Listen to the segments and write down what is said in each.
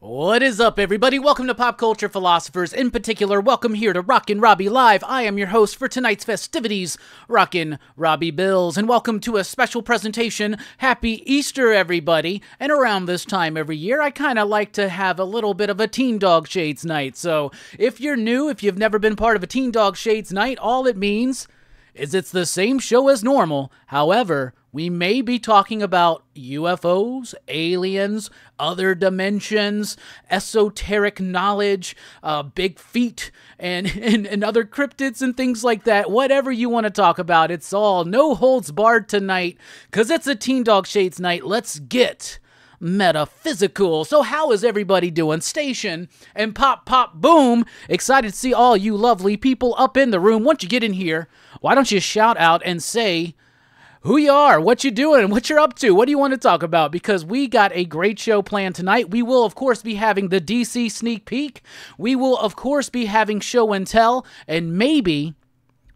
What is up, everybody? Welcome to Pop Culture Philosophers. In particular, welcome here to Rockin' Robbie Live. I am your host for tonight's festivities, Rockin' Robbie Bills. And welcome to a special presentation. Happy Easter, everybody. And around this time every year, I kind of like to have a little bit of a Teen Dog Shades night. So if you're new, if you've never been part of a Teen Dog Shades night, all it means is it's the same show as normal. However, we may be talking about UFOs, aliens, other dimensions, esoteric knowledge, big feet, and other cryptids and things like that. Whatever you want to talk about, it's all no holds barred tonight, because it's a Teen Dog Shades night. Let's get metaphysical. So how is everybody doing? Station and pop, pop, boom. Excited to see all you lovely people up in the room. Once you get in here, why don't you shout out and say who you are, what you doing, what you're up to, what do you want to talk about? Because we got a great show planned tonight. We will, of course, be having the DC sneak peek. We will, of course, be having show and tell. And maybe,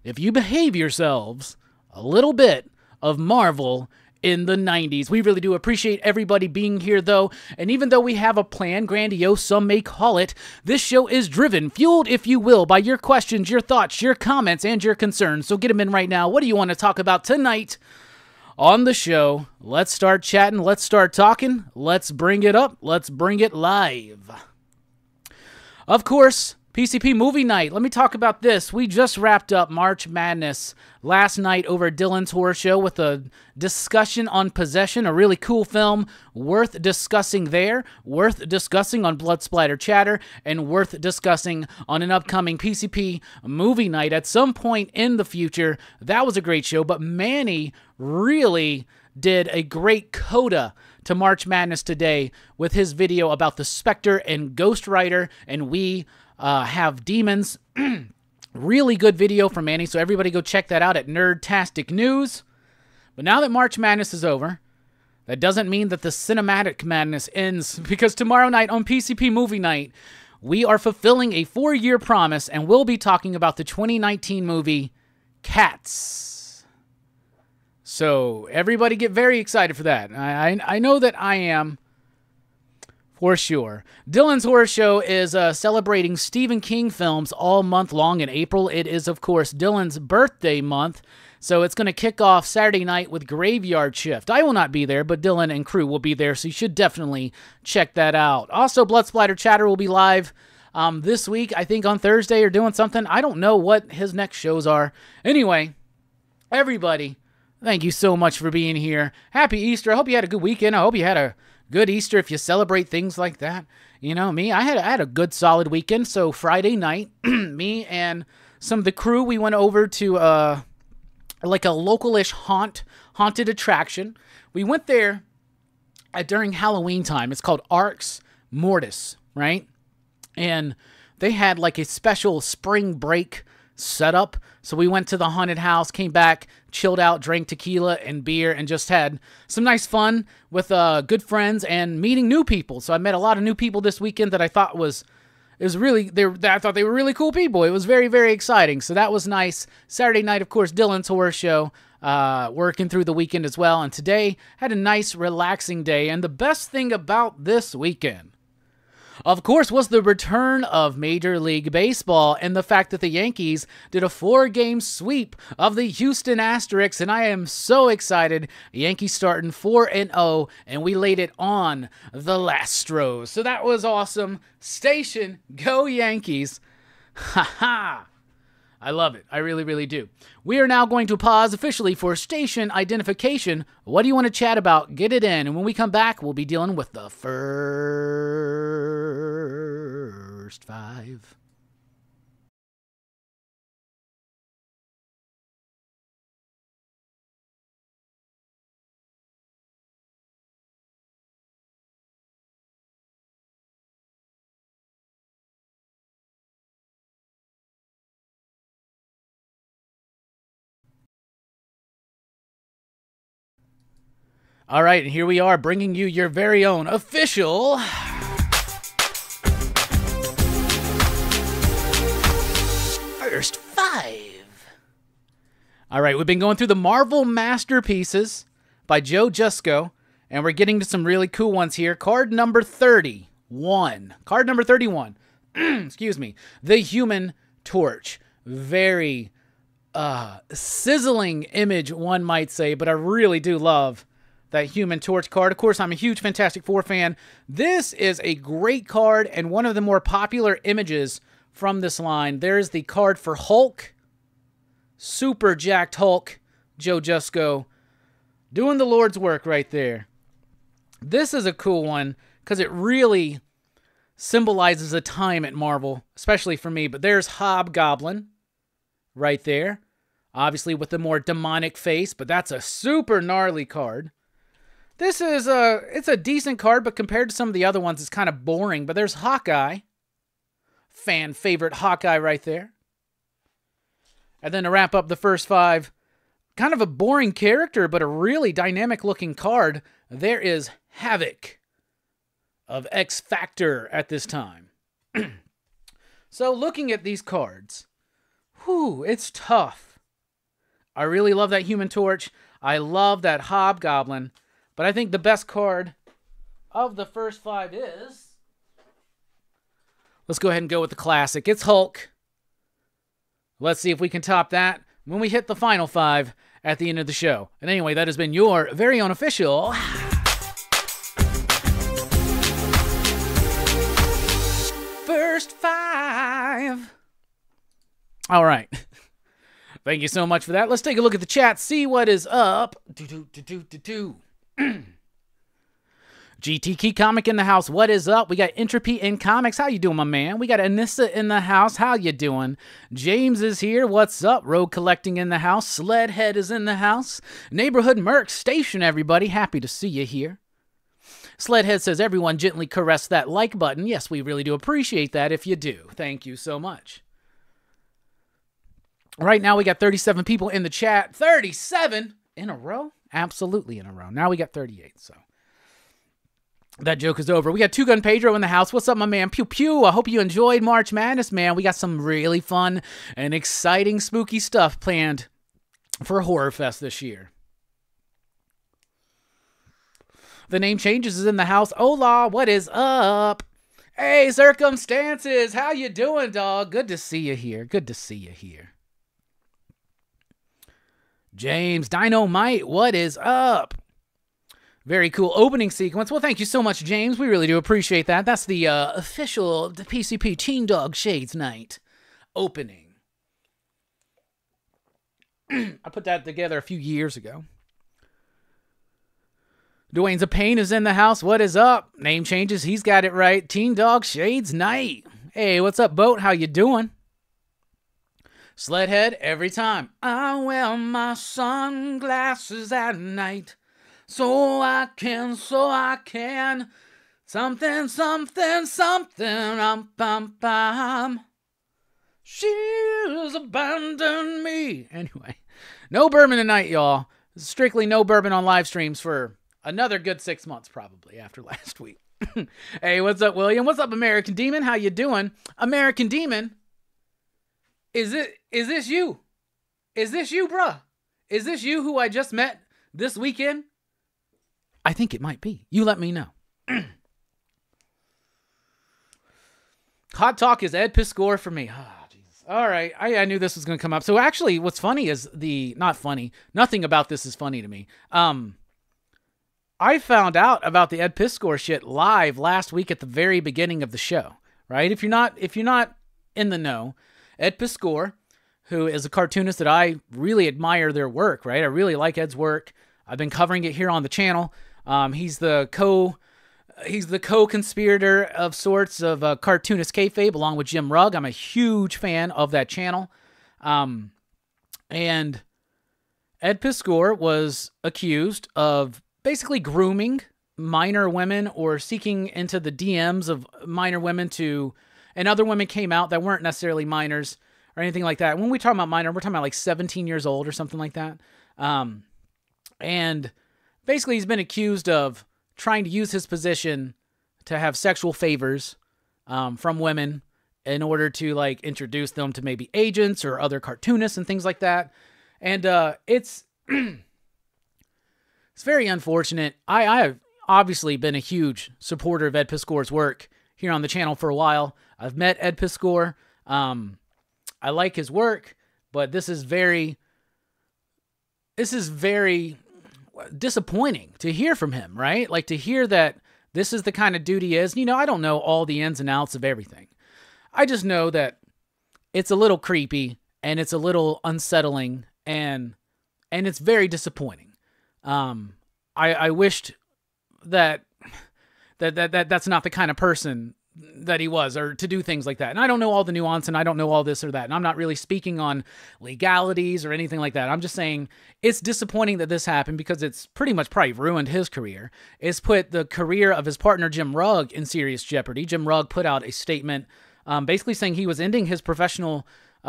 if you behave yourselves, a little bit of Marvel in the 90s. We really do appreciate everybody being here, though. And even though we have a plan, grandiose, some may call it, this show is driven, fueled, if you will, by your questions, your thoughts, your comments, and your concerns. So get them in right now. What do you want to talk about tonight on the show? Let's start chatting. Let's start talking. Let's bring it up. Let's bring it live. Of course, PCP Movie Night. Let me talk about this. We just wrapped up March Madness last night over at Dylan's Horror Show with a discussion on Possession, a really cool film worth discussing there, worth discussing on Blood Splatter Chatter, and worth discussing on an upcoming PCP Movie Night at some point in the future. That was a great show, but Manny really did a great coda to March Madness today with his video about the Spectre and Ghost Rider, and we have demons. Really good video from Manny, so everybody go check that out at Nerdtastic News. But now that March Madness is over, that doesn't mean that the cinematic madness ends, because tomorrow night on PCP Movie Night, we are fulfilling a 4-year promise, and we'll be talking about the 2019 movie Cats. So everybody get very excited for that. I know that I am, for sure. Dylan's Horror Show is celebrating Stephen King films all month long in April. It is, of course, Dylan's birthday month, so it's going to kick off Saturday night with Graveyard Shift. I will not be there, but Dylan and crew will be there, so you should definitely check that out. Also, Blood Splatter Chatter will be live this week, I think on Thursday, or doing something. I don't know what his next shows are. Anyway, everybody, thank you so much for being here. Happy Easter. I hope you had a good weekend. I hope you had a good Easter if you celebrate things like that. You know me, I had a good solid weekend. So Friday night, me and some of the crew, we went over to like a localish haunted attraction. We went there during Halloween time. It's called Arx Mortis, right? And they had like a special spring break setup. So we went to the haunted house, came back, chilled out, drank tequila and beer, and just had some nice fun with good friends and meeting new people. So I met a lot of new people this weekend that I thought was, I thought they were really cool people. It was very, very exciting. So that was nice. Saturday night, of course, Dylan's Horror Show, working through the weekend as well. And today had a nice relaxing day. And the best thing about this weekend, of course, was the return of Major League Baseball and the fact that the Yankees did a 4-game sweep of the Houston Astros, and I am so excited. Yankees starting 4-0, and we laid it on the Lastros. So that was awesome. Station, go Yankees. Ha ha. I love it. I really, really do. We are now going to pause officially for station identification. What do you want to chat about? Get it in. And when we come back, we'll be dealing with the first 5. All right, and here we are bringing you your very own official first 5. All right, we've been going through the Marvel Masterpieces by Joe Jusko, and we're getting to some really cool ones here. Card number 30, 31. Card number 31. Excuse me. The Human Torch. Very sizzling image, one might say, but I really do love that Human Torch card. Of course, I'm a huge Fantastic Four fan. This is a great card and one of the more popular images from this line. There's the card for Hulk. Super jacked Hulk. Joe Jusko doing the Lord's work right there. This is a cool one because it really symbolizes the time at Marvel, especially for me. But there's Hobgoblin right there, obviously with the more demonic face, but that's a super gnarly card. This is it's a decent card, but compared to some of the other ones, it's kind of boring. But there's Hawkeye, fan favorite Hawkeye right there. And then to wrap up the first five, kind of a boring character, but a really dynamic looking card. There is Havoc of X Factor at this time. So looking at these cards, whew, it's tough. I really love that Human Torch. I love that Hobgoblin. But I think the best card of the first five is... let's go ahead and go with the classic. It's Hulk. Let's see if we can top that when we hit the final five at the end of the show. And anyway, that has been your very own official... first five. All right. Thank you so much for that. Let's take a look at the chat, see what is up. GT Key Comic in the house. What is up? We got Entropy in Comics. How you doing, my man? We got Anissa in the house. How you doing? James is here. What's up? Road Collecting in the house. Sledhead is in the house. Neighborhood Merc Station, everybody. Happy to see you here. Sledhead says, everyone gently caress that like button. Yes, we really do appreciate that if you do. Thank you so much. Right now, we got 37 people in the chat. 37 in a row? Absolutely in a row. Now we got 38, so that joke is over. We got Two Gun Pedro in the house. What's up, my man? Pew pew. I hope you enjoyed March Madness, man. We got some really fun and exciting, spooky stuff planned for Horror Fest this year. The Name Changes is in the house. Hola, what is up? Hey, Circumstances, how you doing, dog? Good to see you here. Good to see you here. James Dynamite, what is up? Very cool opening sequence. Well, thank you so much, James. We really do appreciate that. That's the official PCP Teen Dog Shades night opening. I put that together a few years ago. Dwayne's a Pain is in the house. What is up? Name Changes. He's got it right. Teen Dog Shades night. Hey, what's up, Boat? How you doing? Sledhead, every time. I wear my sunglasses at night. So I can. Something, something, something. She's abandoned me. Anyway, no bourbon tonight, y'all. Strictly no bourbon on live streams for another good 6 months, probably, after last week. Hey, what's up, William? What's up, American Demon? How you doing? American Demon, is this you? Is this you, bruh? Is this you who I just met this weekend? I think it might be. You let me know. Hot Talk is Ed Piscor for me. Oh, Jesus. All right. I knew this was going to come up. So actually, what's funny is not funny. Nothing about this is funny to me. I found out about the Ed Piscor shit live last week at the very beginning of the show, right? If you're not in the know, Ed Piscor, who is a cartoonist that I really admire their work, right? I really like Ed's work. I've been covering it here on the channel. He's the co-conspirator of sorts of Cartoonist Kayfabe, along with Jim Rugg. I'm a huge fan of that channel, and Ed Piscor was accused of basically grooming minor women or seeking into the DMs of minor women and other women came out that weren't necessarily minors or anything like that. When we talk about minor, we're talking about like 17 years old or something like that. And basically he's been accused of trying to use his position to have sexual favors from women in order to like introduce them to maybe agents or other cartoonists and things like that. And it's very unfortunate. I've obviously been a huge supporter of Ed Piscor's work here on the channel for a while. I've met Ed Piscor. I like his work, but this is very disappointing to hear from him, right? Like, to hear that this is the kind of dude he is. You know, I don't know all the ins and outs of everything. I just know that it's a little creepy and it's a little unsettling and it's very disappointing. I wished that's not the kind of person that he was, or to do things like that. And I don't know all the nuance, and I don't know all this or that, and I'm not really speaking on legalities or anything like that. I'm just saying it's disappointing that this happened, because it's pretty much probably ruined his career. It's put the career of his partner Jim Rugg in serious jeopardy. Jim Rugg put out a statement basically saying he was ending his professional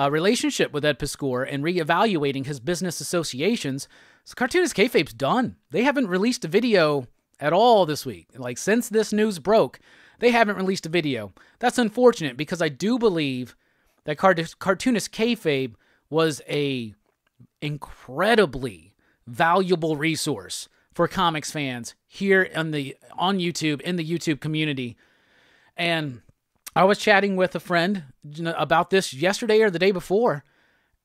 relationship with Ed Piscor and reevaluating his business associations. So Cartoonist Kayfabe's done. They haven't released a video at all this week. Like, since this news broke, they haven't released a video. That's unfortunate, because I do believe that Cartoonist Kayfabe was a incredibly valuable resource for comics fans here on YouTube, in the YouTube community. And I was chatting with a friend about this yesterday or the day before,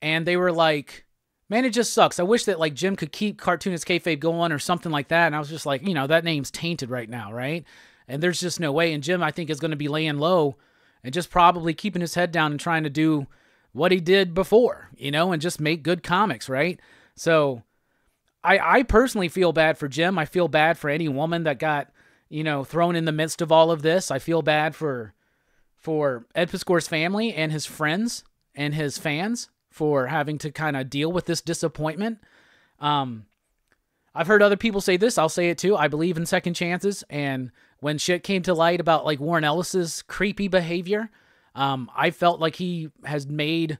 and they were like, man, it just sucks. I wish that, like, Jim could keep Cartoonist Kayfabe going or something like that. And I was just like, you know, that name's tainted right now, right? And there's just no way. And Jim, I think, is going to be laying low and just probably keeping his head down and trying to do what he did before, you know, and just make good comics, right? So I personally feel bad for Jim. I feel bad for any woman that got, you know, thrown in the midst of all of this. I feel bad for Ed Piscor's family and his friends and his fans for having to kind of deal with this disappointment. I've heard other people say this. I'll say it too. I believe in second chances, and when shit came to light about, like, Warren Ellis's creepy behavior, I felt like he has made,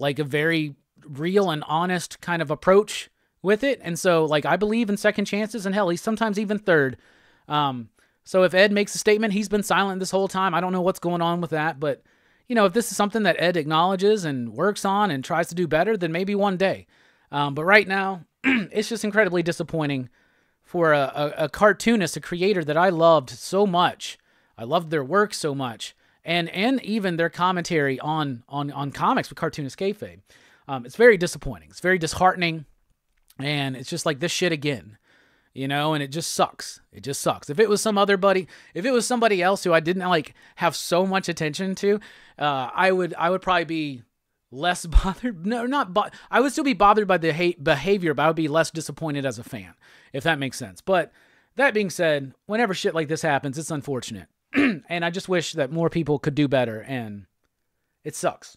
like, a very real and honest kind of approach with it. And so, like, I believe in second chances, and hell, he's sometimes even third. So if Ed makes a statement, he's been silent this whole time. I don't know what's going on with that, but, you know, if this is something that Ed acknowledges and works on and tries to do better, then maybe one day. But right now, it's just incredibly disappointing for a cartoonist, a creator that I loved so much. I loved their work so much, and even their commentary on comics with Cartoonist Kayfabe. It's very disappointing. It's very disheartening, and it's just like this shit again, you know. And it just sucks. It just sucks. If it was some other buddy, if it was somebody else who I didn't, like, have so much attention to, I would probably be less bothered. No, not I would still be bothered by the hate behavior, but I would be less disappointed as a fan, if that makes sense. But that being said, whenever shit like this happens, it's unfortunate. And I just wish that more people could do better, and it sucks.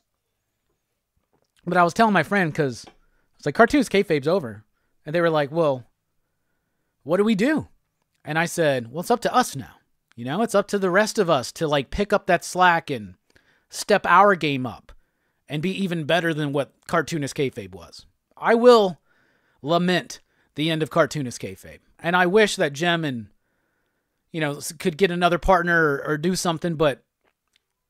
But I was telling my friend, because I was like, Cartoonist Kayfabe's over. And they were like, well, what do we do? And I said, well, it's up to us now. You know, it's up to the rest of us to, like, pick up that slack and step our game up and be even better than what Cartoonist Kayfabe was. I will lament the end of Cartoonist Kayfabe, and I wish that Jim and, you know, could get another partner or do something, but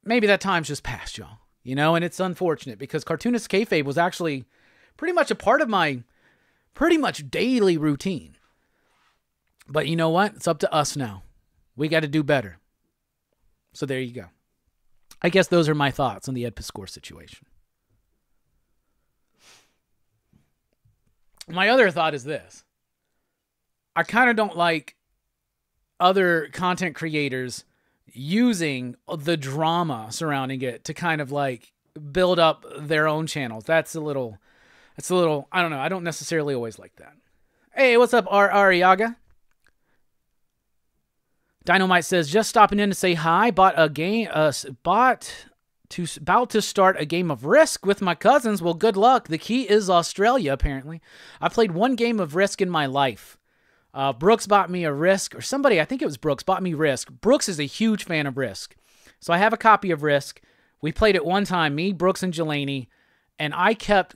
maybe that time's just past, y'all. You know, and it's unfortunate, because Cartoonist Kayfabe was actually pretty much a part of my pretty much daily routine. But you know what? It's up to us now. We got to do better. So there you go. I guess those are my thoughts on the Ed Piscor situation. My other thought is this. I kind of don't like other content creators using the drama surrounding it to kind of, like, build up their own channels. That's a little, I don't know. I don't necessarily always like that. Hey, what's up, Ariaga? Dynamite says, just stopping in to say hi. About to start a game of Risk with my cousins. Well, good luck. The key is Australia, apparently. I played one game of Risk in my life. Brooks bought me a Risk, or somebody, I think it was Brooks, bought me Risk. Brooks is a huge fan of Risk. So I have a copy of Risk. We played it one time, me, Brooks, and Jelani, and I kept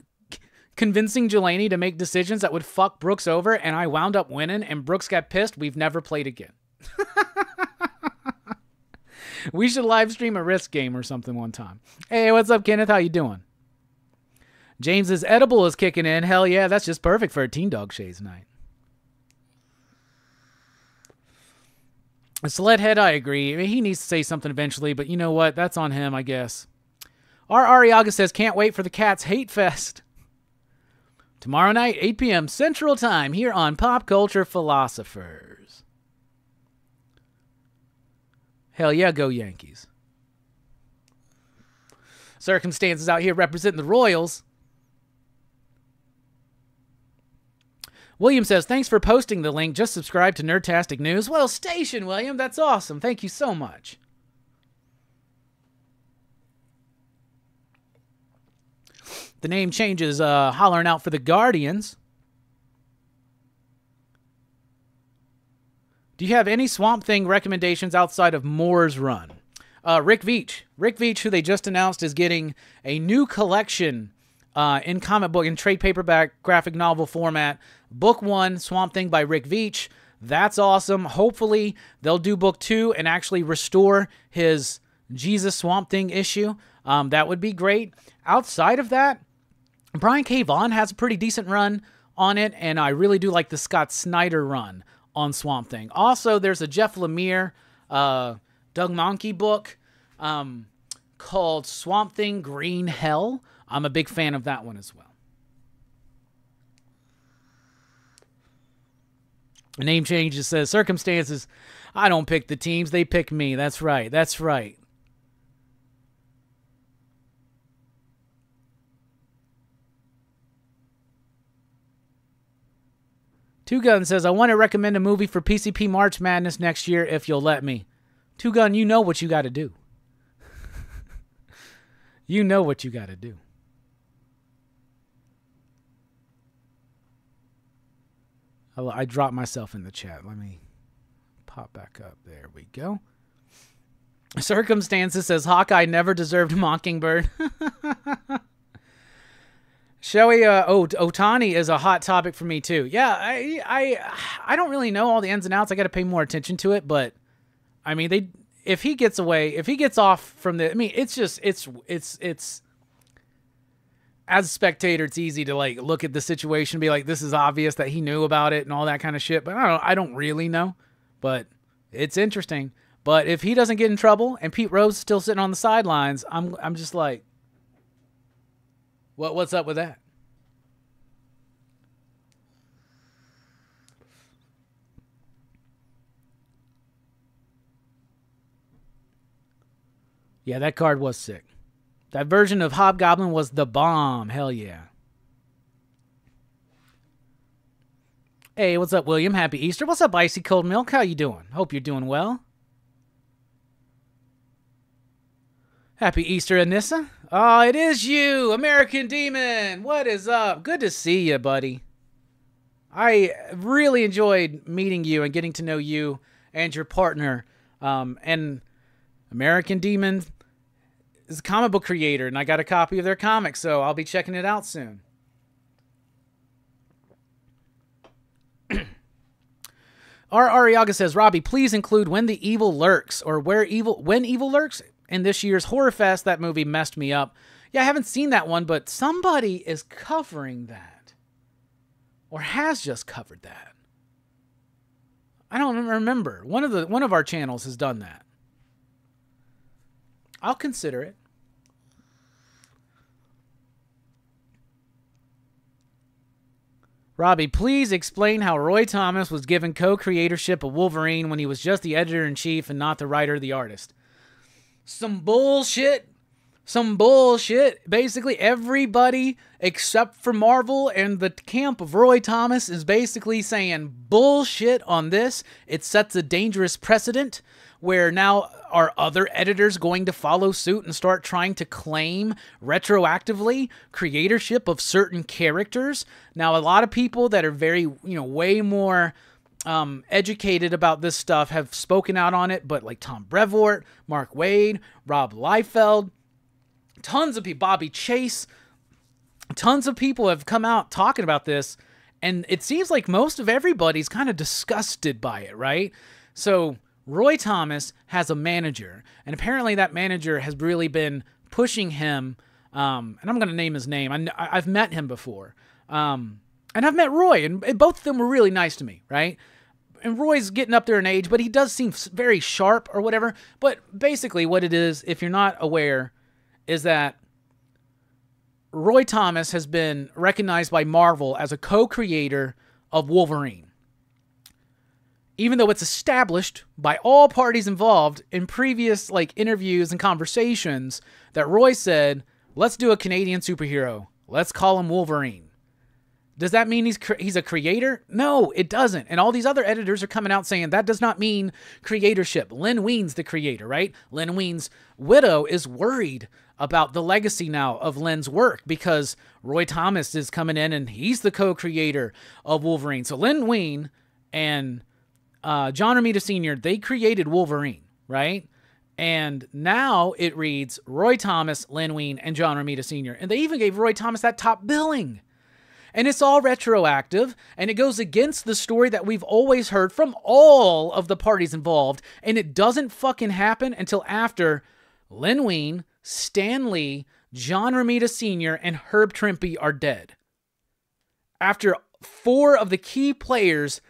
convincing Jelani to make decisions that would fuck Brooks over, and I wound up winning, and Brooks got pissed. We've never played again. We should live stream a Risk game or something one time. Hey, what's up, Kenneth? How you doing? James's edible is kicking in. Hell yeah, that's just perfect for a Teen Dog Shades night. Sled Head, I agree. I mean, he needs to say something eventually, but you know what? That's on him, I guess. R. Ariaga says, can't wait for the Cats Hate Fest. Tomorrow night, 8 p.m. Central Time, here on Pop Culture Philosophers. Hell yeah, go Yankees. Circumstances out here representing the Royals. William says, thanks for posting the link. Just subscribe to Nerdtastic News. Well, station, William. That's awesome. Thank you so much. The name changes, hollering out for the Guardians. Do you have any Swamp Thing recommendations outside of Moore's Run? Rick Veitch. Rick Veitch, who they just announced is getting a new collection in comic book, in trade paperback, graphic novel format. Book 1, Swamp Thing by Rick Veitch. That's awesome. Hopefully, they'll do book 2 and actually restore his Jesus Swamp Thing issue. That would be great. Outside of that, Brian K. Vaughan has a pretty decent run on it, and I really do like the Scott Snyder run on Swamp Thing. Also, there's a Jeff Lemire, Doug Monkey book called Swamp Thing Green Hell. I'm a big fan of that one as well. The name changes says, circumstances, I don't pick the teams, they pick me. That's right, that's right. Two Gun says, I want to recommend a movie for PCP March Madness next year if you'll let me. Two Gun, you know what you got to do. You know what you got to do. I dropped myself in the chat. Let me pop back up. There we go. Circumstances says, Hawkeye never deserved Mockingbird. Shoei Otani is a hot topic for me, too. Yeah, I don't really know all the ins and outs. I got to pay more attention to it. But, I mean, if he gets away, if he gets off from the... I mean, it's just... It's as a spectator, it's easy to like look at the situation and be like, this is obvious that he knew about it and all that kind of shit. But I don't really know, but it's interesting. But if he doesn't get in trouble and Pete Rose is still sitting on the sidelines, I'm just like, what's up with that? Yeah, that card was sick. That version of Hobgoblin was the bomb. Hell yeah. Hey, what's up, William? Happy Easter. What's up, Icy Cold Milk? How you doing? Hope you're doing well. Happy Easter, Anissa. Oh, it is you, American Demon. What is up? Good to see you, buddy. I really enjoyed meeting you and getting to know you and your partner. And American Demon is a comic book creator, and I got a copy of their comic, so I'll be checking it out soon. R. Ariaga says, Robbie, please include When the Evil Lurks, or When Evil Lurks, in this year's Horror Fest. That movie messed me up. Yeah, I haven't seen that one, but somebody is covering that. Or has just covered that. I don't remember. One of our channels has done that. I'll consider it. Robbie, please explain how Roy Thomas was given co-creatorship of Wolverine when he was just the editor-in-chief and not the writer or the artist. Some bullshit. Some bullshit. Basically, everybody except for Marvel and the camp of Roy Thomas is basically saying bullshit on this. It sets a dangerous precedent where now are other editors going to follow suit and start trying to claim retroactively creatorship of certain characters. Now, a lot of people that are very, way more educated about this stuff have spoken out on it, but like Tom Brevoort, Mark Waid, Rob Liefeld, tons of people, Bobby Chase, tons of people have come out talking about this, and it seems like most of everybody's kind of disgusted by it, right? So Roy Thomas has a manager, and apparently that manager has really been pushing him, and I'm going to name his name. I've met him before, and I've met Roy, and both of them were really nice to me, right? and Roy's getting up there in age, but he does seem very sharp or whatever. But basically what it is, if you're not aware, is that Roy Thomas has been recognized by Marvel as a co-creator of Wolverine, even though it's established by all parties involved in previous interviews and conversations that Roy said, let's do a Canadian superhero. Let's call him Wolverine. Does that mean he's a creator? No, it doesn't. And all these other editors are coming out saying that does not mean creatorship. Len Wein's the creator, right? Len Wein's widow is worried about the legacy now of Len's work because Roy Thomas is coming in and he's the co-creator of Wolverine. So Len Wein and John Romita Sr., they created Wolverine, right? And now it reads Roy Thomas, Len Wein, and John Romita Sr. And they even gave Roy Thomas that top billing. And it's all retroactive, and it goes against the story that we've always heard from all of the parties involved, and it doesn't fucking happen until after Len Wein, Stan Lee, John Romita Sr., and Herb Trimpe are dead. After 4 of the key players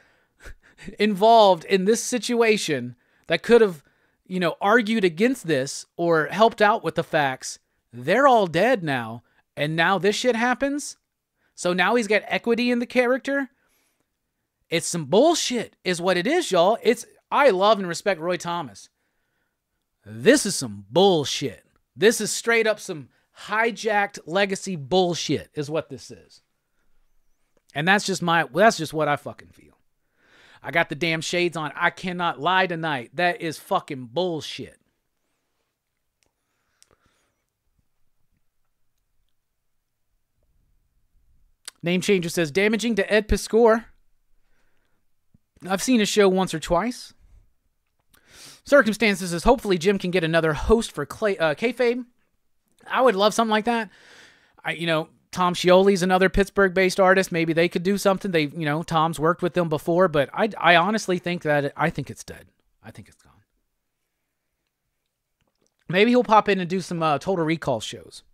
involved in this situation that could have, you know, argued against this or helped out with the facts, they're all dead now, and now this shit happens? So now he's got equity in the character. It's some bullshit is what it is, y'all. I love and respect Roy Thomas. This is some bullshit. This is straight up some hijacked legacy bullshit is what this is. And that's just what I fucking feel. I got the damn shades on. I cannot lie tonight. That is fucking bullshit. Name Changer says, damaging to Ed Piscor. I've seen his show once or twice. Circumstances is hopefully Jim can get another host for Kayfabe. I would love something like that. You know, Tom Scioli's another Pittsburgh-based artist. Maybe they could do something. You know, Tom's worked with them before, but I honestly think that I think it's dead. I think it's gone. Maybe he'll pop in and do some Total Recall shows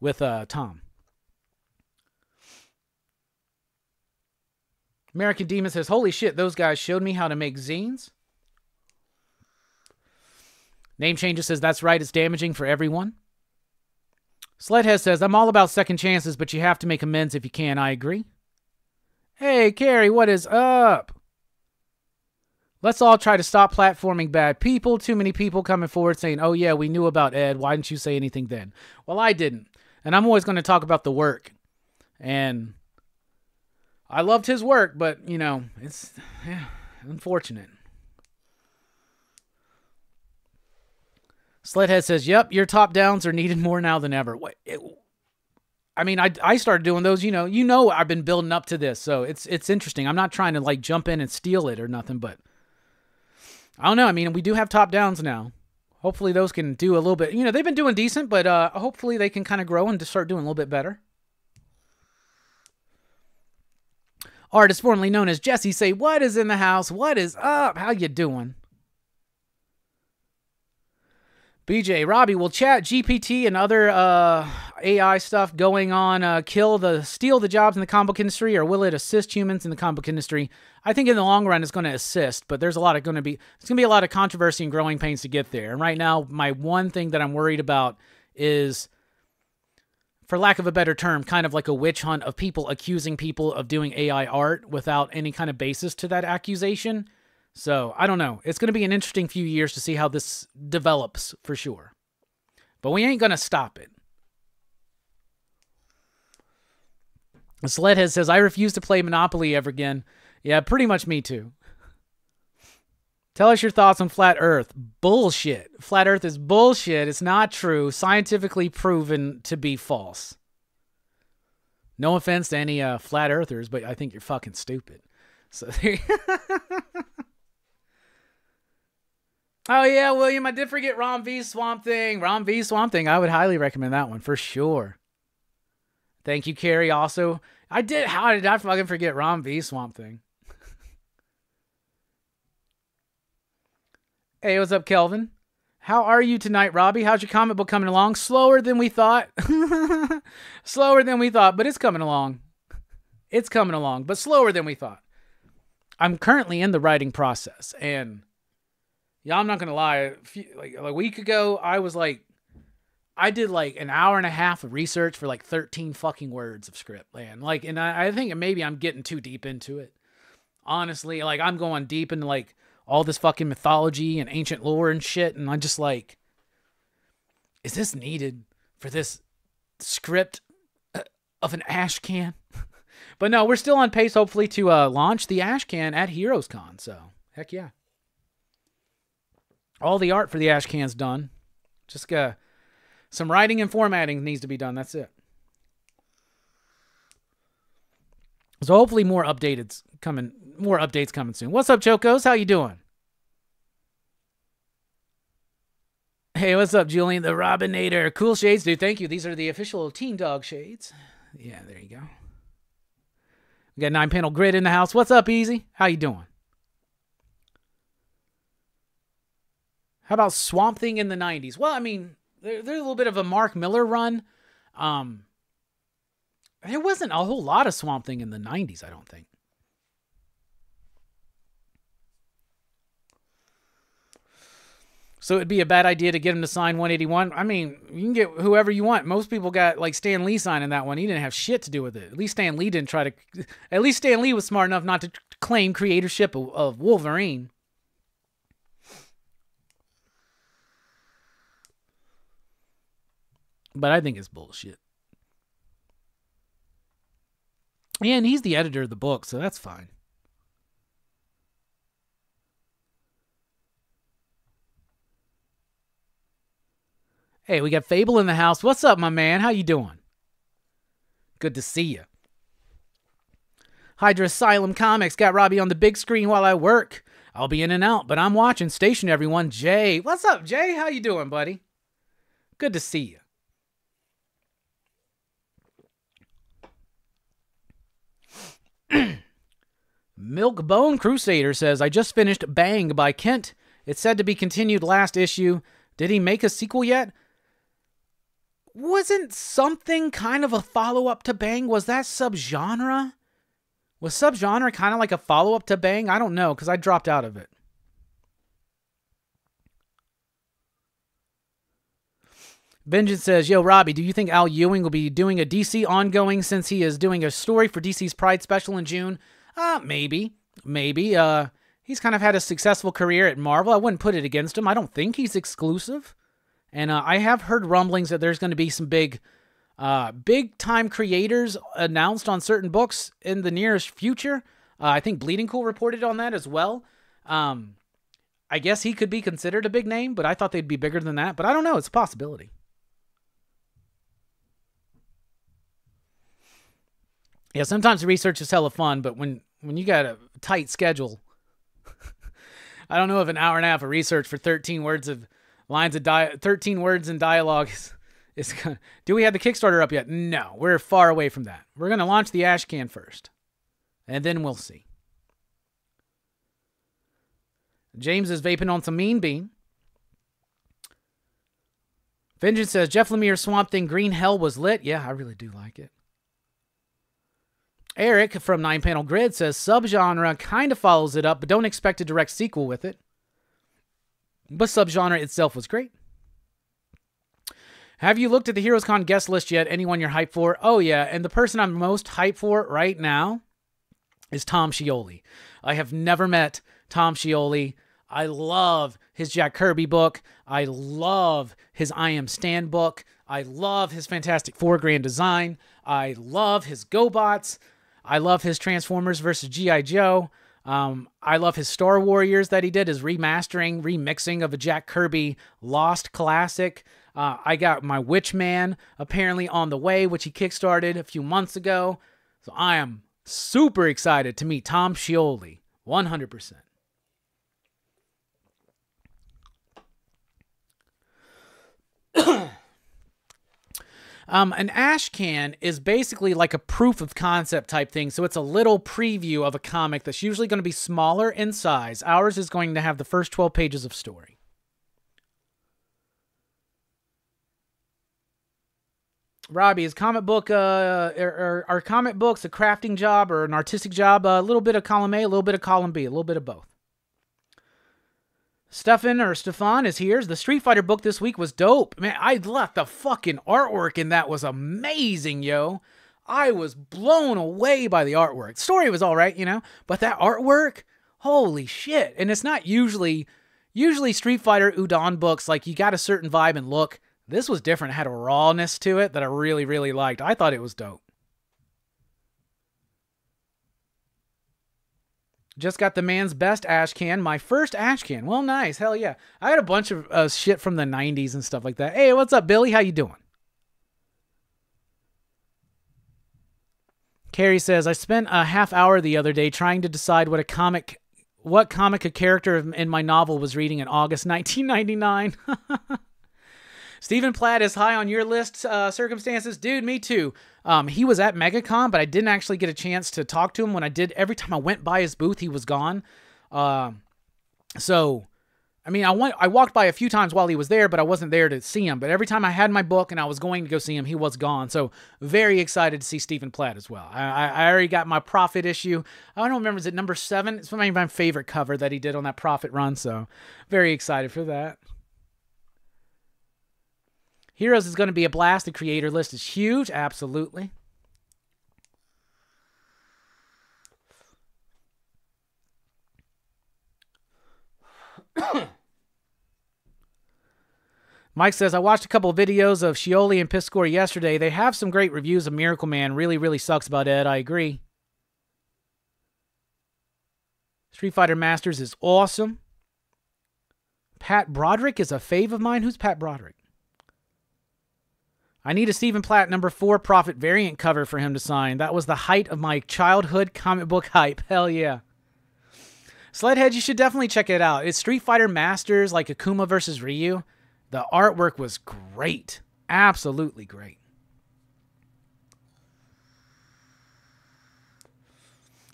with Tom. American Demon says, holy shit, those guys showed me how to make zines. Name Changer says, that's right, it's damaging for everyone. Sledhead says, I'm all about second chances, but you have to make amends if you can. I agree. Hey, Carrie, what is up? Let's all try to stop platforming bad people. Too many people coming forward saying, oh yeah, we knew about Ed. Why didn't you say anything then? Well, I didn't. And I'm always going to talk about the work. And I loved his work, but, you know, it's unfortunate. Sledhead says, yep, your top-downs are needed more now than ever. I mean, I started doing those, you know I've been building up to this, so it's interesting. I'm not trying to, jump in and steal it or nothing, but I don't know. I mean, we do have top-downs now. Hopefully those can do a little bit. You know, they've been doing decent, but hopefully they can kind of grow and start doing a little bit better. Artist formerly known as Jesse, say, what is in the house? What is up? How you doing? BJ, Robbie, will chat GPT and other AI stuff going on steal the jobs in the comic industry, or will it assist humans in the comic industry? I think in the long run it's going to assist, but there's it's going to be a lot of controversy and growing pains to get there. And right now, my one thing that I'm worried about is, for lack of a better term, kind of like a witch hunt of people accusing people of doing AI art without any kind of basis to that accusation. So, I don't know. It's going to be an interesting few years to see how this develops, for sure. But we ain't going to stop it. Sledhead says, I refuse to play Monopoly ever again. Yeah, pretty much me too. Tell us your thoughts on Flat Earth. Bullshit. Flat Earth is bullshit. It's not true. Scientifically proven to be false. No offense to any Flat Earthers, but I think you're fucking stupid. So there Oh, yeah, William, I did forget Rom V. Swamp Thing. Rom V. Swamp Thing. I would highly recommend that one for sure. Thank you, Carrie, also. How did I fucking forget Rom V. Swamp Thing? Hey, what's up, Kelvin? How are you tonight, Robbie? How's your comic book coming along? Slower than we thought. Slower than we thought, but it's coming along. It's coming along, but slower than we thought. I'm currently in the writing process, and yeah, I'm not going to lie. Like a week ago, I was like, I did like an hour and a half of research for like 13 fucking words of script, man. Like, and I think maybe I'm getting too deep into it. Honestly, like I'm going deep into like all this fucking mythology and ancient lore and shit. And I'm just like, is this needed for this script of an ash can? But no, we're still on pace, hopefully, to launch the ash can at Heroes Con. So heck yeah. All the art for the ash can's done. Just some writing and formatting needs to be done. That's it. So hopefully more updates coming soon. What's up, Chocos? How you doing? Hey, what's up, Julian? The Robinator. Cool shades, dude. Thank you. These are the official Teen Dog Shades. Yeah, there you go. We got 9-panel grid in the house. What's up, Easy? How you doing? How about Swamp Thing in the 90s? Well, I mean, there's a little bit of a Mark Miller run. There wasn't a whole lot of Swamp Thing in the 90s, I don't think. So it'd be a bad idea to get him to sign 181. I mean, you can get whoever you want. Most people got like Stan Lee signing that one. He didn't have shit to do with it. At least Stan Lee didn't try to... At least Stan Lee was smart enough not to claim creatorship of Wolverine. But I think it's bullshit. Yeah, and he's the editor of the book, so that's fine. Hey, we got Fable in the house. What's up, my man? How you doing? Good to see you. Hydra Asylum Comics. Got Robbie on the big screen while I work. I'll be in and out, but I'm watching. Station everyone. Jay. What's up, Jay? How you doing, buddy? Good to see you. Milkbone Crusader says, I just finished Bang by Kent. It's said to be continued last issue. Did he make a sequel yet? Wasn't something kind of a follow-up to Bang? Was that subgenre? Was subgenre kind of like a follow-up to Bang? I don't know, because I dropped out of it. Vengeance says, yo, Robbie, do you think Al Ewing will be doing a DC ongoing since he is doing a story for DC's Pride special in June? Maybe. Maybe. He's kind of had a successful career at Marvel. I wouldn't put it against him. I don't think he's exclusive. And I have heard rumblings that there's going to be some big-time creators announced on certain books in the nearest future. I think Bleeding Cool reported on that as well. I guess he could be considered a big name, but I thought they'd be bigger than that. But I don't know. It's a possibility. Yeah, sometimes research is hella fun, but when you got a tight schedule, I don't know if an hour and a half of research for 13 words in dialogue is gonna... Do we have the Kickstarter up yet? No, we're far away from that. We're going to launch the ash can first, and then we'll see. James is vaping on some Mean Bean. Vengeance says, Jeff Lemire's Swamp Thing Green Hell was lit. Yeah, I really do like it. Eric from 9-Panel Grid says, subgenre kind of follows it up, but don't expect a direct sequel with it. But subgenre itself was great. Have you looked at the Heroes Con guest list yet? Anyone you're hyped for? Oh, yeah, and the person I'm most hyped for right now is Tom Scioli. I have never met Tom Scioli. I love his Jack Kirby book. I love his I Am Stan book. I love his Fantastic Four grand design. I love his GoBots. I love his Transformers versus G.I. Joe. I love his Star Warriors that he did, his remastering, remixing of a Jack Kirby Lost classic. I got my Witchman apparently on the way, which he kickstarted a few months ago. So I am super excited to meet Tom Scioli, 100%. An ash can is basically like a proof of concept type thing. So it's a little preview of a comic that's usually going to be smaller in size. Ours is going to have the first 12 pages of story. Robbie, is comic book are comic books a crafting job or an artistic job? A little bit of column A, a little bit of column B, a little bit of both. Stefan is here. The Street Fighter book this week was dope. Man, I left the fucking artwork and that was amazing, yo. I was blown away by the artwork. Story was all right, you know, but that artwork, holy shit. And it's not usually Street Fighter Udon books, like you got a certain vibe and look. This was different. It had a rawness to it that I really, really liked. I thought it was dope. Just got the man's best ash can. My first ash can. Well, nice. Hell yeah. I had a bunch of shit from the 90s and stuff like that. Hey, what's up, Billy? How you doing? Carrie says, I spent a half hour the other day trying to decide what comic a character in my novel was reading in August 1999. Steven Platt is high on your list, circumstances. Dude, me too. He was at MegaCon, but I didn't actually get a chance to talk to him. When I did, every time I went by his booth, he was gone. So, I mean, I walked by a few times while he was there, but I wasn't there to see him. But every time I had my book and I was going to go see him, he was gone. So, very excited to see Steven Platt as well. I already got my Prophet issue. I don't remember, is it number 7? It's my favorite cover that he did on that Prophet run, so very excited for that. Heroes is going to be a blast. The creator list is huge. Absolutely. Mike says, I watched a couple of videos of Scioli and Piscor yesterday. They have some great reviews of Miracle Man. Really, really sucks about Ed. I agree. Street Fighter Masters is awesome. Pat Broderick is a fave of mine. Who's Pat Broderick? I need a Steven Platt #4 Prophet variant cover for him to sign. That was the height of my childhood comic book hype. Hell yeah. Sledhead, you should definitely check it out. It's Street Fighter Masters, like Akuma versus Ryu. The artwork was great. Absolutely great.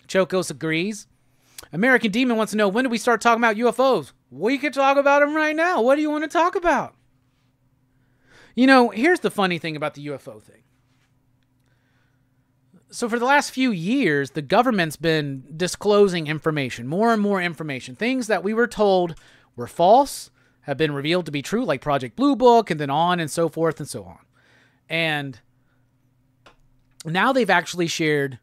Chocos agrees. American Demon wants to know, when do we start talking about UFOs? We could talk about them right now. What do you want to talk about? You know, here's the funny thing about the UFO thing. So for the last few years, the government's been disclosing information, more and more information. Things that we were told were false have been revealed to be true, like Project Blue Book, and then on and so forth and so on. And now they've actually shared,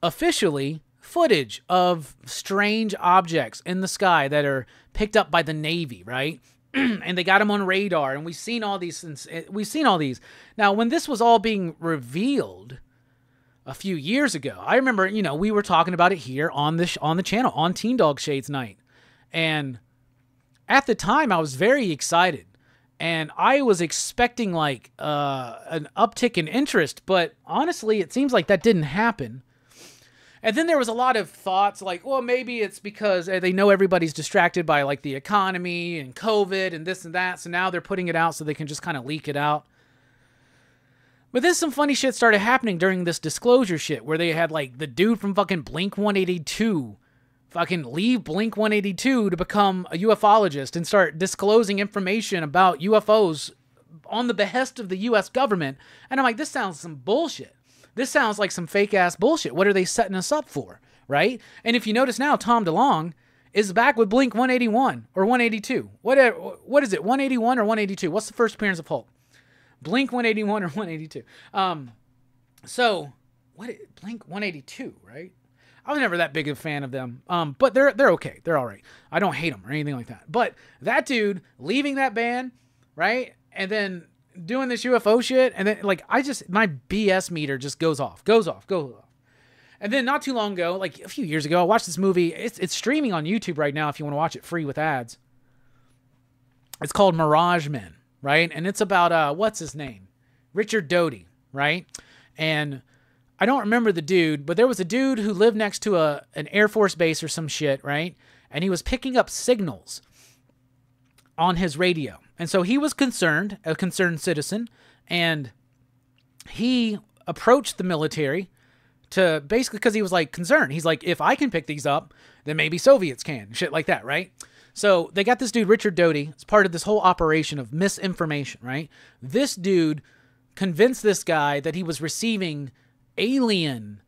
officially, footage of strange objects in the sky that are picked up by the Navy, right? And they got him on radar, and we've seen all these. Now, when this was all being revealed a few years ago, I remember, you know, we were talking about it here on the channel on Teen Dog Shades night, and at the time I was very excited, and I was expecting like an uptick in interest, but honestly, it seems like that didn't happen. And then there was a lot of thoughts like, well, maybe it's because they know everybody's distracted by like the economy and COVID and this and that. So now they're putting it out so they can just kind of leak it out. But then some funny shit started happening during this disclosure shit where they had like the dude from fucking Blink-182 fucking leave Blink-182 to become a ufologist and start disclosing information about UFOs on the behest of the U.S. government. And I'm like, this sounds some bullshit. This sounds like some fake-ass bullshit. What are they setting us up for, right? And if you notice now, Tom DeLonge is back with Blink-181 or 182. What is it, 181 or 182? What's the first appearance of Hulk? Blink-181 or 182. So, Blink-182, right? I was never that big a fan of them, but they're okay. They're all right. I don't hate them or anything like that. But that dude leaving that band, right, and then doing this UFO shit, and then like my BS meter just goes off. And then not too long ago, like a few years ago, I watched this movie. It's streaming on YouTube right now if you want to watch it free with ads. It's called Mirage Men, right? And it's about what's his name, Richard Doty, right? And I don't remember the dude, but there was a dude who lived next to an Air Force base or some shit, right? And he was picking up signals on his radio. And so he was concerned, a concerned citizen, and he approached the military to basically, because he was like concerned. He's like, if I can pick these up, then maybe Soviets can, shit like that, right? So they got this dude, Richard Doty, as part of this whole operation of misinformation, right? This dude convinced this guy that he was receiving alien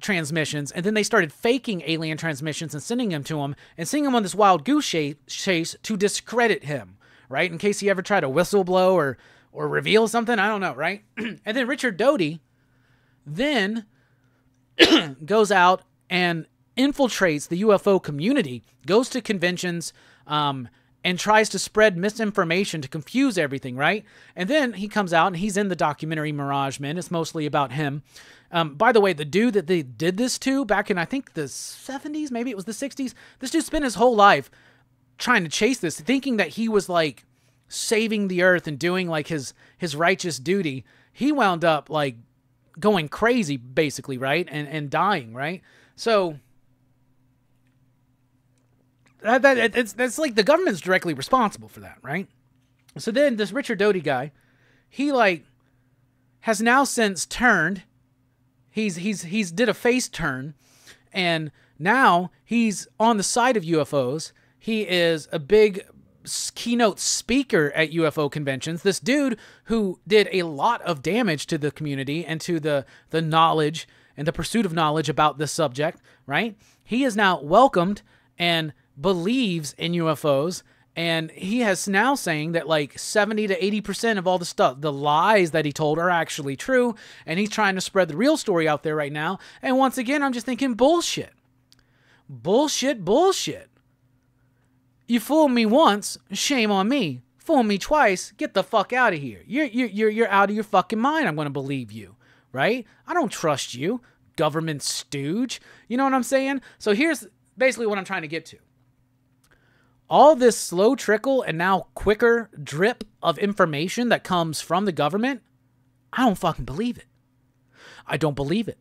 transmissions, and then they started faking alien transmissions and sending them to him and sending him on this wild goose chase to discredit him, right? In case he ever tried to whistleblow or reveal something, I don't know, right? And then Richard Doty then goes out and infiltrates the UFO community, goes to conventions, and tries to spread misinformation to confuse everything, right? And then he comes out and he's in the documentary Mirage Men. It's mostly about him. By the way, the dude that they did this to back in, I think, the 70s, maybe it was the 60s, this dude spent his whole life trying to chase this, thinking that he was, like, saving the earth and doing, like, his righteous duty. He wound up, like, going crazy, basically, right? And dying, right? So that's like the government's directly responsible for that, right? So then this Richard Doty guy, he like has now since turned. He's did a face turn, and now he's on the side of UFOs. He is a big keynote speaker at UFO conventions. This dude who did a lot of damage to the community and to the knowledge and the pursuit of knowledge about this subject, right? He is now welcomed and believes in UFOs, and he has now saying that like 70 to 80% of all the stuff, the lies that he told, are actually true, and he's trying to spread the real story out there right now. And once again, I'm just thinking bullshit. Bullshit, bullshit. You fooled me once, shame on me. Fool me twice, get the fuck out of here. You're out of your fucking mind. I'm going to believe you, right? I don't trust you, government stooge. You know what I'm saying? So here's basically what I'm trying to get to. All this slow trickle and now quicker drip of information that comes from the government, I don't fucking believe it. I don't believe it.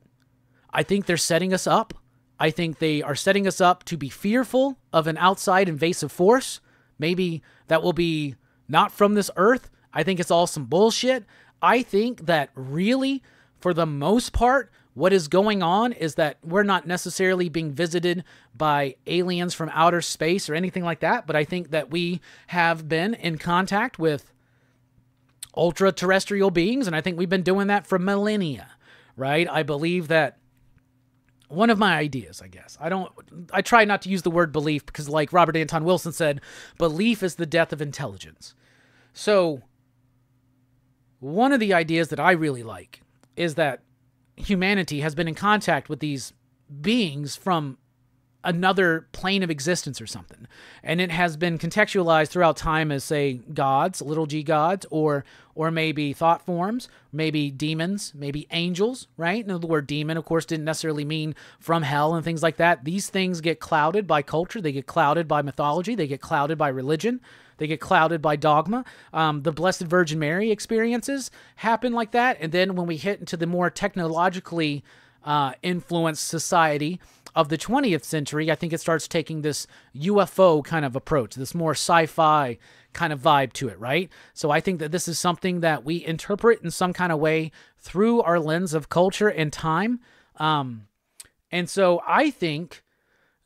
I think they're setting us up. I think they are setting us up to be fearful of an outside invasive force. Maybe that will be not from this earth. I think it's all some bullshit. I think that really, for the most part, what is going on is that we're not necessarily being visited by aliens from outer space or anything like that, but I think that we have been in contact with ultra-terrestrial beings, and I think we've been doing that for millennia, right? I believe that one of my ideas, I guess. I try not to use the word belief because, like Robert Anton Wilson said, belief is the death of intelligence. So one of the ideas that I really like is that humanity has been in contact with these beings from another plane of existence or something. And it has been contextualized throughout time as, say, gods, little g gods, or maybe thought forms, maybe demons, maybe angels, right? Now, the word demon, of course, didn't necessarily mean from hell and things like that. These things get clouded by culture. They get clouded by mythology. They get clouded by religion. They get clouded by dogma. The Blessed Virgin Mary experiences happen like that. And then when we hit into the more technologically influenced society of the 20th century, I think it starts taking this UFO kind of approach, this more sci-fi kind of vibe to it, right? So I think that this is something that we interpret in some kind of way through our lens of culture and time. And so I think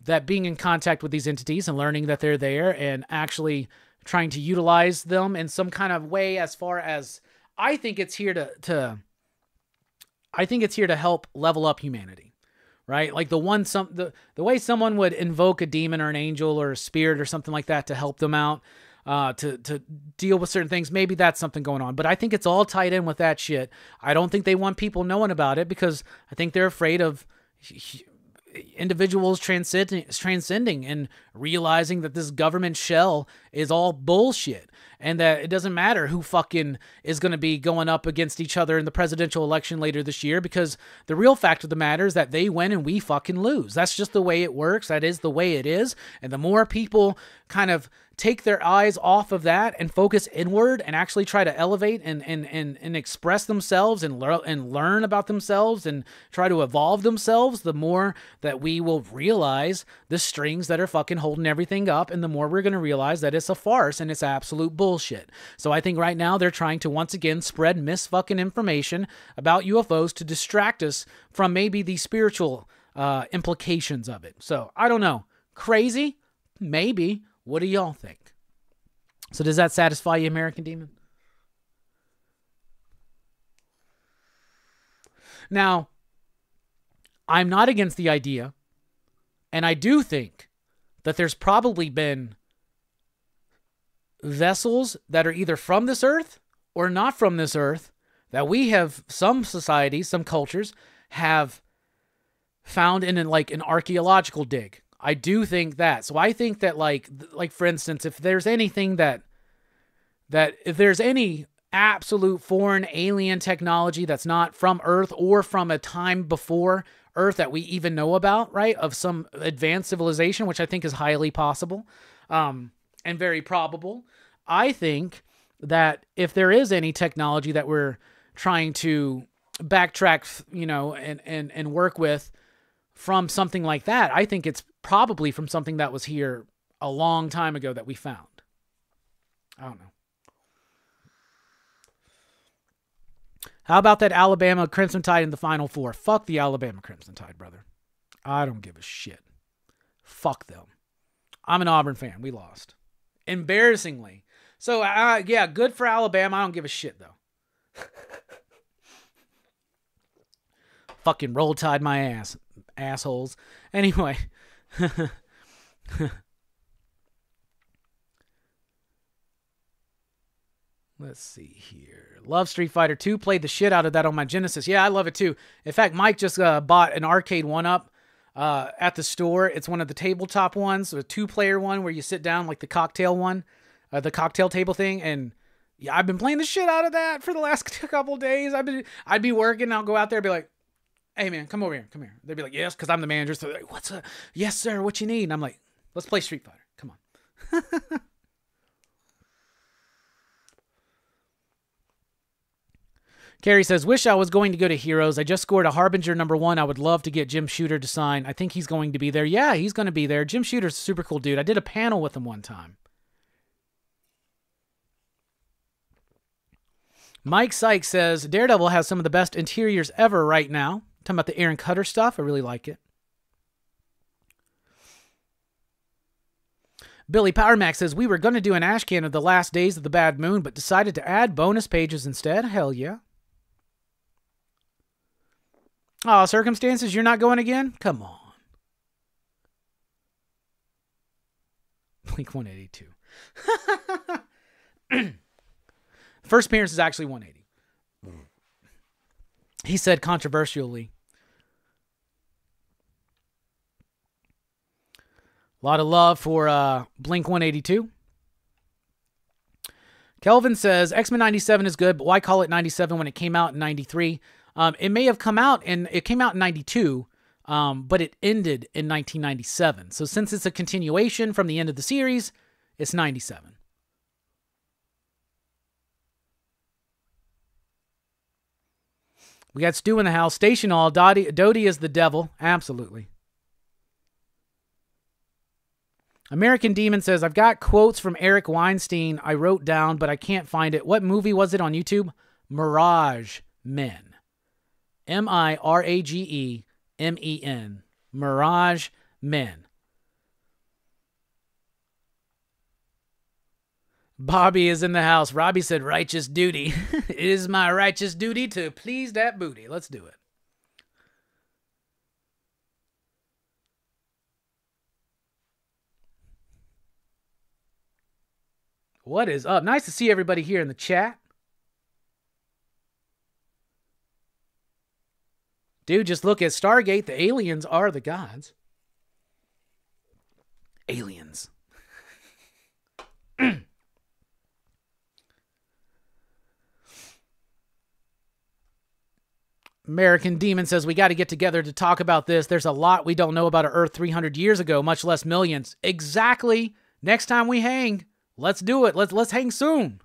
that being in contact with these entities and learning that they're there and actually trying to utilize them in some kind of way, as far as I think it's here I think it's here to help level up humanity, right? Like the way someone would invoke a demon or an angel or a spirit or something like that to help them out, to deal with certain things. Maybe that's something going on, but I think it's all tied in with that shit. I don't think they want people knowing about it because I think they're afraid of individuals transcending and realizing that this government shell is all bullshit and that it doesn't matter who fucking is going to be going up against each other in the presidential election later this year, because the real fact of the matter is that they win and we fucking lose. That's just the way it works. That is the way it is. And the more people kind of take their eyes off of that and focus inward and actually try to elevate and express themselves and learn about themselves and try to evolve themselves, the more that we will realize the strings that are fucking holding everything up, and the more we're going to realize that it's a farce and it's absolute bullshit. So I think right now they're trying to once again spread misfucking information about UFOs to distract us from maybe the spiritual implications of it. So I don't know. Crazy? Maybe. What do y'all think? So does that satisfy you, American Demon? Now, I'm not against the idea, and I do think that there's probably been vessels that are either from this earth or not from this earth that we have, some societies, some cultures, have found in like an archaeological dig. I do think that. So I think that like for instance, if there's anything that if there's any absolute foreign alien technology that's not from Earth or from a time before Earth that we even know about, right, of some advanced civilization, which I think is highly possible and very probable, I think that if there is any technology that we're trying to backtrack, you know, and work with from something like that, I think it's probably from something that was here a long time ago that we found. I don't know. How about that Alabama Crimson Tide in the Final Four? Fuck the Alabama Crimson Tide, brother. I don't give a shit. Fuck them. I'm an Auburn fan. We lost. Embarrassingly. So, yeah, good for Alabama. I don't give a shit, though. Fucking Roll Tide my ass. Assholes. Anyway. Let's see here. Love Street Fighter 2. Played the shit out of that on my Genesis. Yeah, I love it too. In fact, Mike just bought an arcade 1-up at the store. It's one of the tabletop ones, a two-player one where you sit down like the cocktail one, the cocktail table thing. And yeah, I've been playing the shit out of that for the last couple days. I'd be working, and I'll go out there and be like, "Hey man, come over here, come here." They'd be like, "Yes," because I'm the manager. So they're like, "What's up? Yes sir, what you need?" And I'm like, "Let's play Street Fighter. Come on." Carrie says, wish I was going to go to Heroes. I just scored a Harbinger #1. I would love to get Jim Shooter to sign. I think he's going to be there. Yeah, he's going to be there. Jim Shooter's a super cool dude. I did a panel with him one time. Mike Sykes says, Daredevil has some of the best interiors ever right now. I'm talking about the Aaron Cutter stuff. I really like it. Billy Powermax says, we were going to do an ash can of the last days of the Bad Moon, but decided to add bonus pages instead. Hell yeah. Oh, circumstances, you're not going again? Come on. Blink-182. First appearance is actually 180. He said controversially. A lot of love for Blink-182. Kelvin says, X-Men 97 is good, but why call it 97 when it came out in 93? It may have come out, and it came out in 92, but it ended in 1997. So since it's a continuation from the end of the series, it's 97. We got Stu in the house. Station all. Doty is the devil. Absolutely. American Demon says, I've got quotes from Eric Weinstein I wrote down, but I can't find it. What movie was it on YouTube? Mirage Men. M-I-R-A-G-E-M-E-N. Mirage Men. Bobby is in the house. Robbie said, righteous duty. It is my righteous duty to please that booty. Let's do it. What is up? Nice to see everybody here in the chat. Dude, just look at Stargate. The aliens are the gods. Aliens. American Demon says, we got to get together to talk about this. There's a lot we don't know about our Earth 300 years ago, much less millions. Exactly. Next time we hang, let's do it. Let's hang soon.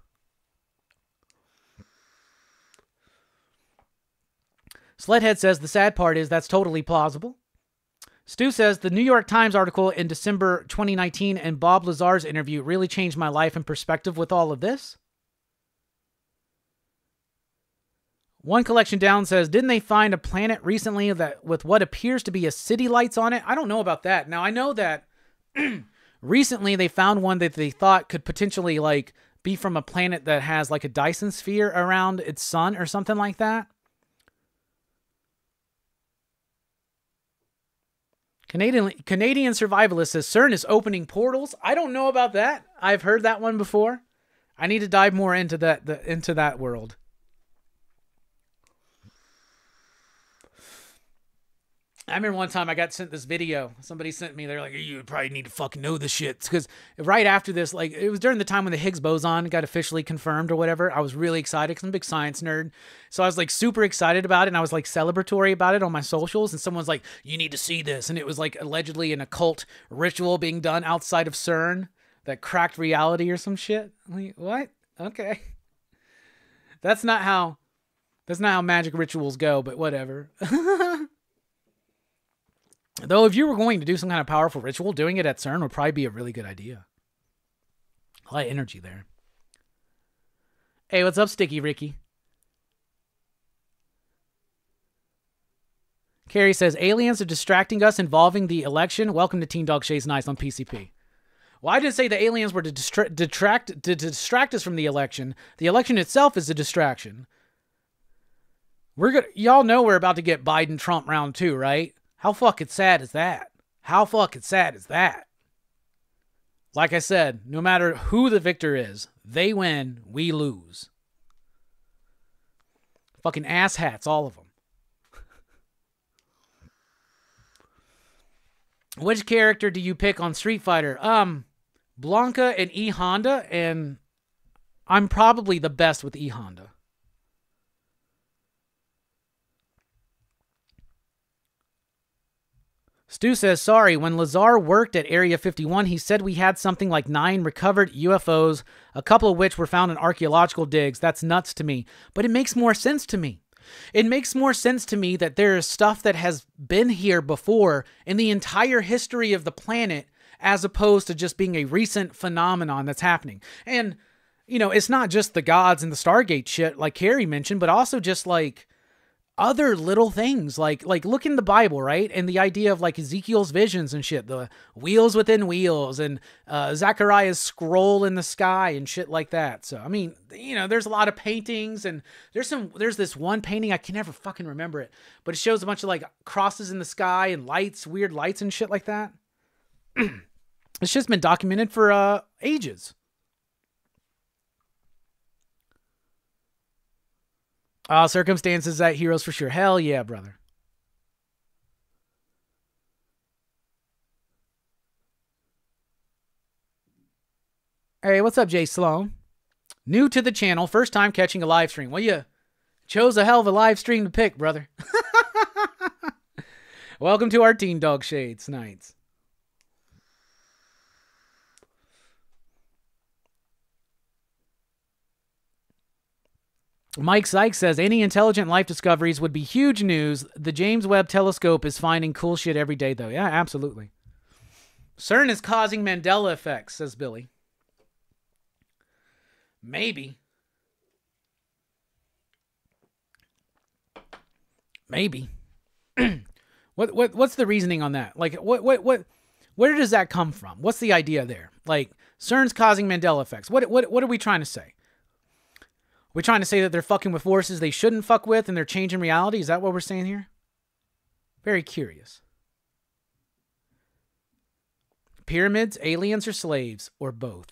Sledhead says, the sad part is that's totally plausible. Stu says, the New York Times article in December 2019 and Bob Lazar's interview really changed my life and perspective with all of this. One Collection Down says, didn't they find a planet recently that with what appears to be a city lights on it? I don't know about that. Now, I know that recently they found one that they thought could potentially like be from a planet that has like a Dyson sphere around its sun or something like that. Canadian survivalist says, CERN is opening portals. I don't know about that. I've heard that one before. I need to dive more into that, into that world. I remember one time I got sent this video. Somebody sent me, they're like, you probably need to fucking know this shit. Because right after this, like, it was during the time when the Higgs boson got officially confirmed or whatever. I was really excited because I'm a big science nerd. So I was like super excited about it. And I was like celebratory about it on my socials. And someone's like, you need to see this. And it was like allegedly an occult ritual being done outside of CERN that cracked reality or some shit. I'm like, what? Okay. That's not how magic rituals go, but whatever. Though, if you were going to do some kind of powerful ritual, doing it at CERN would probably be a really good idea. A lot of energy there. Hey, what's up, Sticky Ricky? Carrie says, aliens are distracting us involving the election. Welcome to Teen Dog Shades Nights on PCP. Well, I didn't say the aliens were to distract us from the election. The election itself is a distraction. We're gonna, y'all know we're about to get Biden-Trump round two, right? How fucking sad is that? How fucking sad is that? Like I said, no matter who the victor is, they win, we lose. Fucking asshats, all of them. Which character do you pick on Street Fighter? Blanca and E Honda, and I'm probably the best with E Honda. Stu says, sorry, when Lazar worked at Area 51, he said we had something like 9 recovered UFOs, a couple of which were found in archaeological digs. That's nuts to me. But it makes more sense to me. It makes more sense to me that there is stuff that has been here before in the entire history of the planet, as opposed to just being a recent phenomenon that's happening. And, you know, it's not just the gods and the Stargate shit, like Carrie mentioned, but also just like other little things, like look in the Bible, right? And the idea of like Ezekiel's visions and shit, the wheels within wheels, and Zechariah's scroll in the sky and shit like that. So, I mean, you know, there's a lot of paintings, and there's this one painting, I can never fucking remember it, but it shows a bunch of like crosses in the sky and lights, weird lights and shit like that. It's just been documented for ages. Circumstances at Heroes for sure. Hell yeah, brother. Hey, what's up, Jay Sloan? New to the channel, first time catching a live stream. Well, you chose a hell of a live stream to pick, brother. Welcome to our Teen Dog Shades Nights. Mike Sykes says, any intelligent life discoveries would be huge news. The James Webb Telescope is finding cool shit every day, though. Yeah, absolutely. CERN is causing Mandela effects, says Billy. Maybe. Maybe. What's the reasoning on that? Like, where does that come from? What's the idea there? Like, CERN's causing Mandela effects. What are we trying to say? We're trying to say that they're fucking with forces they shouldn't fuck with and they're changing reality? Is that what we're saying here? Very curious. Pyramids, aliens, or slaves, or both?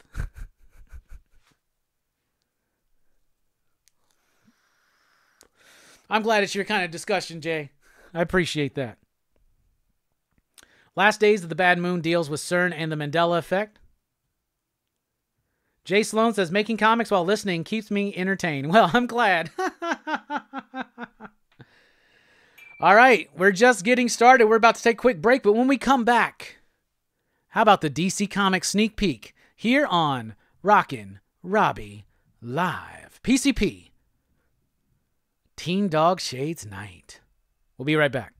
I'm glad it's your kind of discussion, Jay. I appreciate that. Last Days of the Bad Moon deals with CERN and the Mandela effect. Jay Sloan says, making comics while listening keeps me entertained. Well, I'm glad. All right, we're just getting started. We're about to take a quick break, but when we come back, how about the DC Comics sneak peek here on Rockin' Robbie Live? PCP, Teen Dog Shades Night. We'll be right back.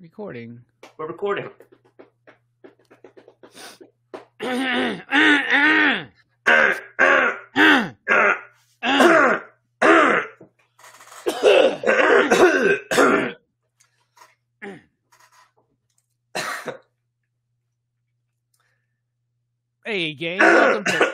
Recording. We're recording. Hey, gang. Welcome to...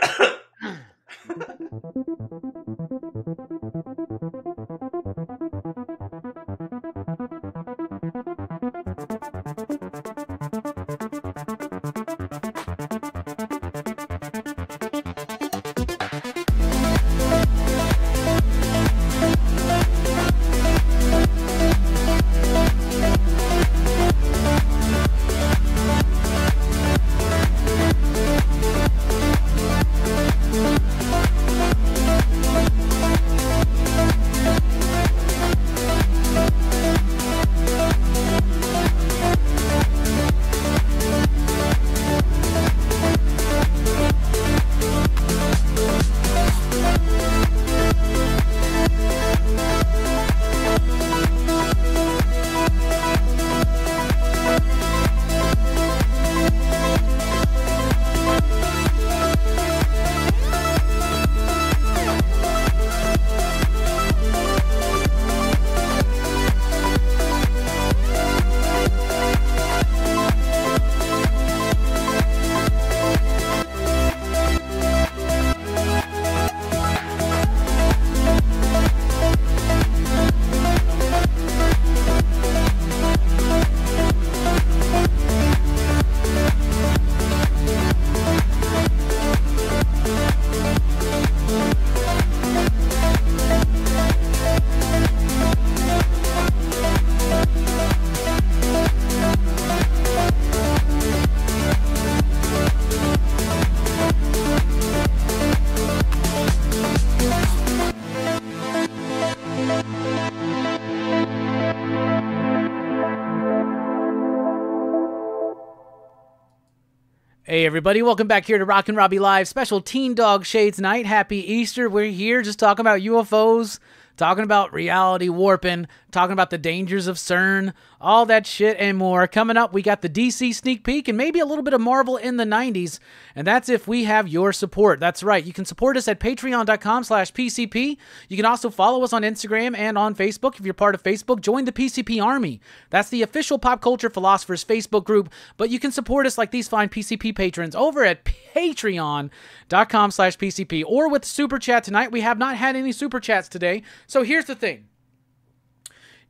Hey everybody, welcome back here to Rockin' Robbie Live, special Teen Dog Shades night. Happy Easter. We're here just talking about UFOs, talking about reality warping, talking about the dangers of CERN, all that shit and more. Coming up, we got the DC sneak peek and maybe a little bit of Marvel in the 90s, and that's if we have your support. That's right. You can support us at patreon.com/PCP. You can also follow us on Instagram and on Facebook. If you're part of Facebook, join the PCP Army. That's the official Pop Culture Philosophers Facebook group, but you can support us like these fine PCP patrons over at patreon.com/PCP or with Super Chat tonight. We have not had any Super Chats today, so here's the thing.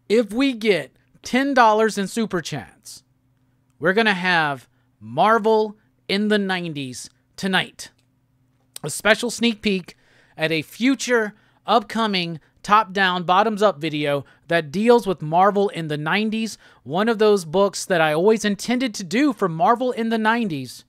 If we get $10 in Super Chats, we're going to have Marvel in the 90s tonight. A special sneak peek at a future upcoming top-down, bottoms-up video that deals with Marvel in the 90s. One of those books that I always intended to do for Marvel in the 90s,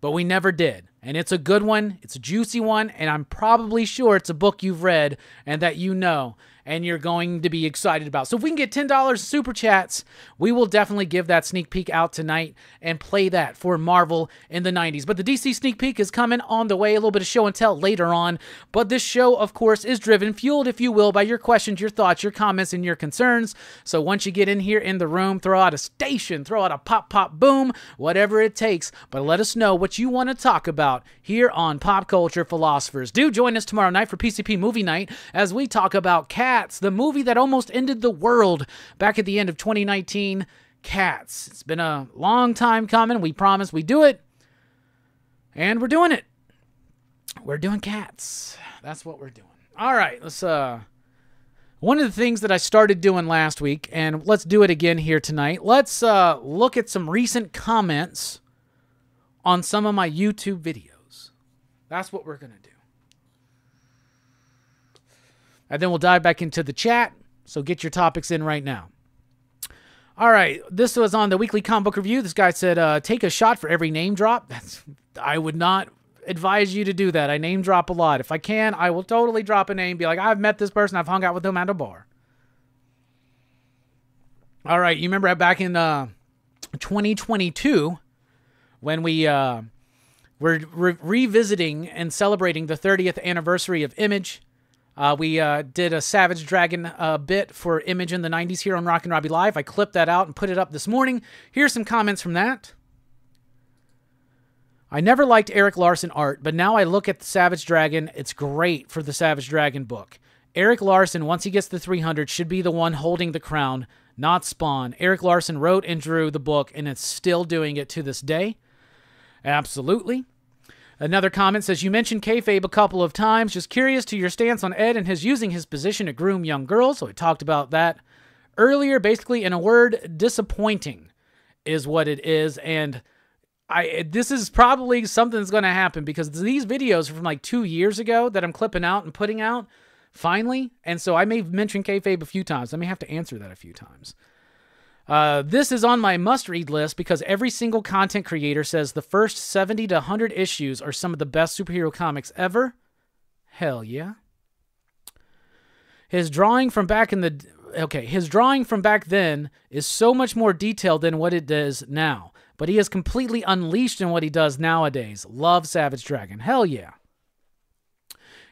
but we never did. And it's a good one, it's a juicy one, and I'm probably sure it's a book you've read and that you know and you're going to be excited about. So if we can get $10 Super Chats, we will definitely give that sneak peek out tonight and play that for Marvel in the 90s. But the DC sneak peek is coming on the way, a little bit of show and tell later on. But this show, of course, is driven, fueled, if you will, by your questions, your thoughts, your comments, and your concerns. So once you get in here in the room, throw out a station, throw out a pop, pop, boom, whatever it takes. But let us know what you want to talk about here on Pop Culture Philosophers. Do join us tomorrow night for PCP Movie Night as we talk about Cats. Cats, the movie that almost ended the world back at the end of 2019. Cats. It's been a long time coming. We promise we do it. And we're doing it. We're doing Cats. That's what we're doing. All right, let's one of the things that I started doing last week, and let's do it again here tonight. Let's look at some recent comments on some of my YouTube videos. That's what we're going to do. And then we'll dive back into the chat, so get your topics in right now. All right, this was on the Weekly Comic Book Review. This guy said, take a shot for every name drop. I would not advise you to do that. I name drop a lot. If I can, I will totally drop a name, be like, I've met this person, I've hung out with them at a bar. All right, you remember back in 2022 when we... We're revisiting and celebrating the 30th anniversary of Image. We did a Savage Dragon bit for Image in the 90s here on Rockin' Robbie Live. I clipped that out and put it up this morning. Here's some comments from that. I never liked Eric Larson art, but now I look at the Savage Dragon. It's great for the Savage Dragon book. Eric Larson, once he gets the 300, should be the one holding the crown, not Spawn. Eric Larson wrote and drew the book, and it's still doing it to this day. Absolutely. Another comment says, you mentioned kayfabe a couple of times. Just curious to your stance on Ed and his using his position to groom young girls. So we talked about that earlier. Basically, in a word, disappointing is what it is. And this is probably something that's going to happen because these videos are from like 2 years ago that I'm clipping out and putting out finally. And so I may mention kayfabe a few times. I may have to answer that a few times. This is on my must-read list because every single content creator says the first 70 to 100 issues are some of the best superhero comics ever. Hell yeah. His drawing from back in the... Okay, his drawing from back then is so much more detailed than what it is now. But he is completely unleashed in what he does nowadays. Love Savage Dragon. Hell yeah.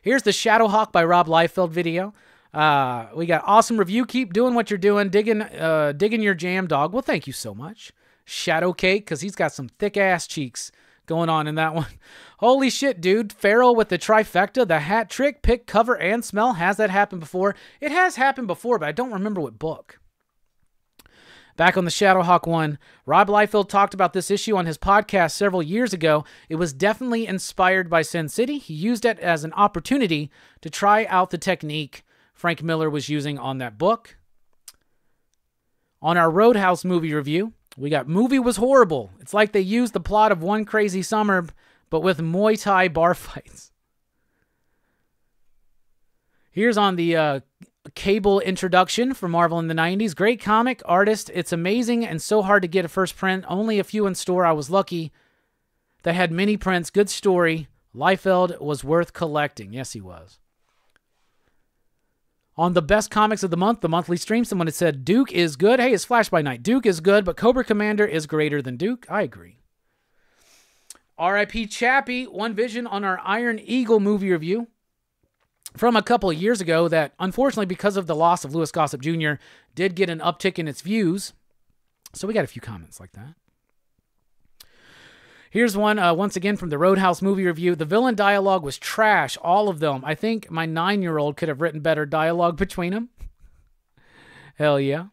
Here's the Shadowhawk by Rob Liefeld video. We got awesome review. Keep doing what you're doing. Digging your jam, dog. Well, thank you so much. Shadow Cake, because he's got some thick ass cheeks going on in that one. Holy shit, dude. Farrell with the trifecta, the hat trick, pick, cover, and smell. Has that happened before? It has happened before, but I don't remember what book. Back on the Shadowhawk one, Rob Liefeld talked about this issue on his podcast several years ago. It was definitely inspired by Sin City. He used it as an opportunity to try out the technique Frank Miller was using on that book. On our Roadhouse movie review, we got movie was horrible. It's like they used the plot of One Crazy Summer, but with Muay Thai bar fights. Here's on the Cable introduction for Marvel in the 90s. Great comic, artist. It's amazing and so hard to get a first print. Only a few in store. I was lucky. They had many prints. Good story. Liefeld was worth collecting. Yes, he was. On the best comics of the month, the monthly stream, someone had said, Duke is good. Hey, it's Flash by Night. Duke is good, but Cobra Commander is greater than Duke. I agree. R.I.P. Chappie, One Vision on our Iron Eagle movie review from a couple of years ago that, unfortunately, because of the loss of Louis Gossett Jr., did get an uptick in its views. So we got a few comments like that. Here's one, once again, from the Roadhouse movie review. The villain dialogue was trash, all of them. I think my 9-year-old could have written better dialogue between them. Hell yeah.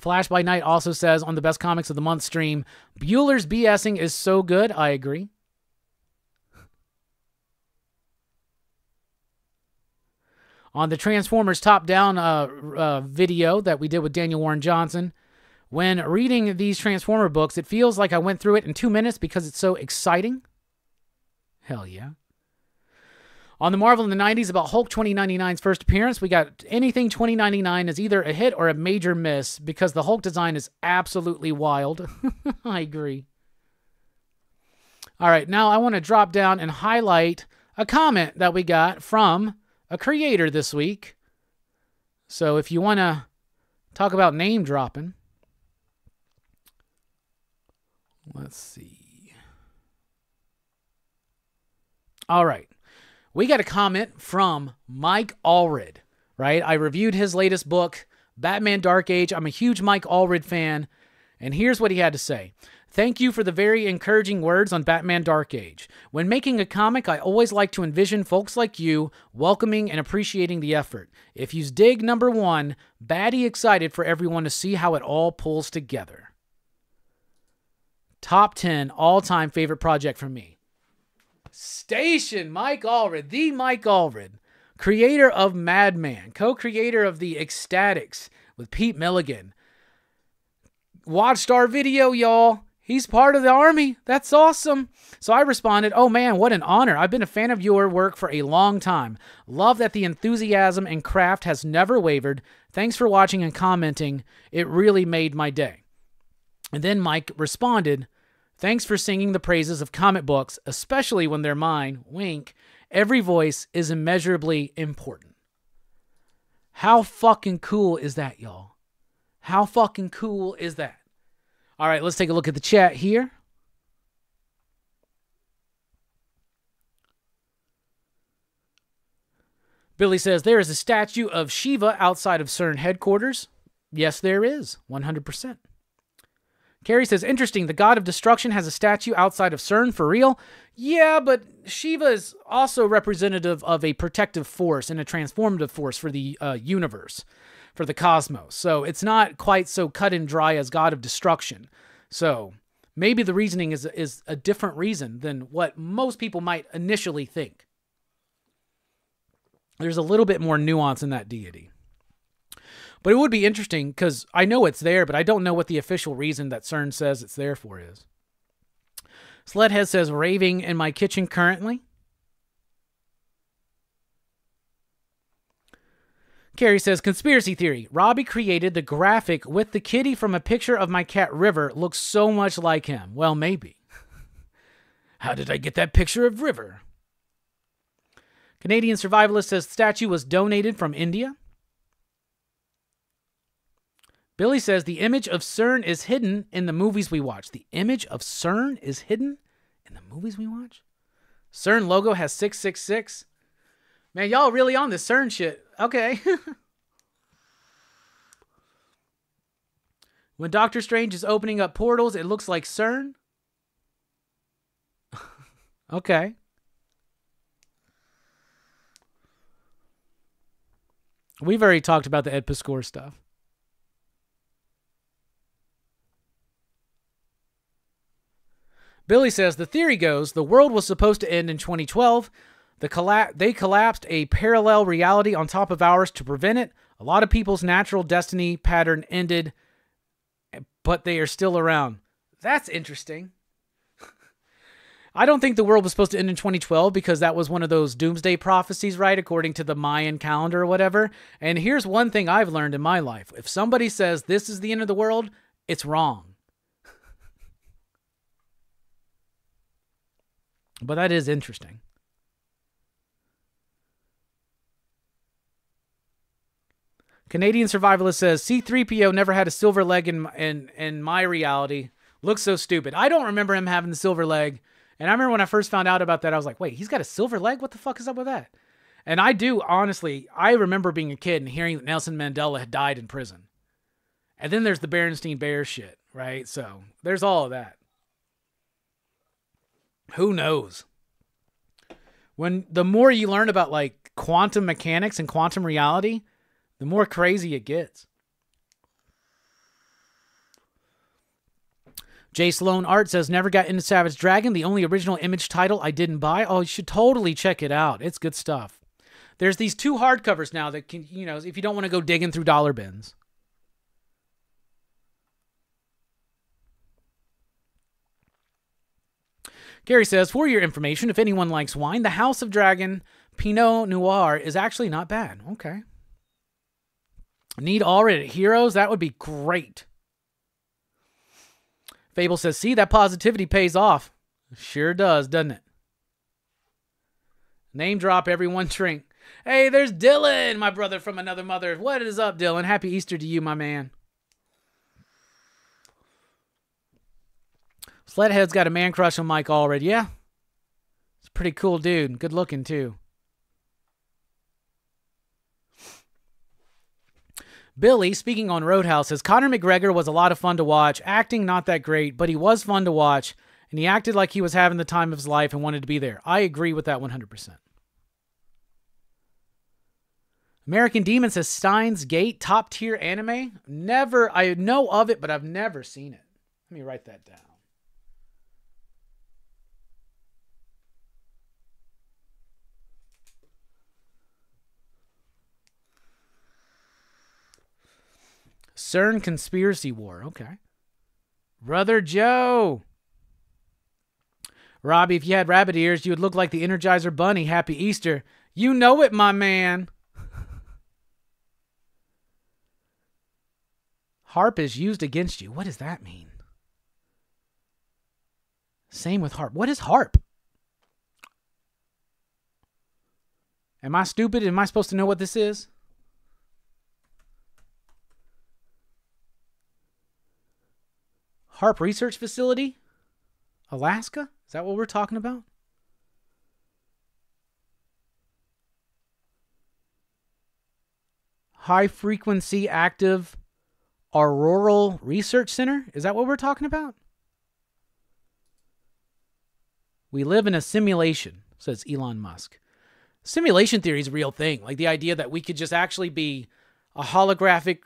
Flash by Night also says, on the best comics of the month stream, Bueller's BSing is so good. I agree. On the Transformers top-down video that we did with Daniel Warren Johnson, when reading these Transformer books, it feels like I went through it in 2 minutes because it's so exciting. Hell yeah. On the Marvel in the 90s, about Hulk 2099's first appearance, we got anything 2099 is either a hit or a major miss because the Hulk design is absolutely wild. I agree. All right, now I want to drop down and highlight a comment that we got from a creator this week. So if you want to talk about name dropping, let's see. All right. We got a comment from Mike Allred, right? I reviewed his latest book, Batman Dark Age. I'm a huge Mike Allred fan. And here's what he had to say. Thank you for the very encouraging words on Batman Dark Age. When making a comic, I always like to envision folks like you welcoming and appreciating the effort. If you dig number one, baddie excited for everyone to see how it all pulls together. Top 10 all-time favorite project for me. Station Mike Allred, the Mike Allred, creator of Madman, co-creator of The Ecstatics with Pete Milligan. Watched our video, y'all. He's part of the army. That's awesome. So I responded, oh man, what an honor. I've been a fan of your work for a long time. Love that the enthusiasm and craft has never wavered. Thanks for watching and commenting. It really made my day. And then Mike responded, thanks for singing the praises of comic books, especially when they're mine. Wink. Every voice is immeasurably important. How fucking cool is that, y'all? How fucking cool is that? All right, let's take a look at the chat here. Billy says, there is a statue of Shiva outside of CERN headquarters. Yes, there is. 100%. Carrie says, interesting, the god of destruction has a statue outside of CERN, for real? Yeah, but Shiva is also representative of a protective force and a transformative force for the universe, for the cosmos. So it's not quite so cut and dry as god of destruction. So maybe the reasoning is a different reason than what most people might initially think. There's a little bit more nuance in that deity. But it would be interesting, because I know it's there, but I don't know what the official reason that CERN says it's there for is. Sledhead says, raving in my kitchen currently. Carrie says, conspiracy theory. Robbie created the graphic with the kitty from a picture of my cat River. Looks so much like him. Well, maybe. How did I get that picture of River? Canadian Survivalist says, statue was donated from India. Billy says, the image of CERN is hidden in the movies we watch. The image of CERN is hidden in the movies we watch? CERN logo has 666. Man, y'all really on this CERN shit. Okay. When Doctor Strange is opening up portals, it looks like CERN. Okay. We've already talked about the Ed Piscor stuff. Billy says, the theory goes, the world was supposed to end in 2012. They collapsed a parallel reality on top of ours to prevent it. A lot of people's natural destiny pattern ended, but they are still around. That's interesting. I don't think the world was supposed to end in 2012 because that was one of those doomsday prophecies, right? According to the Mayan calendar or whatever. And here's one thing I've learned in my life. If somebody says this is the end of the world, it's wrong. But that is interesting. Canadian Survivalist says, C-3PO never had a silver leg in my reality. Looks so stupid. I don't remember him having the silver leg. And I remember when I first found out about that, I was like, wait, he's got a silver leg? What the fuck is up with that? And I do, honestly, I remember being a kid and hearing that Nelson Mandela had died in prison. And then there's the Berenstain Bears shit, right? So there's all of that. Who knows? When the more you learn about like quantum mechanics and quantum reality, the more crazy it gets. Jay Sloan Art says, never got into Savage Dragon, the only original Image title I didn't buy. Oh, you should totally check it out. It's good stuff. There's these two hardcovers now that can, you know, if you don't want to go digging through dollar bins. Gary says, for your information, if anyone likes wine, the House of Dragon Pinot Noir is actually not bad. Okay. Need already heroes? That would be great. Fable says, see, that positivity pays off. Sure does, doesn't it? Name drop everyone drink. Hey, there's Dylan, my brother from another mother. What is up, Dylan? Happy Easter to you, my man. Sledhead's got a man crush on Mike Allred. Yeah. It's a pretty cool dude. Good looking, too. Billy, speaking on Roadhouse, says, Conor McGregor was a lot of fun to watch. Acting, not that great, but he was fun to watch. And he acted like he was having the time of his life and wanted to be there. I agree with that 100%. American Demon says, Steins Gate, top tier anime. Never, I know of it, but I've never seen it. Let me write that down. CERN Conspiracy War. Okay. Brother Joe. Robbie, if you had rabbit ears, you would look like the Energizer Bunny. Happy Easter. You know it, my man. Harp is used against you. What does that mean? Same with harp. What is harp? Am I stupid? Am I supposed to know what this is? Harp Research Facility, Alaska? Is that what we're talking about? high-frequency active auroral research center? Is that what we're talking about? We live in a simulation, says Elon Musk. Simulation theory is a real thing. Like the idea that we could just actually be a holographic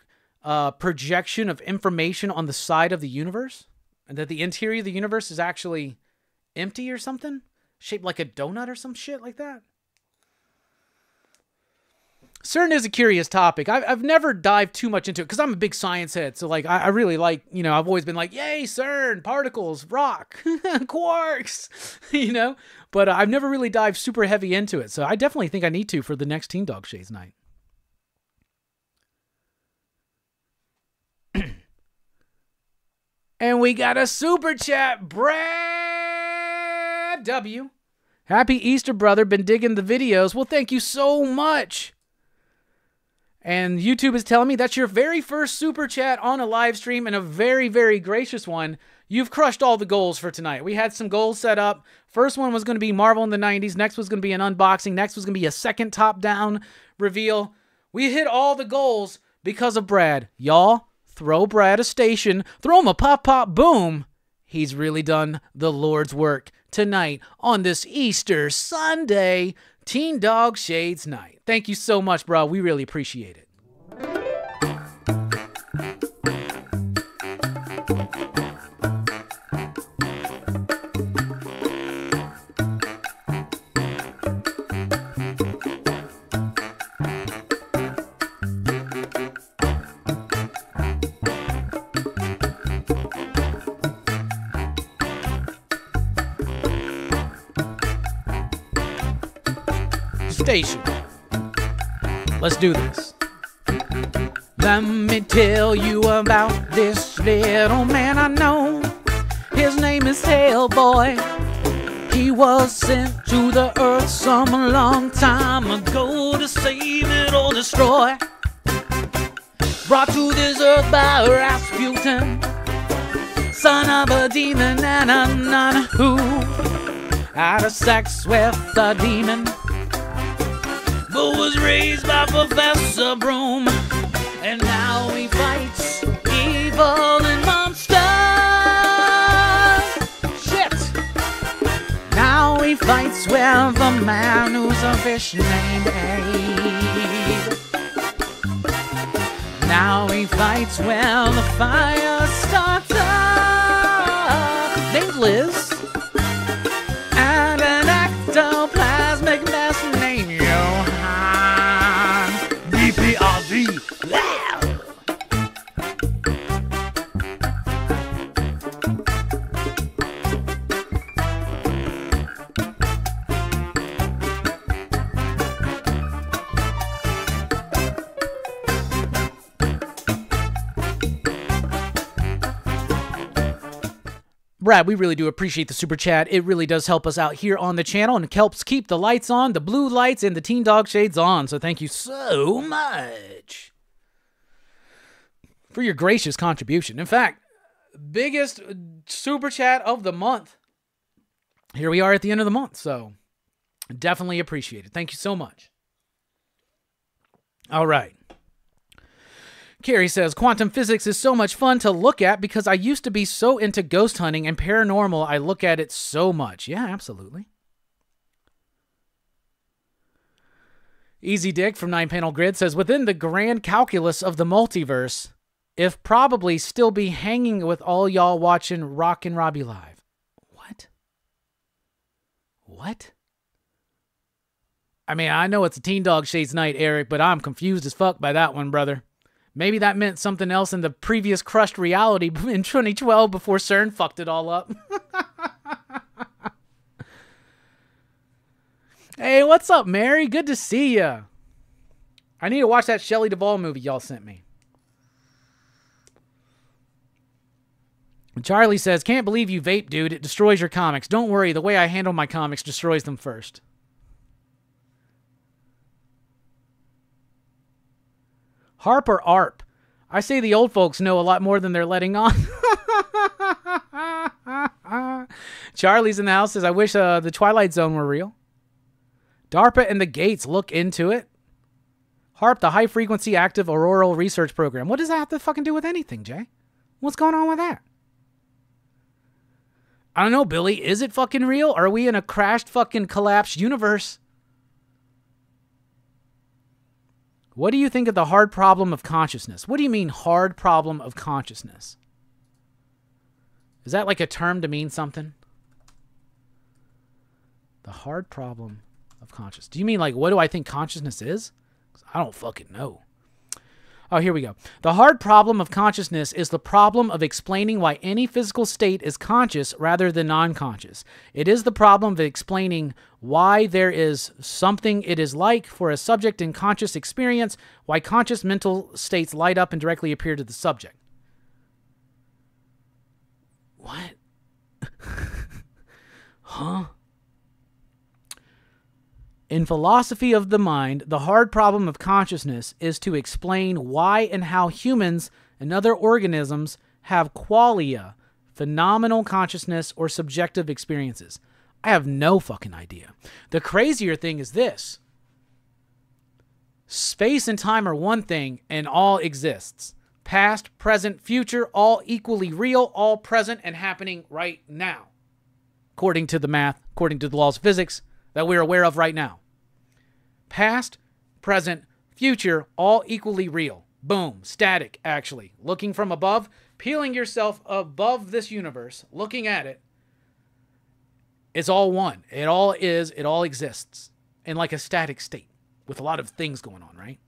projection of information on the side of the universe, and that the interior of the universe is actually empty or something, shaped like a donut or some shit like that. CERN is a curious topic. I've never dived too much into it because I'm a big science head. So like, I really like, you know, I've always been like, yay, CERN, particles, rock, quarks, you know, but I've never really dived super heavy into it. So I definitely think I need to for the next Teen Dog Shades night. And we got a super chat, Brad W. Happy Easter, brother. Been digging the videos. Well, thank you so much. And YouTube is telling me that's your very first super chat on a live stream and a very, very gracious one. You've crushed all the goals for tonight. We had some goals set up. First one was going to be Marvel in the 90s. Next was going to be an unboxing. Next was going to be a second top-down reveal. We hit all the goals because of Brad. Y'all, throw Brad a station. Throw him a pop-pop-boom. He's really done the Lord's work tonight on this Easter Sunday, Teen Dog Shades night. Thank you so much, bro. We really appreciate it. Station. Let's do this. Let me tell you about this little man I know. His name is Hellboy. He was sent to the earth some long time ago to save it or destroy. Brought to this earth by Rasputin, son of a demon and a nun who had a sex with the demon, but was raised by Professor Broom, and now he fights evil and monsters. Shit! Now he fights with a man who's a fish named Abe. Now he fights with a fire starter named Liz, and an ectoplasmic mess named Yo. Brad, we really do appreciate the super chat. It really does help us out here on the channel and helps keep the lights on, the blue lights and the Teen Dog Shades on. So thank you so much for your gracious contribution. In fact, biggest super chat of the month. Here we are at the end of the month. So definitely appreciate it. Thank you so much. All right. Carrie says, quantum physics is so much fun to look at because I used to be so into ghost hunting and paranormal. I look at it so much. Yeah, absolutely. Easy Dick from 9 Panel Grid says, within the grand calculus of the multiverse, if probably still be hanging with all y'all watching Rockin' Robbie Live. What? What? I mean, I know it's a Teen Dog Shades night, Eric, but I'm confused as fuck by that one, brother. Maybe that meant something else in the previous crushed reality in 2012 before CERN fucked it all up. Hey, what's up, Mary? Good to see ya. I need to watch that Shelley Duvall movie y'all sent me. Charlie says, can't believe you vape, dude. It destroys your comics. Don't worry. The way I handle my comics destroys them first. Harper Arp. I say the old folks know a lot more than they're letting on. Charlie's in the house says, I wish the Twilight Zone were real. DARPA and the Gates look into it. HAARP, the High Frequency Active Auroral Research Program. What does that have to fucking do with anything, Jay? What's going on with that? I don't know, Billy. Is it fucking real? Are we in a crashed fucking collapsed universe? What do you think of the hard problem of consciousness? What do you mean hard problem of consciousness? Is that like a term to mean something? The hard problem of consciousness. Do you mean like what do I think consciousness is? I don't fucking know. Oh, here we go. The hard problem of consciousness is the problem of explaining why any physical state is conscious rather than non-conscious. It is the problem of explaining why there is something it is like for a subject in conscious experience, why conscious mental states light up and directly appear to the subject. What? Huh? In philosophy of the mind, the hard problem of consciousness is to explain why and how humans and other organisms have qualia, phenomenal consciousness, or subjective experiences. I have no fucking idea. The crazier thing is this. Space and time are one thing, and all exists. Past, present, future, all equally real, all present and happening right now. According to the math, according to the laws of physics, that we're aware of right now. Past, present, future, all equally real. Boom. Static, actually. Looking from above, peeling yourself above this universe, looking at it. It's all one. It all is. It all exists in like a static state with a lot of things going on, right?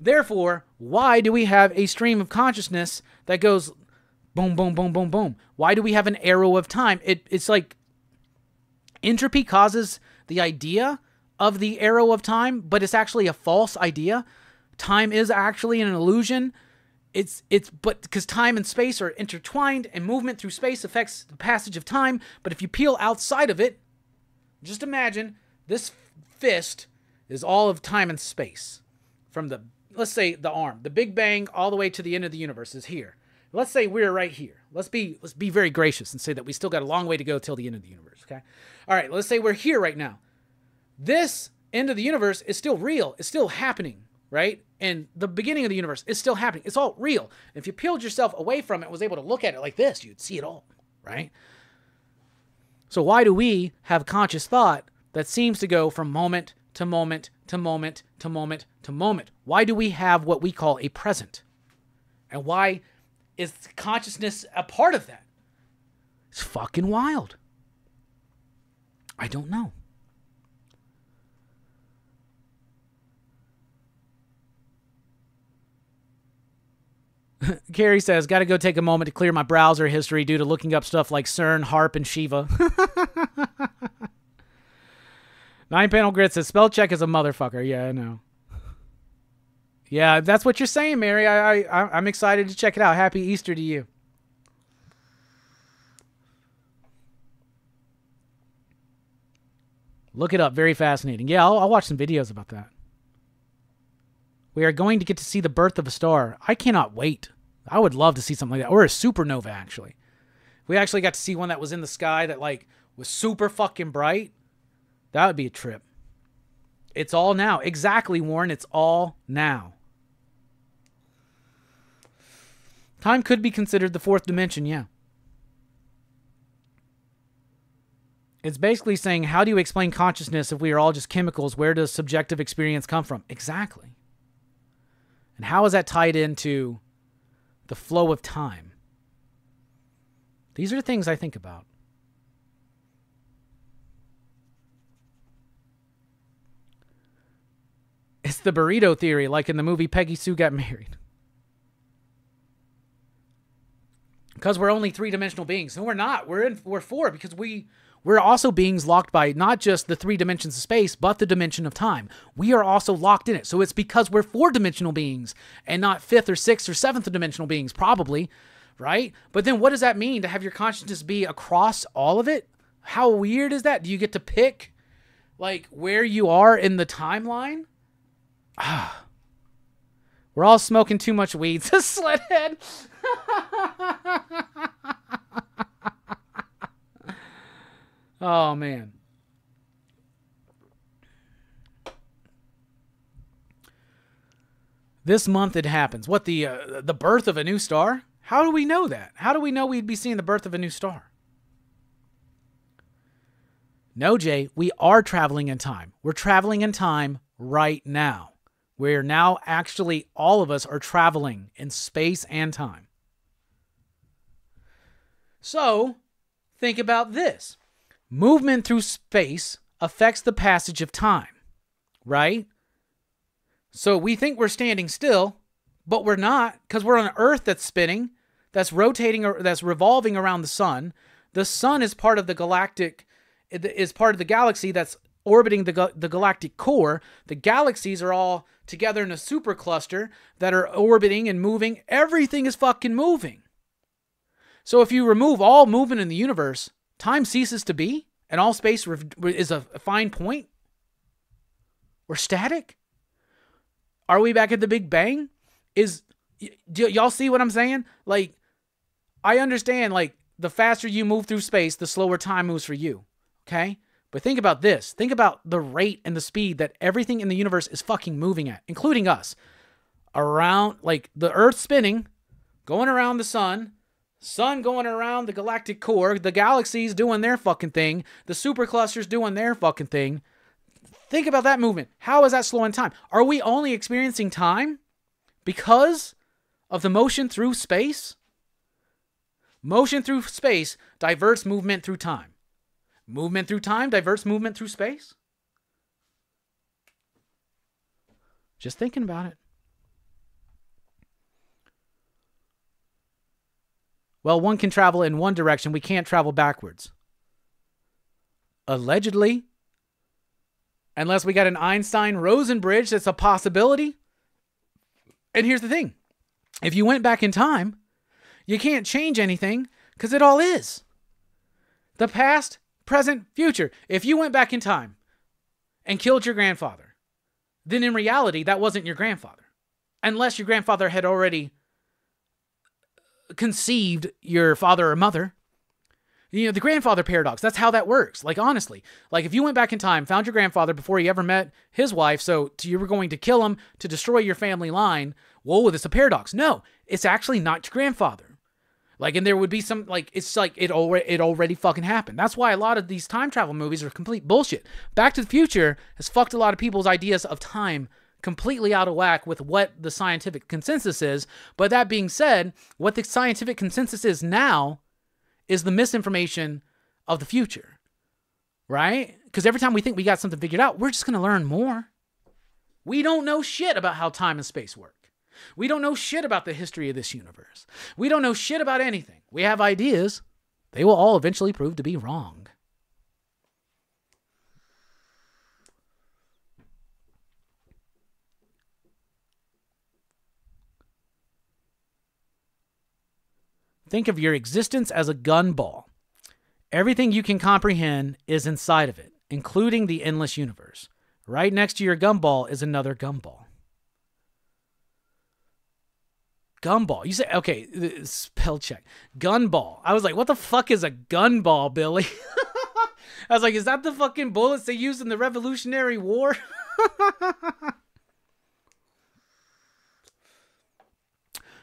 Therefore, why do we have a stream of consciousness that goes boom, boom, boom, boom, boom? Why do we have an arrow of time? It's like... entropy causes the idea of the arrow of time, but it's actually a false idea. Time is actually an illusion. But because time and space are intertwined and movement through space affects the passage of time. But if you peel outside of it, just imagine this fist is all of time and space from the, let's say the arm, the Big Bang all the way to the end of the universe is here. Let's say we're right here. Let's be very gracious and say that we still got a long way to go till the end of the universe, okay? All right, let's say we're here right now. This end of the universe is still real. It's still happening, right? And the beginning of the universe is still happening. It's all real. If you peeled yourself away from it and was able to look at it like this, you'd see it all, right? So why do we have conscious thought that seems to go from moment to moment to moment to moment to moment? Why do we have what we call a present? And why... is consciousness a part of that? It's fucking wild. I don't know. Carrie says, gotta go take a moment to clear my browser history due to looking up stuff like CERN, HAARP, and Shiva. 9 Panel Grit says, spell check is a motherfucker. Yeah, I know. Yeah, that's what you're saying, Mary. I'm excited to check it out. Happy Easter to you. Look it up. Very fascinating. Yeah, I'll watch some videos about that. We are going to get to see the birth of a star. I cannot wait. I would love to see something like that. Or a supernova, actually. We actually got to see one that was in the sky that, like, was super fucking bright. That would be a trip. It's all now. Exactly, Warren. It's all now. Time could be considered the fourth dimension, yeah. It's basically saying, how do you explain consciousness if we are all just chemicals? Where does subjective experience come from? Exactly. And how is that tied into the flow of time? These are things I think about. It's the burrito theory, like in the movie Peggy Sue Got Married. Because we're only three-dimensional beings. No, we're not. We're four because we're also beings locked by not just the 3 dimensions of space, but the dimension of time. We are also locked in it. So it's because we're 4-dimensional beings and not 5th or 6th or 7th dimensional beings, probably, right? But then what does that mean to have your consciousness be across all of it? How weird is that? Do you get to pick, like, where you are in the timeline? We're all smoking too much weed, Sledhead. Oh, man. This month it happens. What, the birth of a new star? How do we know that? How do we know we'd be seeing the birth of a new star? No, Jay, we are traveling in time. We're traveling in time right now. We're now actually, all of us are traveling in space and time. So, think about this. Movement through space affects the passage of time, right? So we think we're standing still, but we're not, because we're on an Earth that's spinning, that's rotating, or that's revolving around the sun. The sun is part of the galactic, is part of the galaxy that's orbiting the galactic core. The galaxies are all together in a supercluster that are orbiting and moving. Everything is fucking moving. So if you remove all movement in the universe, time ceases to be, and all space is a fine point. We're static. Are we back at the Big Bang? Do y'all see what I'm saying? Like, I understand, like, the faster you move through space, the slower time moves for you, okay? But think about this. Think about the rate and the speed that everything in the universe is fucking moving at, including us. Around, like, the Earth spinning, going around the sun, sun going around the galactic core, the galaxies doing their fucking thing, the superclusters doing their fucking thing. Think about that movement. How is that slowing time? Are we only experiencing time because of the motion through space? Motion through space diverts movement through time. Movement through time diverts movement through space? Just thinking about it. Well, one can travel in one direction. We can't travel backwards. Allegedly. Unless we got an Einstein-Rosen bridge, that's a possibility. And here's the thing. If you went back in time, you can't change anything because it all is. The past, present, future. If you went back in time and killed your grandfather, then in reality, that wasn't your grandfather. Unless your grandfather had already conceived your father or mother. You know, the grandfather paradox, that's how that works. Like, honestly, like, if you went back in time, found your grandfather before he ever met his wife, so you were going to kill him to destroy your family line. Whoa, this is a paradox. No, it's actually not your grandfather. Like, and there would be some, like, it's like it already fucking happened. That's why a lot of these time travel movies are complete bullshit. Back to the Future has fucked a lot of people's ideas of time completely out of whack with what the scientific consensus is. But that being said, what the scientific consensus is now is the misinformation of the future, right? Because every time we think we got something figured out, we're just going to learn more. We don't know shit about how time and space work. We don't know shit about the history of this universe. We don't know shit about anything. We have ideas. They will all eventually prove to be wrong. Think of your existence as a gunball. Everything you can comprehend is inside of it, including the endless universe. Right next to your gumball is another gumball. Gumball. You say, okay, spell check. Gunball. I was like, what the fuck is a gunball, Billy? I was like, is that the fucking bullets they used in the Revolutionary War?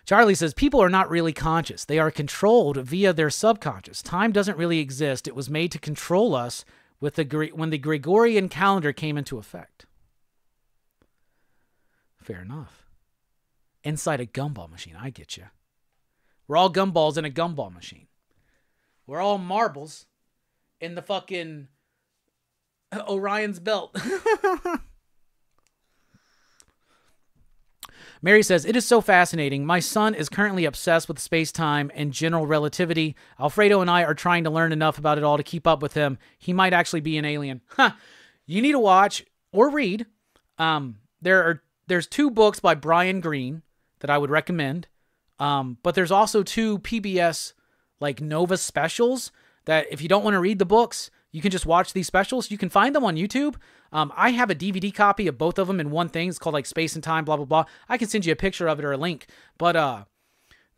Charlie says, people are not really conscious. They are controlled via their subconscious. Time doesn't really exist. It was made to control us with when the Gregorian calendar came into effect. Fair enough. Inside a gumball machine. I get you. We're all gumballs in a gumball machine. We're all marbles in the fucking Orion's belt. Mary says, it is so fascinating. My son is currently obsessed with space-time and general relativity. Alfredo and I are trying to learn enough about it all to keep up with him. He might actually be an alien. Huh. You need to watch or read. There's two books by Brian Greene that I would recommend. But there's also two PBS, like, Nova specials that if you don't want to read the books, you can just watch these specials. You can find them on YouTube. I have a DVD copy of both of them in one thing. It's called, like, Space and Time, blah, blah, blah. I can send you a picture of it or a link. But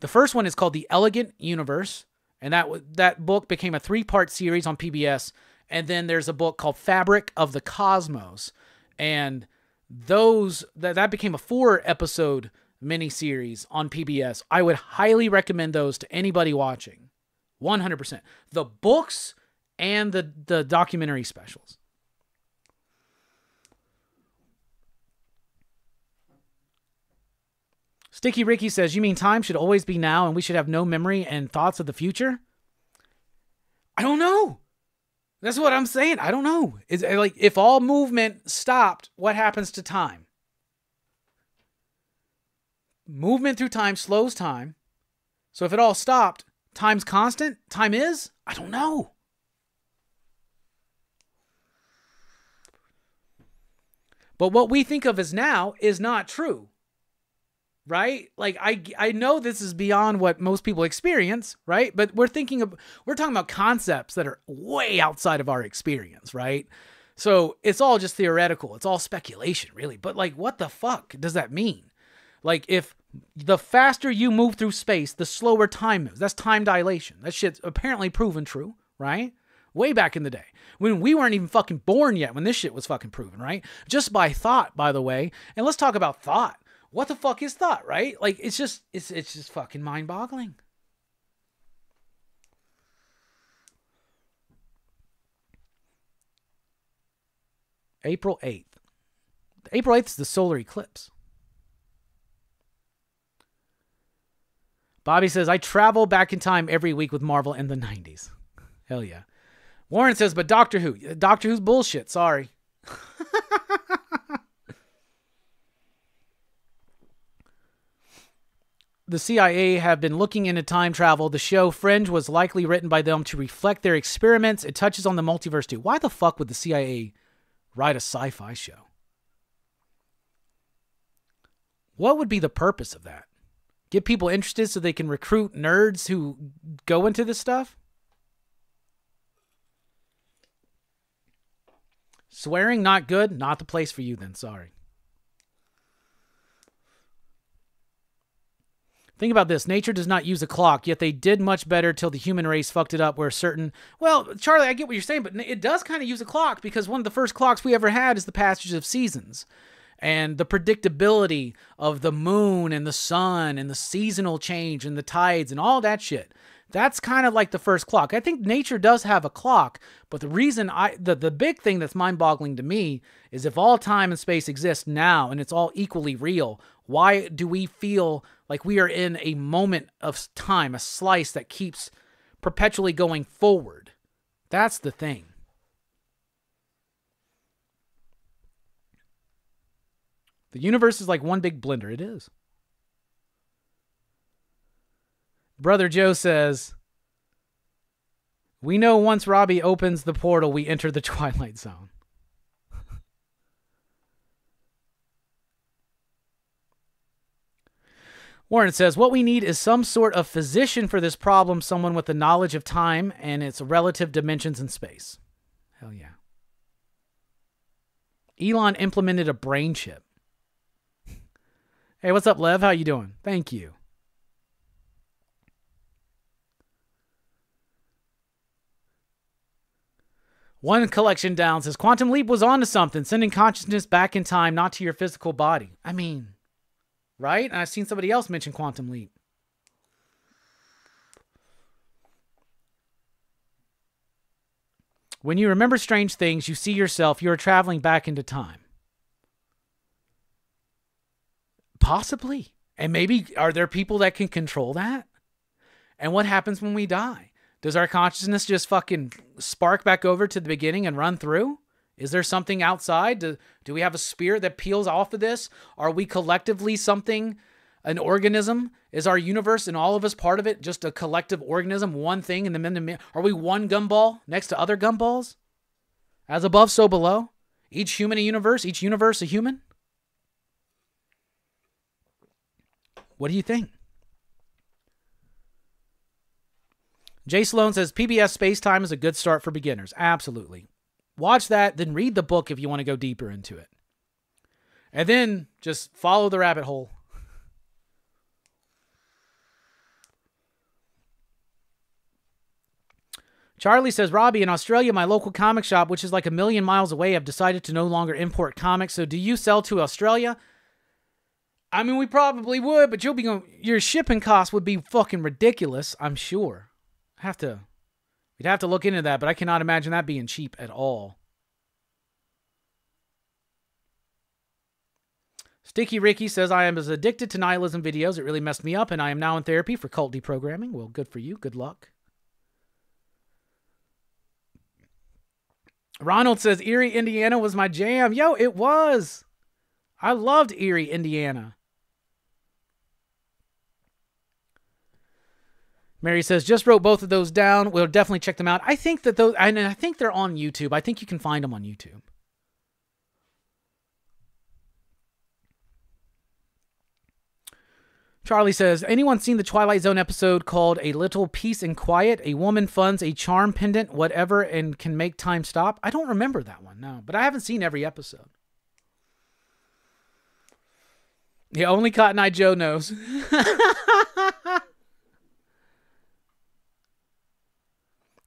the first one is called The Elegant Universe. And that book became a three-part series on PBS. And then there's a book called Fabric of the Cosmos. And those that became a 4-episode miniseries on PBS. I would highly recommend those to anybody watching. 100%. The books and the documentary specials. Sticky Ricky says, you mean time should always be now and we should have no memory and thoughts of the future? I don't know. That's what I'm saying. I don't know. It's like, if all movement stopped, what happens to time? Movement through time slows time. So if it all stopped, time's constant? Time is? I don't know. But what we think of as now is not true. Right? Like, I know this is beyond what most people experience, right? But we're talking about concepts that are way outside of our experience, right? So it's all just theoretical. It's all speculation, really. But like, what the fuck does that mean? Like, if the faster you move through space, the slower time moves. That's time dilation. That shit's apparently proven true, right? Way back in the day, when we weren't even fucking born yet, when this shit was fucking proven, right? Just by thought, by the way. And let's talk about thought. What the fuck is thought, right? Like, it's just fucking mind-boggling. April 8th. April 8th is the solar eclipse. Bobby says, I travel back in time every week with Marvel in the 90s. Hell yeah. Warren says, but Doctor Who. Doctor Who's bullshit, sorry. The CIA have been looking into time travel. The show Fringe was likely written by them to reflect their experiments. It touches on the multiverse too. Why the fuck would the CIA write a sci-fi show? What would be the purpose of that? Get people interested so they can recruit nerds who go into this stuff? Swearing not good? Not the place for you then, sorry. Think about this. Nature does not use a clock, yet they did much better till the human race fucked it up where certain... Well, Charlie, I get what you're saying, but it does kind of use a clock because one of the first clocks we ever had is the passage of seasons and the predictability of the moon and the sun and the seasonal change and the tides and all that shit. That's kind of like the first clock. I think nature does have a clock, but the reason the big thing that's mind-boggling to me is if all time and space exist now and it's all equally real, why do we feel like we are in a moment of time, a slice that keeps perpetually going forward? That's the thing. The universe is like one big blender. It is. Brother Joe says, we know once Robbie opens the portal, we enter the Twilight Zone. Warren says, what we need is some sort of physician for this problem, someone with the knowledge of time and its relative dimensions in space. Hell yeah. Elon implemented a brain chip. Hey, what's up, Lev? How you doing? Thank you. One collection down says, Quantum Leap was onto something, sending consciousness back in time, not to your physical body. I mean... Right? And I've seen somebody else mention Quantum Leap. When you remember strange things, you see yourself, you're traveling back into time. Possibly. And maybe, are there people that can control that? And what happens when we die? Does our consciousness just fucking spark back over to the beginning and run through? Is there something outside? Do we have a spirit that peels off of this? Are we collectively something, an organism? Is our universe and all of us part of it just a collective organism, one thing? Are we one gumball next to other gumballs? As above, so below. Each human a universe, each universe a human? What do you think? Jay Sloan says, PBS Space Time is a good start for beginners. Absolutely. Watch that, then read the book if you want to go deeper into it. And then just follow the rabbit hole. Charlie says, Robbie, in Australia, my local comic shop, which is like a million miles away, have decided to no longer import comics. So do you sell to Australia? I mean, we probably would, but your shipping costs would be fucking ridiculous, I'm sure. We'd have to look into that, but I cannot imagine that being cheap at all. Sticky Ricky says, I am as addicted to nihilism videos. It really messed me up, and I am now in therapy for cult deprogramming. Well, good for you. Good luck. Ronald says, Erie, Indiana was my jam. Yo, it was. I loved Erie, Indiana. Mary says, just wrote both of those down. We'll definitely check them out. I think that those, and I think they're on YouTube. I think you can find them on YouTube. Charlie says, anyone seen the Twilight Zone episode called A Little Peace and Quiet? A woman funds a charm pendant, whatever, and can make time stop. I don't remember that one, no. But I haven't seen every episode. Yeah, only Cotton Eye Joe knows.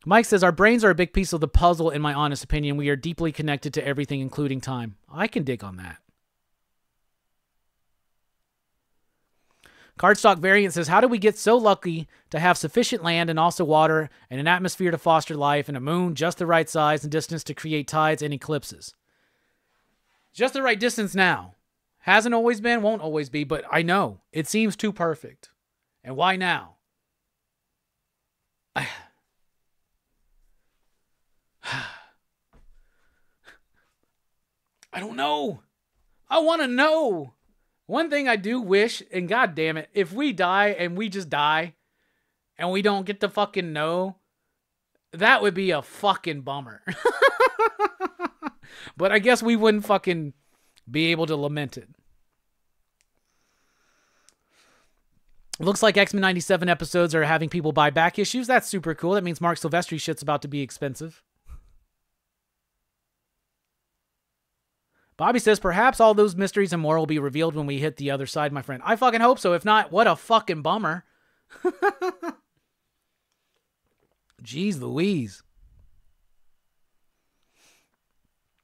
Mike says, our brains are a big piece of the puzzle, in my honest opinion. We are deeply connected to everything, including time. I can dig on that. Cardstock Variant says, how do we get so lucky to have sufficient land and also water and an atmosphere to foster life and a moon just the right size and distance to create tides and eclipses? Just the right distance now. Hasn't always been, won't always be, but I know. It seems too perfect. And why now? I don't know. I want to know. One thing I do wish, and god damn it, if we die and we just die and we don't get to fucking know, that would be a fucking bummer. But I guess we wouldn't fucking be able to lament it. Looks like X-Men 97 episodes are having people buy back issues. That's super cool. That means Mark Silvestri shit's about to be expensive. Bobby says, perhaps all those mysteries and more will be revealed when we hit the other side, my friend. I fucking hope so. If not, what a fucking bummer. Jeez Louise.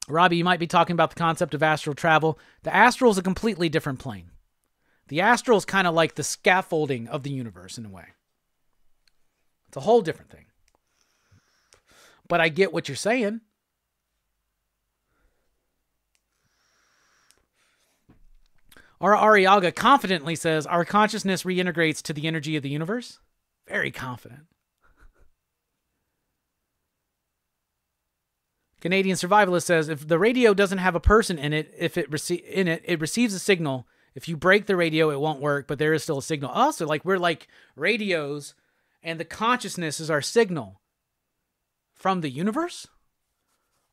Robbie, you might be talking about the concept of astral travel. The astral is a completely different plane. The astral is kind of like the scaffolding of the universe in a way. It's a whole different thing. But I get what you're saying. Our Ariaga confidently says, our consciousness reintegrates to the energy of the universe. Very confident. Canadian Survivalist says, if the radio doesn't have a person in it, it receives a signal. If you break the radio, it won't work, but there is still a signal. Also, like we're like radios, and the consciousness is our signal from the universe.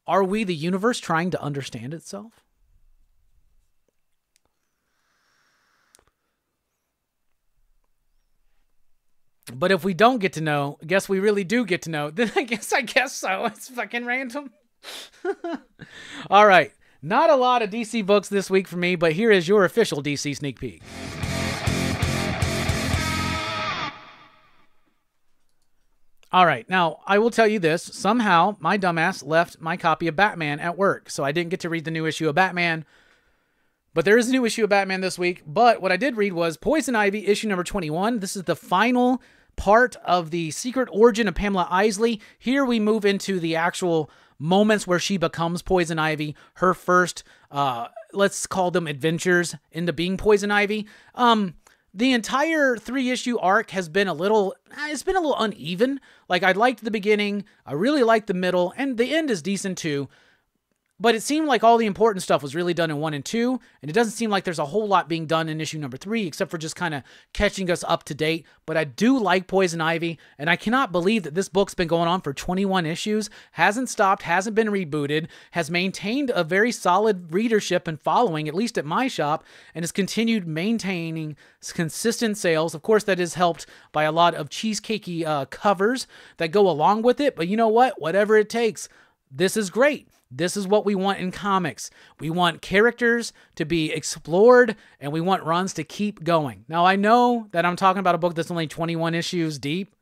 Are we the universe trying to understand itself? But if we don't get to know, I guess we really do get to know. Then I guess so. It's fucking random. All right. Not a lot of DC books this week for me, but here is your official DC sneak peek. All right. Now, I will tell you this. Somehow, my dumbass left my copy of Batman at work, so I didn't get to read the new issue of Batman. But there is a new issue of Batman this week. But what I did read was Poison Ivy, issue number 21. This is the final part of the secret origin of Pamela Isley. Here we move into the actual moments where she becomes Poison Ivy. Her first, let's call them adventures into being Poison Ivy. The entire 3-issue arc has been a little uneven. Like, I liked the beginning. I really liked the middle. And the end is decent, too. But it seemed like all the important stuff was really done in 1 and 2, and it doesn't seem like there's a whole lot being done in issue number 3, except for just kind of catching us up to date. But I do like Poison Ivy, and I cannot believe that this book's been going on for 21 issues, hasn't stopped, hasn't been rebooted, has maintained a very solid readership and following, at least at my shop, and has continued maintaining consistent sales. Of course, that is helped by a lot of cheesecakey covers that go along with it, but you know what? Whatever it takes, this is great. This is what we want in comics. We want characters to be explored, and we want runs to keep going. Now, I know that I'm talking about a book that's only 21 issues deep,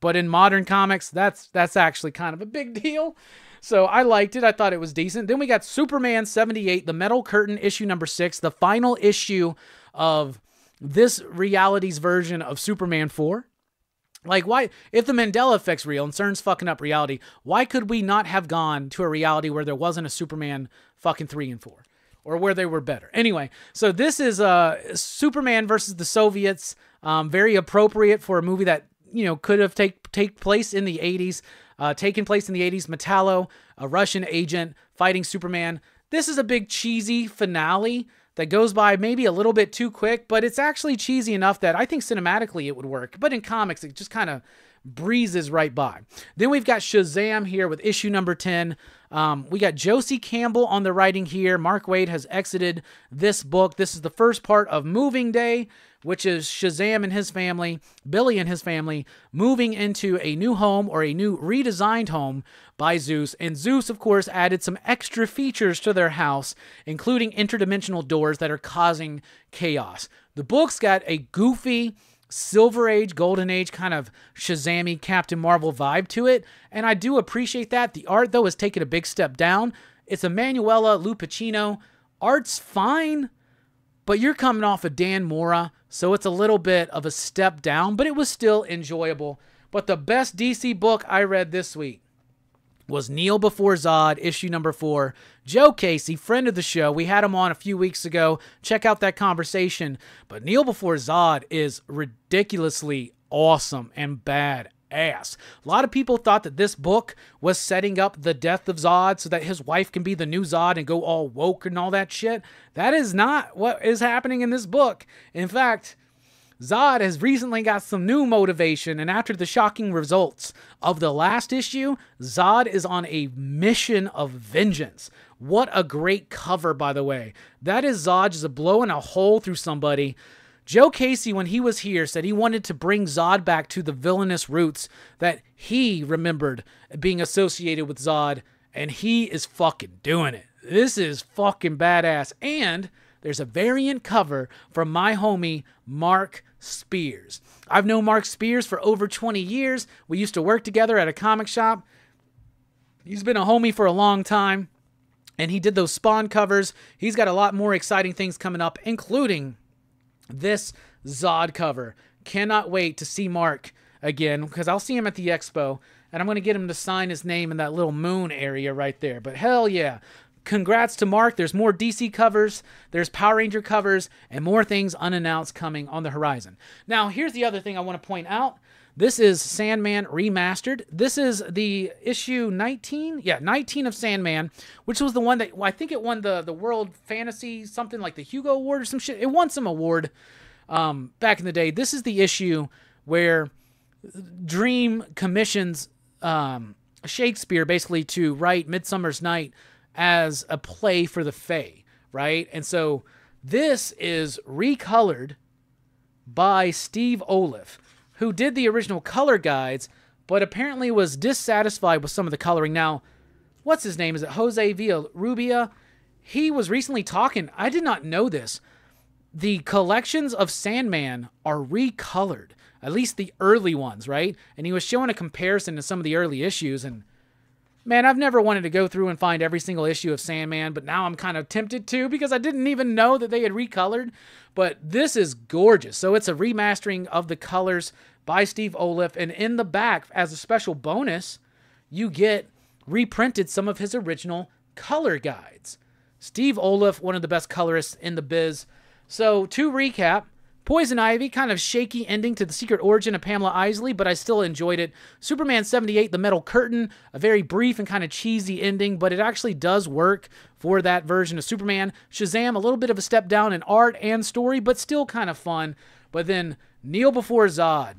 But in modern comics, that's actually kind of a big deal. So I liked it. I thought it was decent. Then we got Superman 78, the Metal Curtain, issue number 6, the final issue of this reality's version of Superman 4. Like, why, if the Mandela effect's real and CERN's fucking up reality, why could we not have gone to a reality where there wasn't a Superman fucking 3 and 4? Or where they were better. Anyway, so this is Superman versus the Soviets. Very appropriate for a movie that, you know, could have taken place in the 80s. Metallo, a Russian agent, fighting Superman. This is a big cheesy finale that goes by maybe a little bit too quick, but it's actually cheesy enough that I think cinematically it would work. But in comics, it just kind of breezes right by. Then we've got Shazam here with issue number 10. We got Josie Campbell on the writing here. Mark Waid has exited this book. This is the first part of Moving Day, which is Shazam and his family, Billy and his family, moving into a new home, or a new redesigned home by Zeus. And Zeus, of course, added some extra features to their house, including interdimensional doors that are causing chaos. The book's got a goofy Silver Age, Golden Age kind of Shazam-y Captain Marvel vibe to it, and I do appreciate that. The art, though, has taken a big step down. It's Emanuela Lupacino. Art's fine, but you're coming off of Dan Mora, so it's a little bit of a step down, but it was still enjoyable. But the best DC book I read this week was Kneel Before Zod, issue number 4. Joe Casey, friend of the show, we had him on a few weeks ago. Check out that conversation. But Kneel Before Zod is ridiculously awesome and bad ass. A lot of people thought that this book was setting up the death of Zod so that his wife can be the new Zod and go all woke and all that shit. That is not what is happening in this book. In fact, Zod has recently got some new motivation, and after the shocking results of the last issue, Zod is on a mission of vengeance. What a great cover, by the way. That is Zod just blowing a hole through somebody. Joe Casey, when he was here, said he wanted to bring Zod back to the villainous roots that he remembered being associated with Zod, and he is fucking doing it. This is fucking badass, and there's a variant cover from my homie, Mark Spears. I've known Mark Spears for over 20 years. We used to work together at a comic shop. He's been a homie for a long time, and he did those Spawn covers. He's got a lot more exciting things coming up, including this Zod cover. Cannot wait to see Mark again, because I'll see him at the expo, and I'm going to get him to sign his name in that little moon area right there. But hell yeah. Congrats to Mark. There's more DC covers, there's Power Ranger covers, and more things unannounced coming on the horizon. Now, here's the other thing I want to point out. This is Sandman Remastered. This is the issue 19. Yeah, 19 of Sandman, which was the one that, well, I think it won the World Fantasy, something like the Hugo Award or some shit. It won some award back in the day. This is the issue where Dream commissions Shakespeare basically to write Midsummer's Night as a play for the Fae, right? And so this is recolored by Steve Oliff, who did the original color guides, but apparently was dissatisfied with some of the coloring. Now, what's his name? Is it Jose Villarubia? He was recently talking. I did not know this. The collections of Sandman are recolored, at least the early ones, right? And he was showing a comparison to some of the early issues, and man, I've never wanted to go through and find every single issue of Sandman, but now I'm kind of tempted to because I didn't even know that they had recolored. But this is gorgeous. So it's a remastering of the colors by Steve Oliff. And in the back, as a special bonus, you get reprinted some of his original color guides. Steve Oliff, one of the best colorists in the biz. So to recap, Poison Ivy, kind of shaky ending to the secret origin of Pamela Isley, but I still enjoyed it. Superman 78, The Metal Curtain, a very brief and kind of cheesy ending, but it actually does work for that version of Superman. Shazam, a little bit of a step down in art and story, but still kind of fun. But then Kneel Before Zod.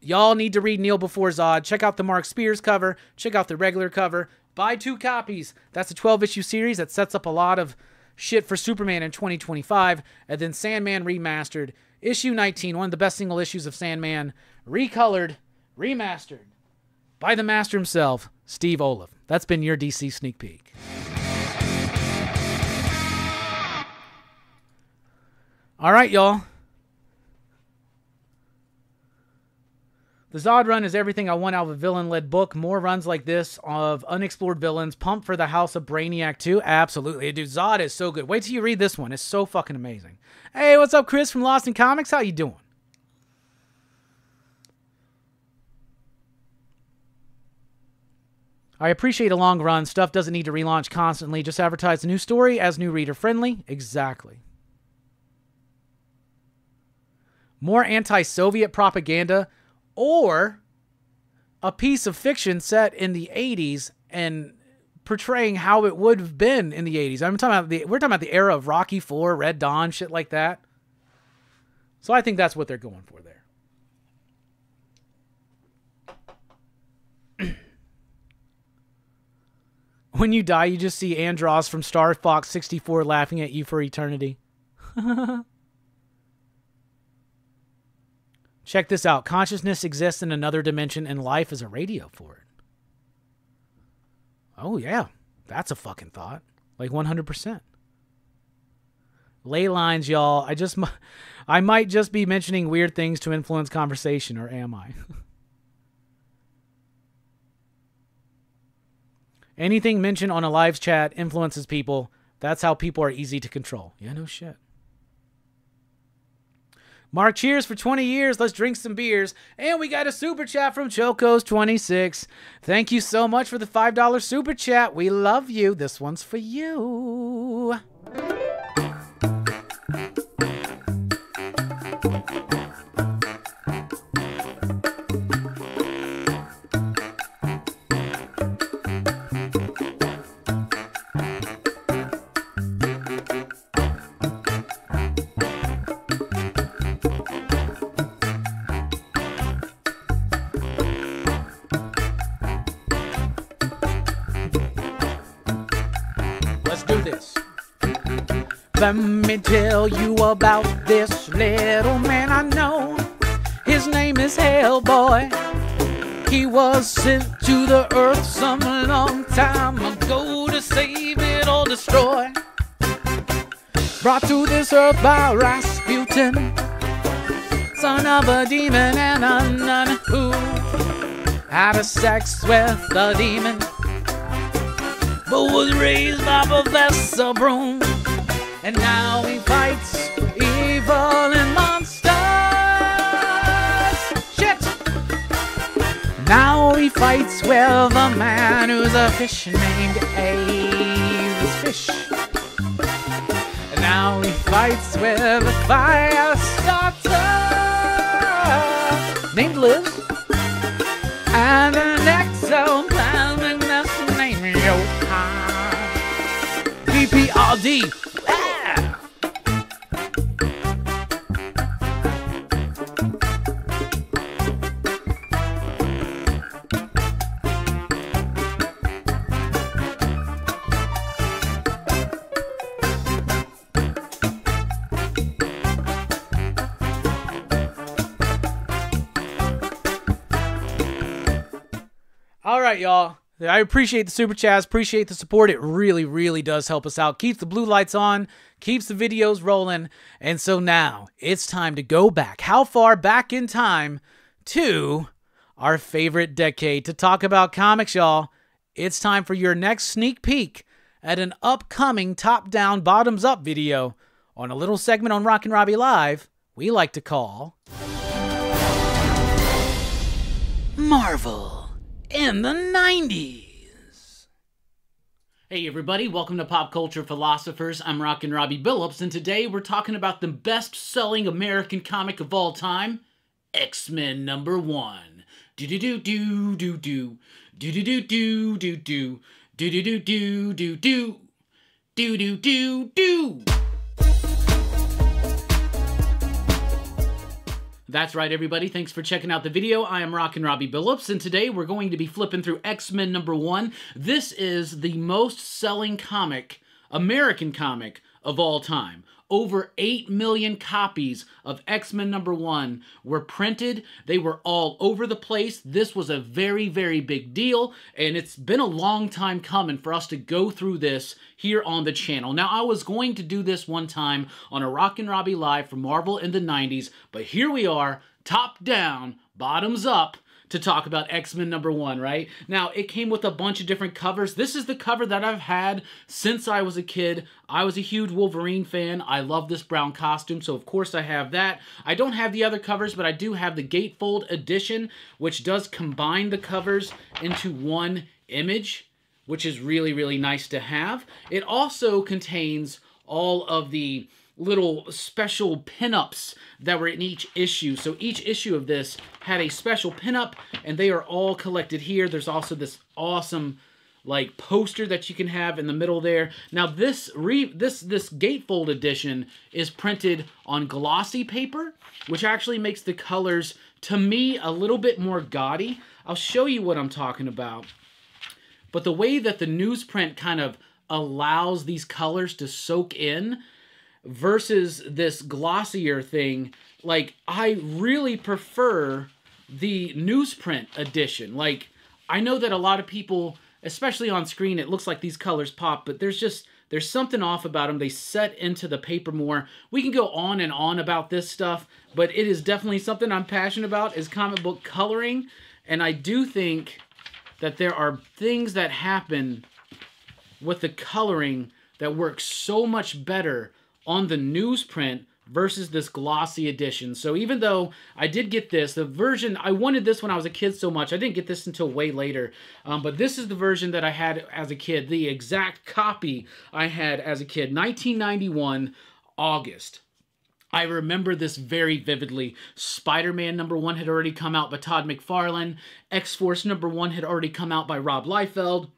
Y'all need to read Kneel Before Zod. Check out the Mark Spears cover. Check out the regular cover. Buy 2 copies. That's a 12-issue series that sets up a lot of shit for Superman in 2025, and then Sandman Remastered, issue 19, one of the best single issues of Sandman, recolored, remastered, by the master himself, Steve Oliff. That's been your DC Sneak Peek. All right, y'all. The Zod Run is everything I want out of a villain-led book. More runs like this of unexplored villains. Pumped for the House of Brainiac 2. Absolutely. Dude, Zod is so good. Wait till you read this one. It's so fucking amazing. Hey, what's up, Chris from Lost in Comics? How you doing? I appreciate a long run. Stuff doesn't need to relaunch constantly. Just advertise a new story as new reader-friendly. Exactly. More anti-Soviet propaganda. Or a piece of fiction set in the 80s and portraying how it would have been in the 80s. We're talking about the era of Rocky IV, Red Dawn, shit like that. So I think that's what they're going for there. When you die, you just see Andross from Star Fox 64 laughing at you for eternity. Check this out. Consciousness exists in another dimension, and life is a radio for it. Oh, yeah. That's a fucking thought. Like 100%. Ley lines, y'all. I might just be mentioning weird things to influence conversation, or am I? Anything mentioned on a live chat influences people. That's how people are easy to control. Yeah, no shit. Mark, cheers for 20 years. Let's drink some beers. And we got a super chat from Chocos26. Thank you so much for the $5 super chat. We love you. This one's for you. Let me tell you about this little man I know. His name is Hellboy. He was sent to the earth some long time ago to save it or destroy. Brought to this earth by Rasputin, son of a demon and a nun who had a sex with a demon, but was raised by Professor Broom. And now he fights evil and monsters. Shit! Now he fights with a man who's a fish named Aves Fish. And now he fights with a fire starter named Liz. And an exoplanet's that's named Yohan. BPRD. Y'all, I appreciate the super chats, appreciate the support. It really, really does help us out. Keeps the blue lights on, keeps the videos rolling. And so now it's time to go back. How far back in time to our favorite decade to talk about comics, y'all? It's time for your next sneak peek at an upcoming top-down, bottoms-up video on a little segment on Rockin' Robbie Live we like to call Marvel in the 90s. Hey everybody, welcome to Pop Culture Philosophers. I'm Rockin' Robbie Billups, and today we're talking about the best-selling American comic of all time, X-Men #1. Do-do-do-do-do-do. Do-do-do-do-do-do. Do-do-do-do-do-do. Do-do-do-do. That's right, everybody. Thanks for checking out the video. I am Rockin' Robbie Billups, and today we're going to be flipping through X-Men #1. This is the most-selling comic, American comic, of all time. Over 8 million copies of X-Men #1 were printed. They were all over the place. This was a very, very big deal, and it's been a long time coming for us to go through this here on the channel. Now, I was going to do this one time on a Rockin' Robbie Live for Marvel in the 90s, but here we are top down, bottoms up, to talk about X-Men #1, right? Now, it came with a bunch of different covers. This is the cover that I've had since I was a kid. I was a huge Wolverine fan. I love this brown costume, so of course I have that. I don't have the other covers, but I do have the Gatefold edition, which does combine the covers into one image, which is really, really nice to have. It also contains all of the little special pinups that were in each issue. So each issue of this had a special pinup, and they are all collected here. There's also this awesome like poster that you can have in the middle there. Now this gatefold edition is printed on glossy paper, which actually makes the colors to me a little bit more gaudy. I'll show you what I'm talking about. But the way that the newsprint kind of allows these colors to soak in versus this glossier thing, like, I really prefer the newsprint edition. Like, I know that a lot of people, especially on screen, it looks like these colors pop, but there's something off about them. They set into the paper more. We can go on and on about this stuff, but it is definitely something I'm passionate about, is comic book coloring, and I do think that there are things that happen with the coloring that works so much better on the newsprint versus this glossy edition. So even though I did get this, the version, I wanted this when I was a kid so much, I didn't get this until way later, but this is the version that I had as a kid, the exact copy I had as a kid, 1991, August. I remember this very vividly. Spider-Man #1 had already come out by Todd McFarlane, X-Force #1 had already come out by Rob Liefeld,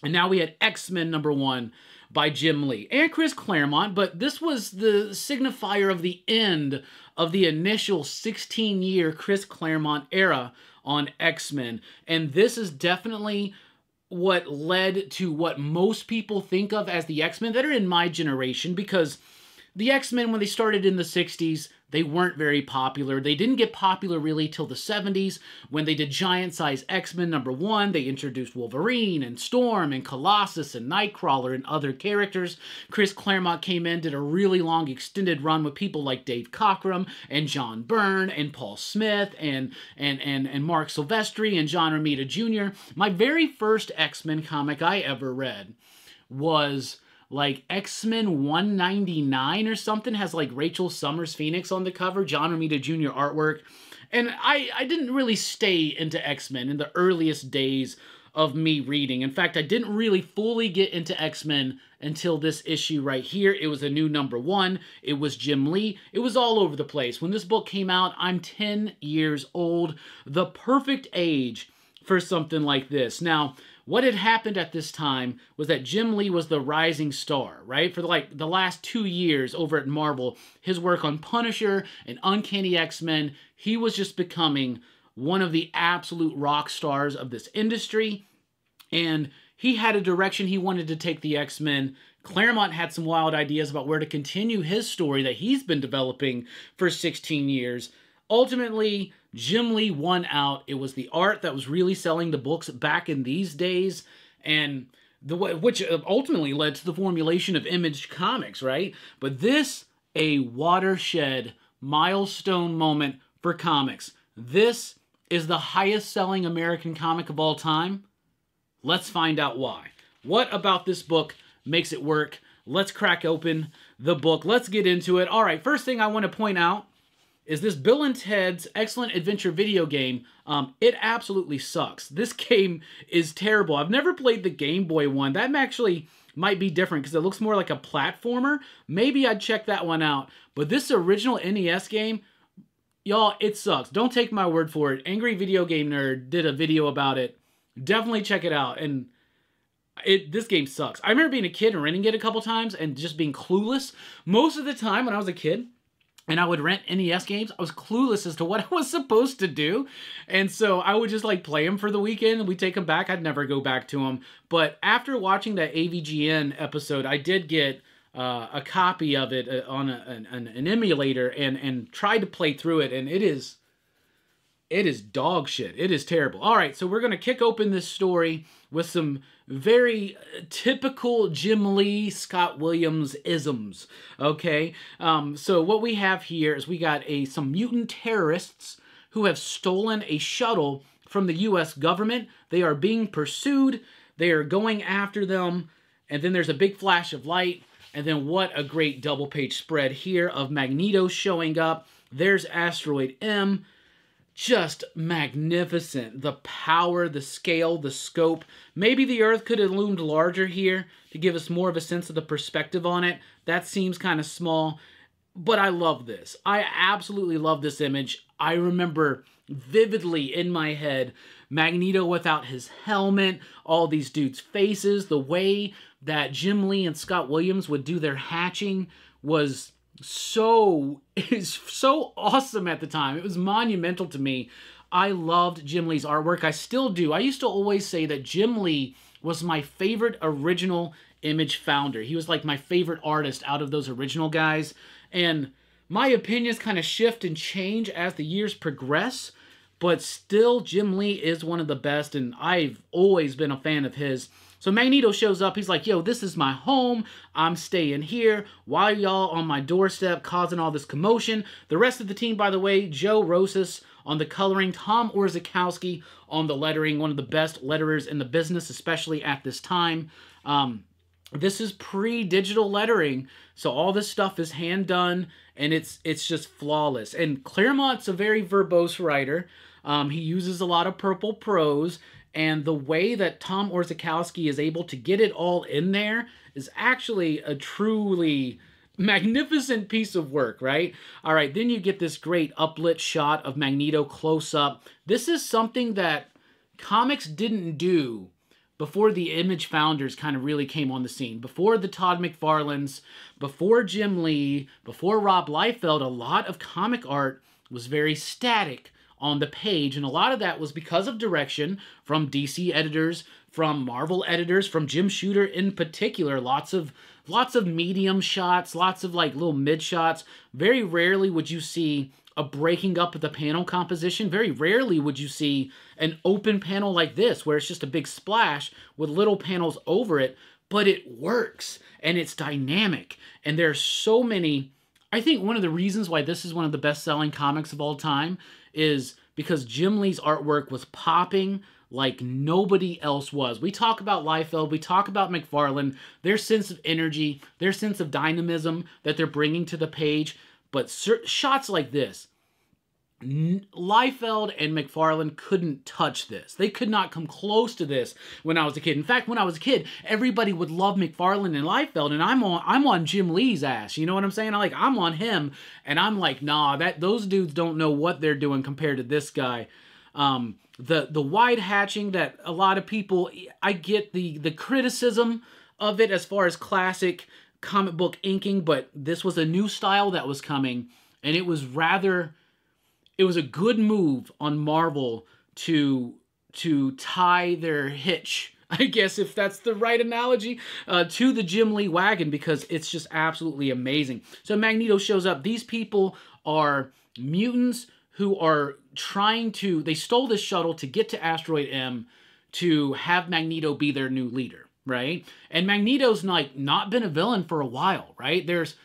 and now we had X-Men #1 by Jim Lee and Chris Claremont, but this was the signifier of the end of the initial 16-year Chris Claremont era on X-Men. And this is definitely what led to what most people think of as the X-Men that are in my generation, because the X-Men, when they started in the 60s, they weren't very popular. They didn't get popular really till the 70s when they did Giant Size X-Men #1. They introduced Wolverine and Storm and Colossus and Nightcrawler and other characters. Chris Claremont came in, did a really long extended run with people like Dave Cockrum and John Byrne and Paul Smith and Mark Silvestri and John Romita Jr. My very first X-Men comic I ever read was like X-Men 199 or something, has like Rachel Summers Phoenix on the cover, John Romita Jr. artwork. And I didn't really stay into X-Men in the earliest days of me reading. In fact, I didn't really fully get into X-Men until this issue right here. It was a new #1. It was Jim Lee. It was all over the place. When this book came out, I'm 10 years old, the perfect age for something like this. Now, what had happened at this time was that Jim Lee was the rising star, right? For like the last 2 years over at Marvel, his work on Punisher and Uncanny X-Men, he was just becoming one of the absolute rock stars of this industry. And he had a direction he wanted to take the X-Men. Claremont had some wild ideas about where to continue his story that he's been developing for 16 years. Ultimately, Jim Lee won out. It was the art that was really selling the books back in these days, and the way, which ultimately led to the formulation of Image Comics, right? But this, a watershed milestone moment for comics. This is the highest selling American comic of all time. Let's find out why. What about this book makes it work? Let's crack open the book. Let's get into it. All right, first thing I want to point out is this Bill and Ted's Excellent Adventure video game. It absolutely sucks. This game is terrible. I've never played the Game Boy one. That actually might be different because it looks more like a platformer. Maybe I'd check that one out. But this original NES game, y'all, it sucks. Don't take my word for it. Angry Video Game Nerd did a video about it. Definitely check it out. And this game sucks. I remember being a kid and renting it a couple times and just being clueless. Most of the time when I was a kid, and I would rent NES games, I was clueless as to what I was supposed to do. And so I would just like play them for the weekend and we'd take them back. I'd never go back to them. But after watching that AVGN episode, I did get a copy of it on an emulator and tried to play through it. And it is dog shit. It is terrible. All right, so we're going to kick open this story with some very typical Jim Lee, Scott Williams isms, okay? So what we have here is we got some mutant terrorists who have stolen a shuttle from the U.S. government. They are being pursued. They are going after them. And then there's a big flash of light. And then what a great double-page spread here of Magneto showing up. There's Asteroid M. Just magnificent. The power, the scale, the scope. Maybe the Earth could have loomed larger here to give us more of a sense of the perspective on it. That seems kind of small. But I love this. I absolutely love this image. I remember vividly in my head Magneto without his helmet, all these dudes' faces, the way that Jim Lee and Scott Williams would do their hatching was so awesome at the time. It was monumental to me. I loved Jim Lee's artwork. I still do. I used to always say that Jim Lee was my favorite original image founder. He was like my favorite artist out of those original guys. And my opinions kind of shift and change as the years progress, but still Jim Lee is one of the best, and I've always been a fan of his. So Magneto shows up. He's like, yo, this is my home. I'm staying here. Why are y'all on my doorstep causing all this commotion? The rest of the team, by the way, Joe Rosas on the coloring, Tom Orzechowski on the lettering, one of the best letterers in the business, especially at this time. This is pre-digital lettering, so all this stuff is hand-done, and it's just flawless. And Claremont's a very verbose writer. He uses a lot of purple prose, and the way that Tom Orzechowski is able to get it all in there is actually a truly magnificent piece of work, right? All right, then you get this great uplit shot of Magneto close-up. This is something that comics didn't do before the image founders kind of really came on the scene. Before the Todd McFarlanes, before Jim Lee, before Rob Liefeld, a lot of comic art was very static on the page, and a lot of that was because of direction from DC editors, from Marvel editors, from Jim Shooter in particular. Lots of medium shots, lots of like little mid shots. Very rarely would you see a breaking up of the panel composition. Very rarely would you see an open panel like this, where it's just a big splash with little panels over it, but it works, and it's dynamic, and there are so many. I think one of the reasons why this is one of the best-selling comics of all time is because Jim Lee's artwork was popping like nobody else was. We talk about Liefeld, we talk about McFarlane, their sense of energy, their sense of dynamism that they're bringing to the page. But shots like this, Liefeld and McFarlane couldn't touch this. They could not come close to this when I was a kid. In fact, when I was a kid, everybody would love McFarlane and Liefeld, and I'm on Jim Lee's ass. You know what I'm saying? I'm on him, and I'm like, nah, those dudes don't know what they're doing compared to this guy. The wide hatching that a lot of people, I get the criticism of it as far as classic comic book inking, but this was a new style that was coming, and it was a good move on Marvel to tie their hitch, I guess, if that's the right analogy, to the Jim Lee wagon, because it's just absolutely amazing. So Magneto shows up. These people are mutants who are they stole this shuttle to get to Asteroid M to have Magneto be their new leader, right? And Magneto's like not been a villain for a while, right? There's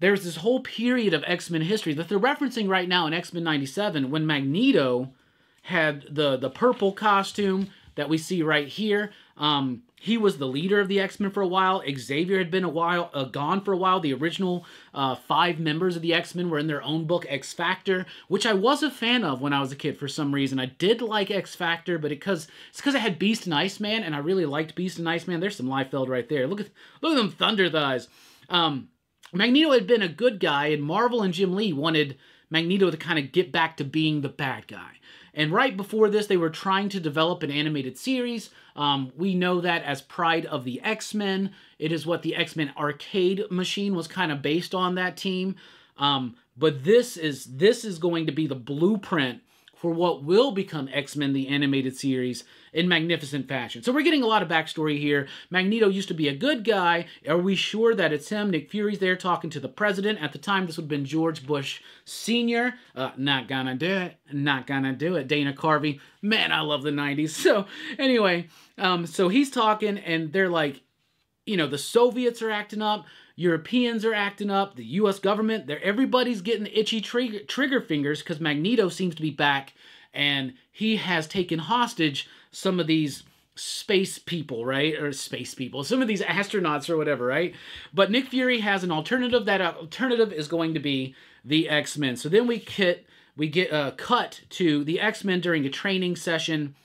this whole period of X-Men history that they're referencing right now in X-Men 97 when Magneto had the purple costume that we see right here. He was the leader of the X-Men for a while. Xavier had been gone for a while. The original 5 members of the X-Men were in their own book, X-Factor, which I was a fan of when I was a kid for some reason. I did like X-Factor, but it's because I had Beast and Iceman, and I really liked Beast and Iceman. There's some Liefeld right there. Look at them thunder thighs. Magneto had been a good guy, and Marvel and Jim Lee wanted Magneto to kind of get back to being the bad guy. And right before this, they were trying to develop an animated series. We know that as Pride of the X-Men. It is what the X-Men arcade machine was kind of based on, that team. But this is going to be the blueprint for what will become X-Men, the animated series, in magnificent fashion. So we're getting a lot of backstory here. Magneto used to be a good guy. Are we sure that it's him? Nick Fury's there talking to the president. At the time, this would have been George Bush Sr. Not gonna do it. Not gonna do it. Dana Carvey. Man, I love the 90s. So anyway, so he's talking, and they're like, you know, the Soviets are acting up. Europeans are acting up, the U.S. government, everybody's getting itchy trigger fingers because Magneto seems to be back, and he has taken hostage some of these space people, right? Or space people, some of these astronauts or whatever, right? But Nick Fury has an alternative. That alternative is going to be the X-Men. So then we get cut to the X-Men during a training session.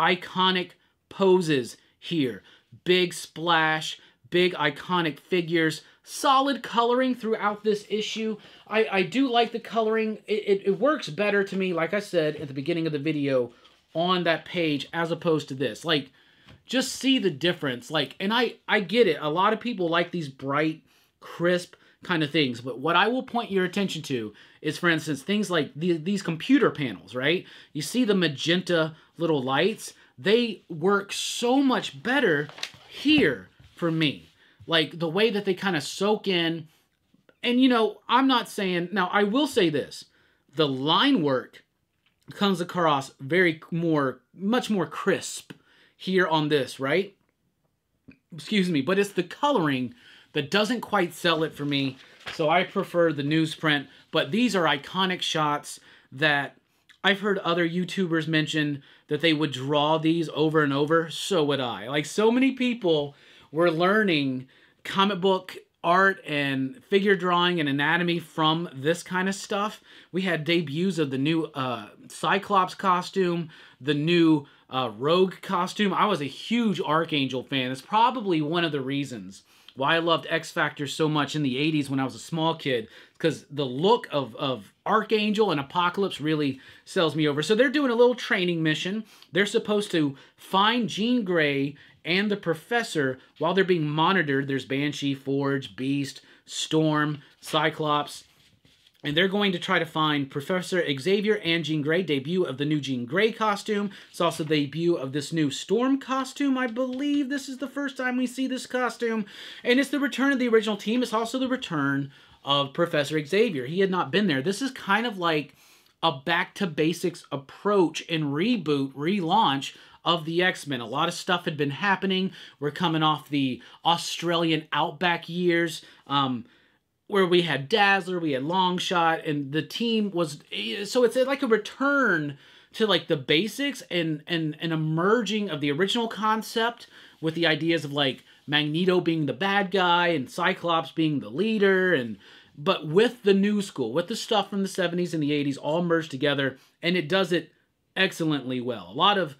Iconic poses here. Big splash, big iconic figures, solid coloring throughout this issue. I do like the coloring. It works better to me, like I said at the beginning of the video, on that page as opposed to this. Like, just see the difference. Like, and I get it. A lot of people like these bright, crisp kind of things, but what I will point your attention to is, for instance, things like these computer panels, right? You see the magenta little lights? They work so much better here for me. Like, the way that they kind of soak in, and, you know, I'm not saying... Now, I will say this. The line work comes across much more crisp here on this, right? Excuse me, but it's the coloring that doesn't quite sell it for me, so I prefer the newsprint. But these are iconic shots that I've heard other YouTubers mention that they would draw these over and over. So would I. Like, so many people were learning comic book art and figure drawing and anatomy from this kind of stuff. We had debuts of the new Cyclops costume, the new Rogue costume. I was a huge Archangel fan. It's probably one of the reasons why I loved X-Factor so much in the 80s when I was a small kid, because the look of Archangel and Apocalypse really sells me over. So they're doing a little training mission. They're supposed to find Jean Grey and the Professor while they're being monitored. There's Banshee, Forge, Beast, Storm, Cyclops. And they're going to try to find Professor Xavier and Jean Grey. Debut of the new Jean Grey costume. It's also the debut of this new Storm costume. I believe this is the first time we see this costume. And it's the return of the original team. It's also the return of Professor Xavier. He had not been there. This is kind of like a back-to-basics approach and reboot, relaunch of the X-Men. A lot of stuff had been happening. We're coming off the Australian Outback years, where we had Dazzler, we had Longshot, and the team was... So it's like a return to like the basics and an emerging of the original concept with the ideas of like Magneto being the bad guy and Cyclops being the leader, but with the new school, with the stuff from the 70s and the 80s all merged together, and it does it excellently well. A lot of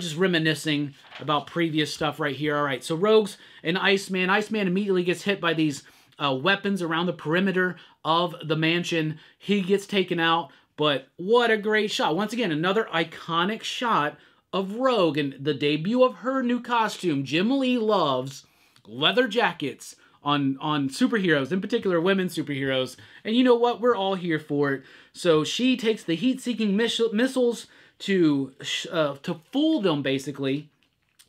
just reminiscing about previous stuff right here. All right, so Rogues and Iceman. Iceman immediately gets hit by these weapons around the perimeter of the mansion. He gets taken out, but what a great shot. Once again, another iconic shot of Rogue and the debut of her new costume. Jim Lee loves leather jackets on superheroes, in particular women superheroes, and you know what? We're all here for it. So she takes the heat-seeking missiles to fool them, basically.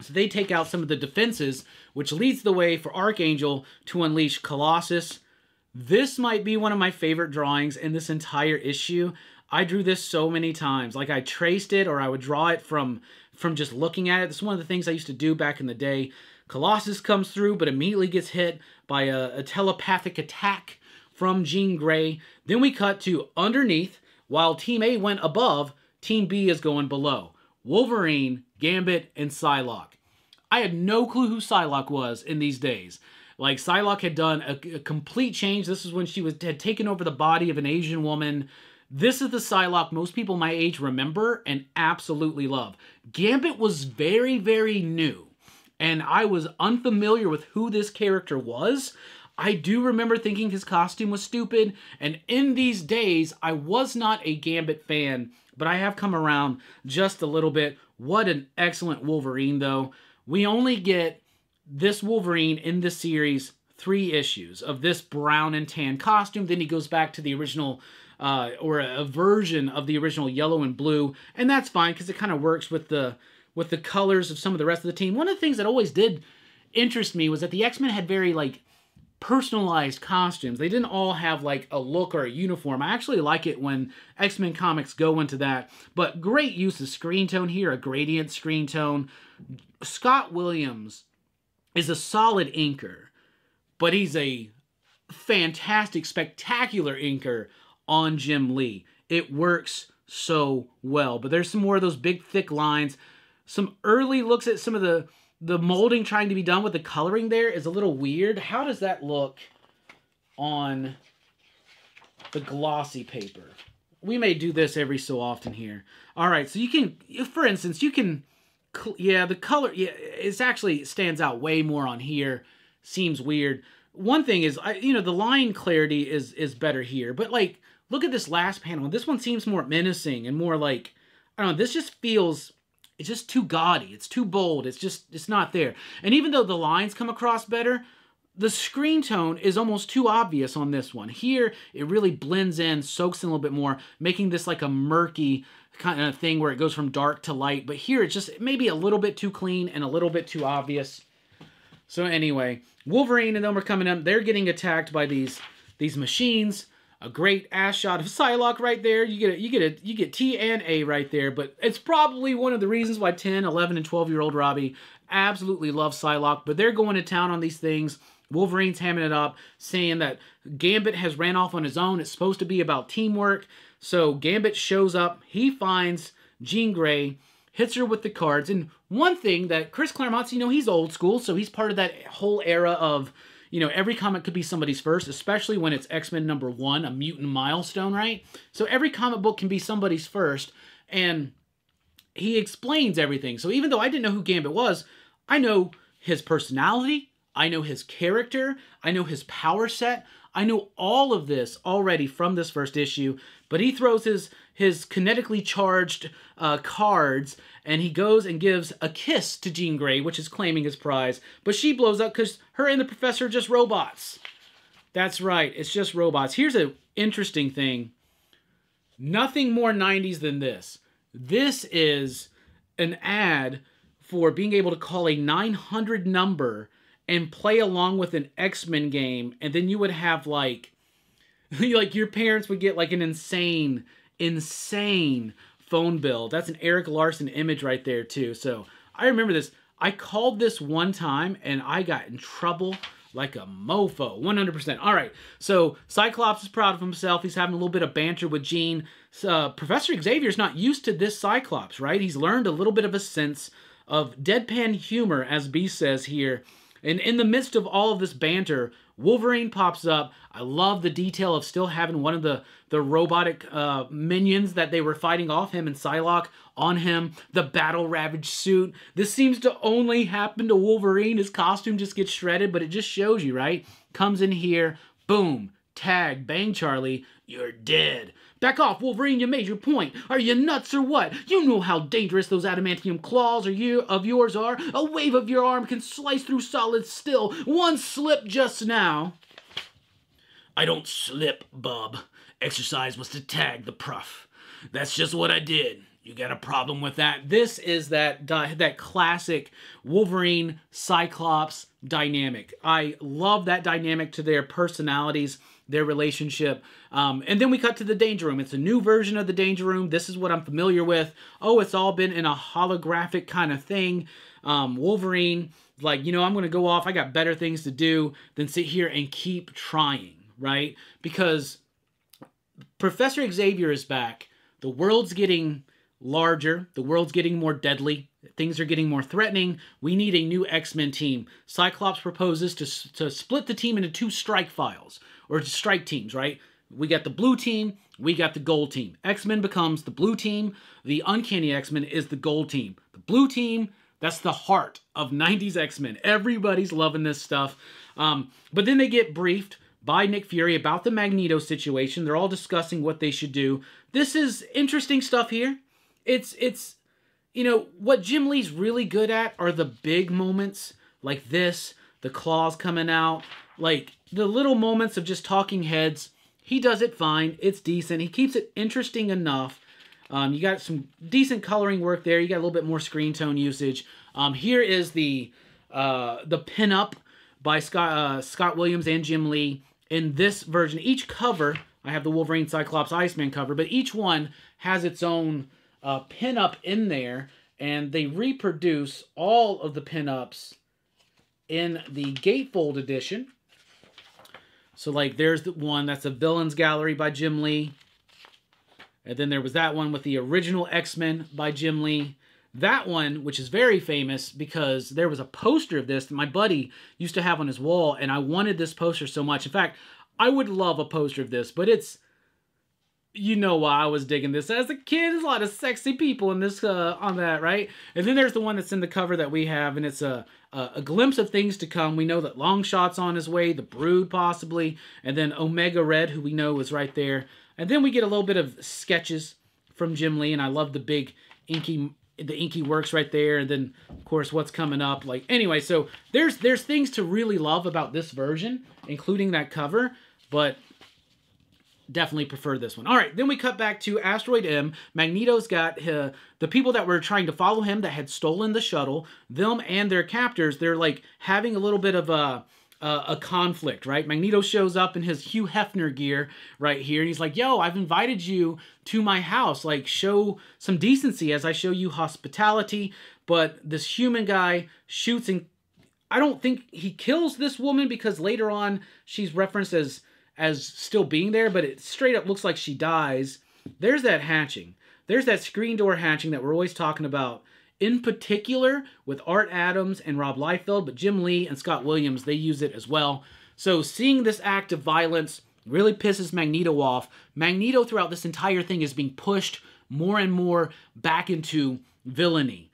So they take out some of the defenses, which leads the way for Archangel to unleash Colossus. This might be one of my favorite drawings in this entire issue. I drew this so many times. Like, I traced it, or I would draw it from just looking at it. That's one of the things I used to do back in the day. Colossus comes through, but immediately gets hit by a telepathic attack from Jean Grey. Then we cut to underneath. While Team A went above, Team B is going below. Wolverine, Gambit, and Psylocke. I had no clue who Psylocke was in these days. Like, Psylocke had done a complete change. This is when she had taken over the body of an Asian woman. This is the Psylocke most people my age remember and absolutely love. Gambit was very, very new, and I was unfamiliar with who this character was. I do remember thinking his costume was stupid, and in these days, I was not a Gambit fan, but I have come around just a little bit. What an excellent Wolverine, though. We only get this Wolverine in this series 3 issues of this brown and tan costume. Then he goes back to the original, or a version of the original yellow and blue, and that's fine because it kind of works with the colors of some of the rest of the team. One of the things that always did interest me was that the X-Men had very, like, personalized costumes. They didn't all have like a look or a uniform. I actually like it when X-Men comics go into that, but great use of screen tone here, a gradient screen tone. Scott Williams is a solid inker, but he's a fantastic, spectacular inker on Jim Lee. It works so well. But there's some more of those big, thick lines. Some early looks at some of the molding trying to be done with the coloring there is a little weird. How does that look on the glossy paper? We may do this every so often here. All right, so you can, for instance, you can, yeah, the color, yeah, it's actually, it stands out way more on here. Seems weird. One thing is, you know, the line clarity is better here. But, like, look at this last panel. This one seems more menacing and more like, I don't know, this just feels, it's just too gaudy. It's too bold. It's just, it's not there. And even though the lines come across better, the screen tone is almost too obvious on this one. Here, it really blends in, soaks in a little bit more, making this like a murky kind of thing where it goes from dark to light. But here, it's just maybe a little bit too clean and a little bit too obvious. So anyway, Wolverine and them are coming up. They're getting attacked by these machines. A great ass shot of Psylocke right there. You get T and A right there, but it's probably one of the reasons why 10, 11, and 12-year-old Robbie absolutely loves Psylocke. But they're going to town on these things. Wolverine's hamming it up, saying that Gambit has ran off on his own. It's supposed to be about teamwork. So Gambit shows up. He finds Jean Grey, hits her with the cards. And one thing that Chris Claremont, you know, he's old school, so he's part of that whole era of, you know, every comic could be somebody's first, especially when it's X-Men #1, a mutant milestone, right? So every comic book can be somebody's first. And he explains everything. So even though I didn't know who Gambit was, I know his personality, I know his character, I know his power set, I know all of this already from this first issue, but he throws his kinetically charged cards, and he goes and gives a kiss to Jean Grey, which is claiming his prize, but she blows up because her and the professor are just robots. That's right, it's just robots. Here's an interesting thing. Nothing more 90s than this. This is an ad for being able to call a 900 number and play along with an X-Men game, and then you would have, like your parents would get, like, an insane, insane phone bill. That's an Eric Larson image right there, too. So, I remember this. I called this one time, and I got in trouble like a mofo. 100%. All right. So, Cyclops is proud of himself. He's having a little bit of banter with Jean. Professor Xavier's not used to this Cyclops, right? He's learned a little bit of a sense of deadpan humor, as B says here. And in the midst of all of this banter, Wolverine pops up. I love the detail of still having one of the robotic minions that they were fighting off, him and Psylocke, on him. The battle-ravaged suit. This seems to only happen to Wolverine. His costume just gets shredded, but it just shows you, right? Comes in here, boom, tag, bang, Charlie, you're dead. Back off, Wolverine, you made your point. Are you nuts or what? You know how dangerous those adamantium claws of yours are. A wave of your arm can slice through solid steel. One slip just now. I don't slip, bub. Exercise was to tag the prof. That's just what I did. You got a problem with that? This is that classic Wolverine-Cyclops dynamic. I love that dynamic to their personalities, their relationship. And then we cut to the Danger Room. It's a new version of the Danger Room. This is what I'm familiar with. Oh, it's all been in a holographic kind of thing. Wolverine, like, you know, I'm going to go off. I got better things to do than sit here and keep trying, right? Because Professor Xavier is back. The world's getting larger. The world's getting more deadly. Things are getting more threatening. We need a new X-Men team. Cyclops proposes to split the team into two strike files, or strike teams, right? We got the blue team, we got the gold team. X-Men becomes the blue team. The Uncanny X-Men is the gold team. The blue team, that's the heart of 90s X-Men. Everybody's loving this stuff. But then they get briefed by Nick Fury about the Magneto situation. They're all discussing what they should do. This is interesting stuff here. It's you know, what Jim Lee's really good at are the big moments like this, the claws coming out, like the little moments of just talking heads. He does it fine. It's decent. He keeps it interesting enough. You got some decent coloring work there. You got a little bit more screen tone usage. Here is the pinup by Scott Williams and Jim Lee in this version. Each cover, I have the Wolverine, Cyclops, Iceman cover, but each one has its own pinup in there, and they reproduce all of the pinups in the gatefold edition. So, like, there's the one that's a Villains Gallery by Jim Lee. And then there was that one with the original X-Men by Jim Lee. That one, which is very famous because there was a poster of this that my buddy used to have on his wall, and I wanted this poster so much. In fact, I would love a poster of this, but it's... You know why I was digging this as a kid. There's a lot of sexy people in this, on that, right? And then there's the one that's in the cover that we have, and it's a glimpse of things to come. We know that Longshot's on his way, the Brood possibly, and then Omega Red, who we know is right there. And then we get a little bit of sketches from Jim Lee, and I love the big inky... The inky works right there, and then of course what's coming up. Like, anyway, so there's things to really love about this version, including that cover, but definitely prefer this one. All right, then we cut back to Asteroid M. Magneto's got the people that were trying to follow him that had stolen the shuttle, them and their captors. They're like having a little bit of a conflict, right? Magneto shows up in his Hugh Hefner gear right here, and he's like, yo, I've invited you to my house. Like, show some decency as I show you hospitality. But this human guy shoots, and I don't think he kills this woman because later on she's referenced as still being there, but it straight up looks like she dies. There's that hatching. There's that screen door hatching that we're always talking about. In particular, with Art Adams and Rob Liefeld, but Jim Lee and Scott Williams, they use it as well. So seeing this act of violence really pisses Magneto off. Magneto, throughout this entire thing, is being pushed more and more back into villainy.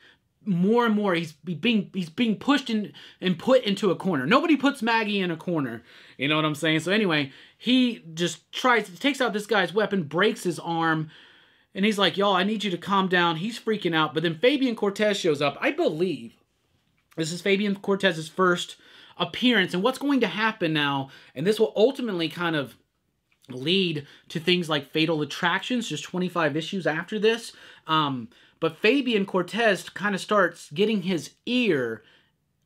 More and more, he's being pushed in and put into a corner. Nobody puts Maggie in a corner. You know what I'm saying? So anyway, he just takes out this guy's weapon, breaks his arm, and he's like, y'all, I need you to calm down. He's freaking out. But then Fabian Cortez shows up. I believe this is Fabian Cortez's first appearance. And what's going to happen now, and this will ultimately kind of lead to things like Fatal Attractions, just 25 issues after this. But Fabian Cortez kind of starts getting his ear,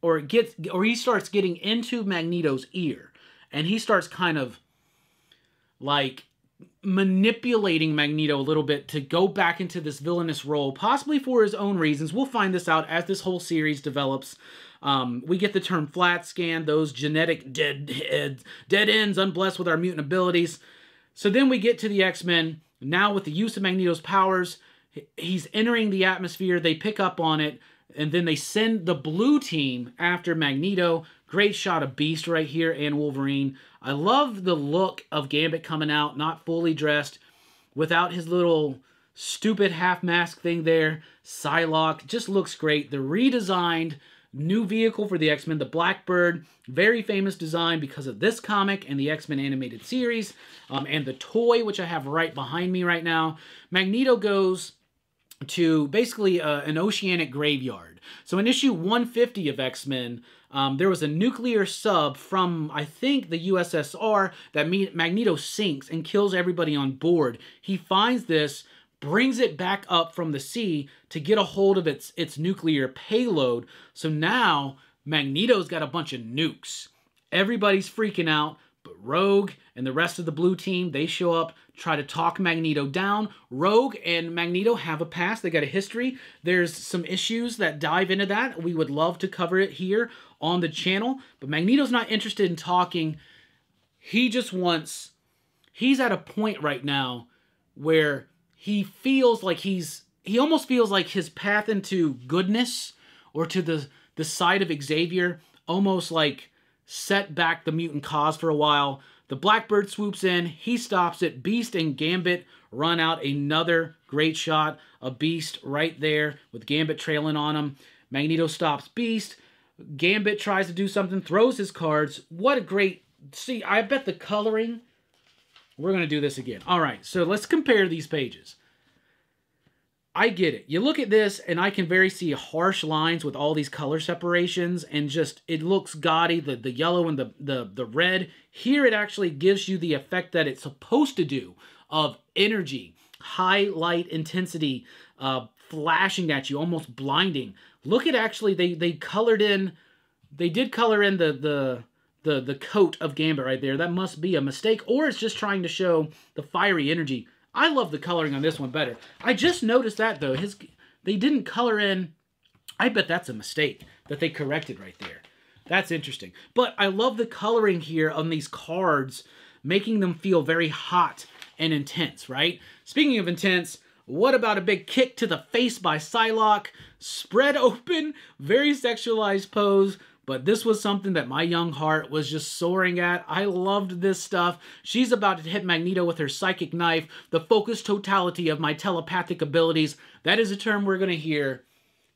or he starts getting into Magneto's ear. And he starts kind of like... manipulating Magneto a little bit to go back into this villainous role, possibly for his own reasons. We'll find this out as this whole series develops. We get the term flat scan, those genetic dead ends unblessed with our mutant abilities. So then we get to the X-Men. Now with the use of Magneto's powers, he's entering the atmosphere. They pick up on it, and then they send the blue team after Magneto. Great shot of Beast right here and Wolverine. I love the look of Gambit coming out, not fully dressed, without his little stupid half-mask thing there. Psylocke just looks great. The redesigned new vehicle for the X-Men, the Blackbird. Very famous design because of this comic and the X-Men animated series. And the toy, which I have right behind me right now. Magneto goes to basically an oceanic graveyard. So in issue 150 of X-Men... there was a nuclear sub from, I think, the USSR that Magneto sinks and kills everybody on board. He finds this, brings it back up from the sea to get a hold of its nuclear payload. So now Magneto's got a bunch of nukes. Everybody's freaking out, but Rogue and the rest of the blue team, they show up, try to talk Magneto down. Rogue and Magneto have a past. They got a history. There's some issues that dive into that. We would love to cover it here on the channel, but Magneto's not interested in talking. He just wants... He's at a point right now where he feels like he's... He almost feels like his path into goodness or to the side of Xavier almost like set back the mutant cause for a while. The Blackbird swoops in. He stops it. Beast and Gambit run out. Another great shot of Beast right there with Gambit trailing on him. Magneto stops Beast. Gambit tries to do something, throws his cards. What a great... See, I bet the coloring... We're going to do this again. All right, so let's compare these pages. I get it. You look at this, and I can very see harsh lines with all these color separations, and just, it looks gaudy, the yellow and the red. Here it actually gives you the effect that it's supposed to do of energy, highlight intensity, flashing at you, almost blinding. Look at actually, they colored in, they did color in the coat of Gambit right there. That must be a mistake, or it's just trying to show the fiery energy. I love the coloring on this one better. I just noticed that though, they didn't color in. I bet that's a mistake that they corrected right there. That's interesting. But I love the coloring here on these cards, making them feel very hot and intense, right? Speaking of intense, what about a big kick to the face by Psylocke? Spread open, very sexualized pose, but this was something that my young heart was just soaring at. I loved this stuff. She's about to hit Magneto with her psychic knife, the focused totality of my telepathic abilities. That is a term we're going to hear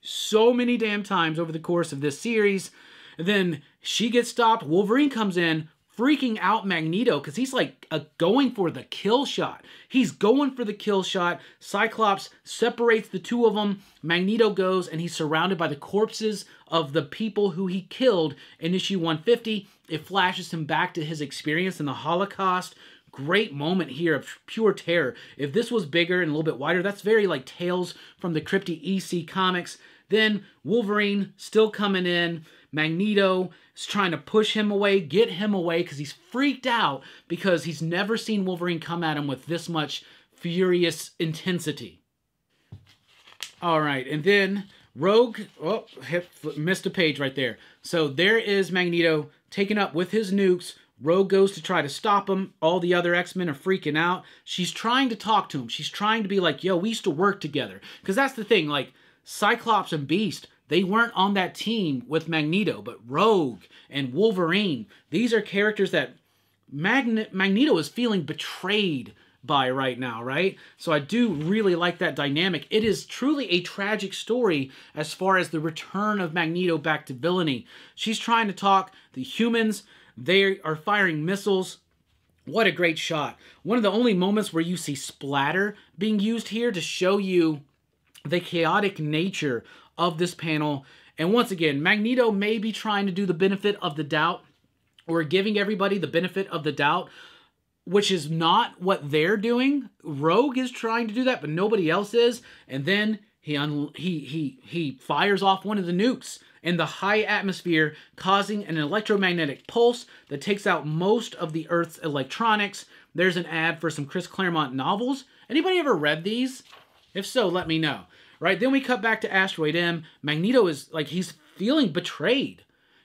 so many damn times over the course of this series. And then she gets stopped. Wolverine comes in, freaking out Magneto, because he's like going for the kill shot. He's going for the kill shot. Cyclops separates the two of them. Magneto goes, and he's surrounded by the corpses of the people who he killed in issue 150. It flashes him back to his experience in the Holocaust. Great moment here of pure terror. If this was bigger and a little bit wider, that's very like Tales from the Crypty EC comics. Then Wolverine still coming in. Magneto is trying to push him away, get him away, because he's freaked out because he's never seen Wolverine come at him with this much furious intensity. All right, and then Rogue, oh, missed a page right there. So there is Magneto taken up with his nukes. Rogue goes to try to stop him. All the other X-Men are freaking out. She's trying to talk to him. She's trying to be like, yo, we used to work together. Because that's the thing, like, Cyclops and Beast, they weren't on that team with Magneto, but Rogue and Wolverine, these are characters that Magneto is feeling betrayed by right now, right? So I do really like that dynamic. It is truly a tragic story as far as the return of Magneto back to villainy. She's trying to talk. The humans, they are firing missiles. What a great shot. One of the only moments where you see splatter being used here to show you the chaotic nature of this panel. And once again, Magneto may be trying to do the benefit of the doubt or giving everybody the benefit of the doubt, which is not what they're doing. Rogue is trying to do that, but nobody else is. And then he fires off one of the nukes in the high atmosphere, causing an electromagnetic pulse that takes out most of the Earth's electronics. There's an ad for some Chris Claremont novels. Anybody ever read these? If so, let me know. Right, then we cut back to Asteroid M. Magneto is, like, he's feeling betrayed.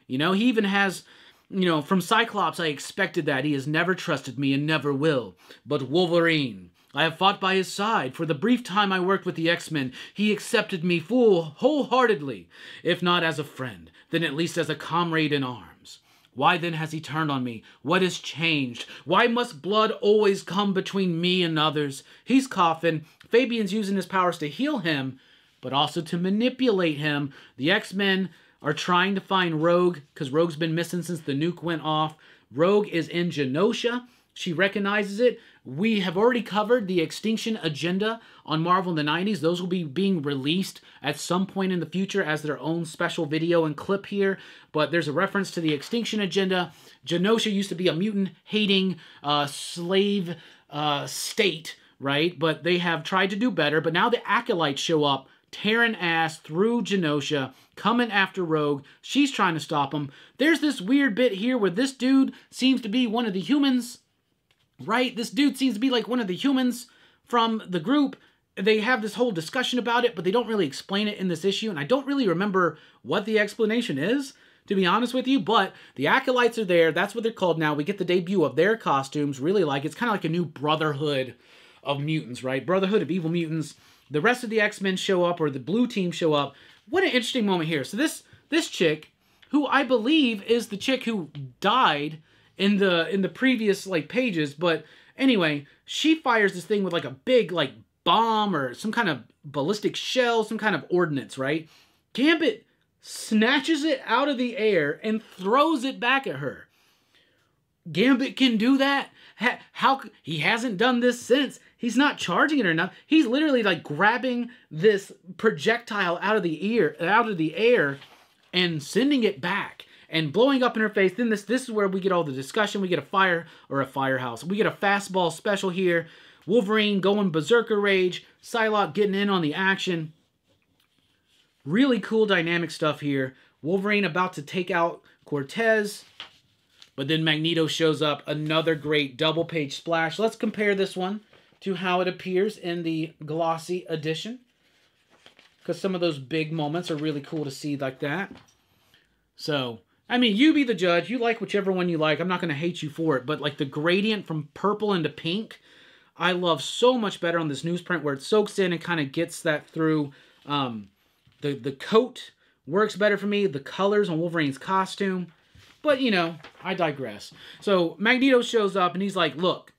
You know, he even has, you know, from Cyclops, I expected that. He has never trusted me and never will. But Wolverine, I have fought by his side. For the brief time I worked with the X-Men, he accepted me wholeheartedly, if not as a friend, then at least as a comrade in arms. Why then has he turned on me? What has changed? Why must blood always come between me and others? He's coughing. Fabian's using his powers to heal him, but also to manipulate him. The X-Men are trying to find Rogue, because Rogue's been missing since the nuke went off. Rogue is in Genosha. She recognizes it. We have already covered the Extinction Agenda on Marvel in the 90s. Those will be being released at some point in the future as their own special video and clip here. But there's a reference to the Extinction Agenda. Genosha used to be a mutant-hating slave state, right? But they have tried to do better. But now the Acolytes show up, tearing ass through Genosha, coming after Rogue. She's trying to stop him. There's this weird bit here where this dude seems to be one of the humans, right? This dude seems to be like one of the humans from the group. They have this whole discussion about it, but they don't really explain it in this issue, and I don't really remember what the explanation is, to be honest with you, but the Acolytes are there. That's what they're called now. We get the debut of their costumes. Really like, it's kind of like a new Brotherhood of Mutants, right? Brotherhood of Evil Mutants. The rest of the X-Men show up, or the blue team show up. What an interesting moment here. So this chick, who I believe is the chick who died in the previous, like, pages, but anyway, she fires this thing with, like, a big, like, bomb or some kind of ballistic shell, some kind of ordnance, right? Gambit snatches it out of the air and throws it back at her. Gambit can do that? How? He hasn't done this since. He's not charging it or nothing. He's literally, like, grabbing this projectile out of the air and sending it back and blowing up in her face. Then this is where we get all the discussion. We get a firehouse. We get a fastball special here. Wolverine going berserker rage. Psylocke getting in on the action. Really cool dynamic stuff here. Wolverine about to take out Cortez, but then Magneto shows up. Another great double page splash. Let's compare this one to how it appears in the glossy edition, because some of those big moments are really cool to see like that. So I mean, you be the judge. You like whichever one you like. I'm not going to hate you for it. But, like, the gradient from purple into pink, I love so much better on this newsprint where it soaks in and kind of gets that through. The coat works better for me. The colors on Wolverine's costume. But, you know, I digress. So, Magneto shows up and he's like, look,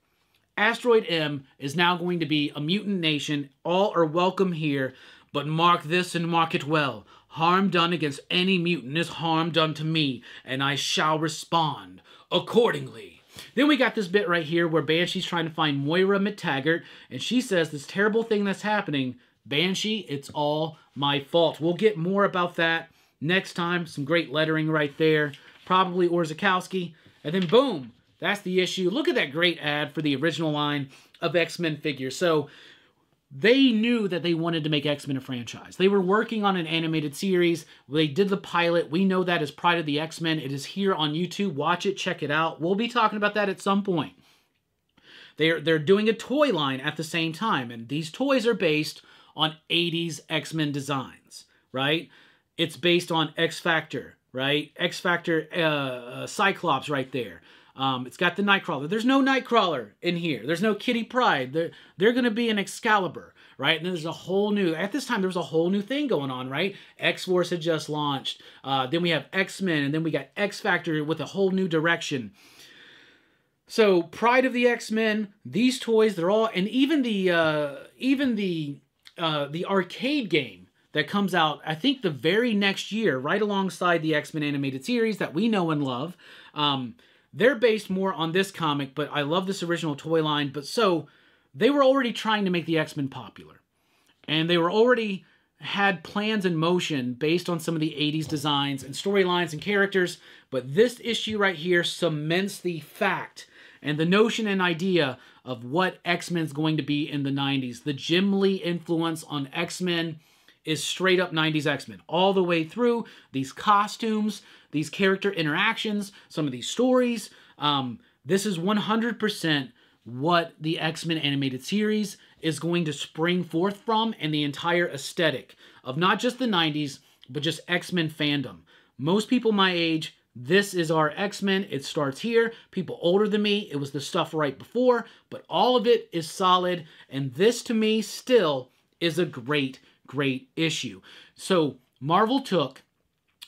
Asteroid M is now going to be a mutant nation. All are welcome here. But mark this and mark it well. Harm done against any mutant is harm done to me, and I shall respond accordingly. Then we got this bit right here where Banshee's trying to find Moira McTaggart, and she says this terrible thing that's happening, Banshee, it's all my fault. We'll get more about that next time. Some great lettering right there. Probably Orzakowski. And then boom, that's the issue. Look at that great ad for the original line of X-Men figures. So, they knew that they wanted to make X-Men a franchise. They were working on an animated series. They did the pilot. We know that as Pride of the X-Men. It is here on YouTube. Watch it. Check it out. We'll be talking about that at some point. They're doing a toy line at the same time. And these toys are based on 80s X-Men designs, right? It's based on X-Factor, right? X-Factor Cyclops right there. It's got the Nightcrawler. There's no Nightcrawler in here. There's no Kitty Pryde. They're going to be an Excalibur, right? And then there's a whole new... At this time, there was a whole new thing going on, right? X-Force had just launched. Then we have X-Men, and then we got X-Factor with a whole new direction. So, Pride of the X-Men, these toys, they're all... And even the arcade game that comes out, I think, the very next year, right alongside the X-Men animated series that we know and love, they're based more on this comic, but I love this original toy line. But so, they were already trying to make the X-Men popular. And they were already had plans in motion based on some of the 80s designs and storylines and characters. But this issue right here cements the fact and the notion and idea of what X-Men's going to be in the 90s. The Jim Lee influence on X-Men is straight up 90s X-Men. All the way through, these costumes, these character interactions, some of these stories. This is 100% what the X-Men animated series is going to spring forth from, and the entire aesthetic of not just the 90s, but just X-Men fandom. Most people my age, this is our X-Men. It starts here. People older than me, it was the stuff right before, but all of it is solid, and this to me still is a great issue. So, Marvel took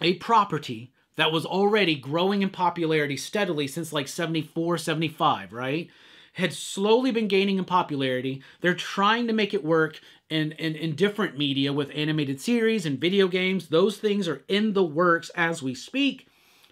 a property that was already growing in popularity steadily since like 74, 75, right? Had slowly been gaining in popularity. They're trying to make it work in different media with animated series and video games. Those things are in the works as we speak.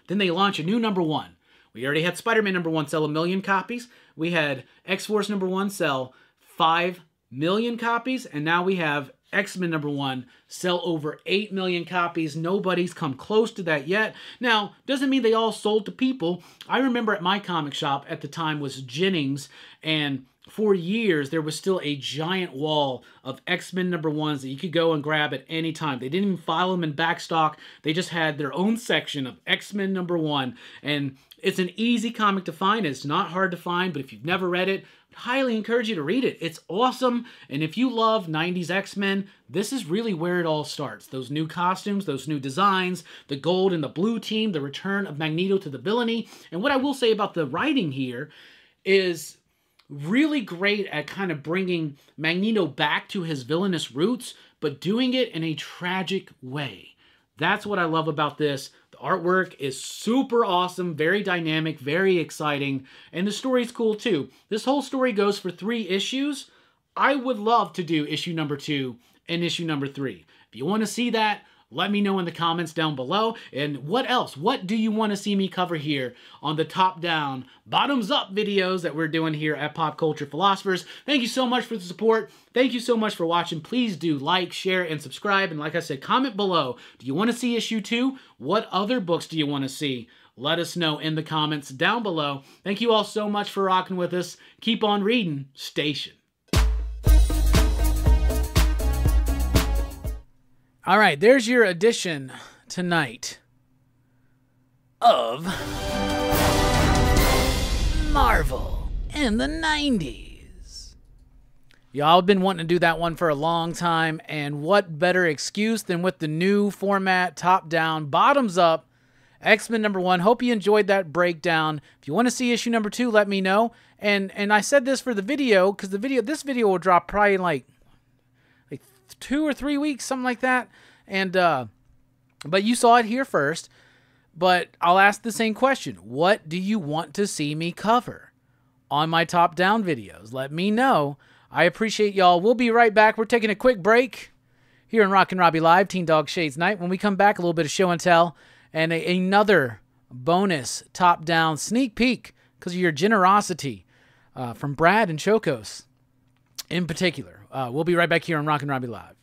Then they launch a new #1. We already had Spider-Man #1 sell 1 million copies. We had X-Force #1 sell 5 million copies. And now we have X-Men #1 sell over 8 million copies. Nobody's come close to that yet. Now, doesn't mean they all sold to people. I remember at my comic shop at the time was Jennings, and for years there was still a giant wall of X-Men #1s that you could go and grab at any time. They didn't even file them in backstock. They just had their own section of X-Men #1, and it's an easy comic to find. It's not hard to find, but if you've never read it, I highly encourage you to read it. It's awesome, and if you love 90s X-Men, this is really where it all starts. Those new costumes, those new designs, the gold and the blue team, the return of Magneto to the villainy. And what I will say about the writing here is really great at kind of bringing Magneto back to his villainous roots, but doing it in a tragic way. That's what I love about this. The artwork is super awesome, very dynamic, very exciting, and the story's cool too. This whole story goes for 3 issues. I would love to do issue #2 and issue #3. If you want to see that, let me know in the comments down below. And what else? What do you want to see me cover here on the top-down, bottoms-up videos that we're doing here at Pop Culture Philosophers? Thank you so much for the support. Thank you so much for watching. Please do like, share, and subscribe. And like I said, comment below. Do you want to see issue 2? What other books do you want to see? Let us know in the comments down below. Thank you all so much for rocking with us. Keep on reading. Station. All right, there's your edition tonight of Marvel in the 90s. Y'all have been wanting to do that one for a long time, and what better excuse than with the new format, top-down, bottoms-up, X-Men number 1. Hope you enjoyed that breakdown. If you want to see issue number 2, let me know. And I said this for the video, because this video will drop probably in like 2 or 3 weeks, something like that. And but you saw it here first. But I'll ask the same question. What do you want to see me cover on my top down videos? Let me know. I appreciate y'all. We'll be right back. We're taking a quick break here in Rockin' Robbie Live, Teen Dog Shades Night. When we come back, a little bit of show and tell and another bonus top down sneak peek because of your generosity from Brad and Chocos in particular. We'll be right back here on Rockin' Robbie Live.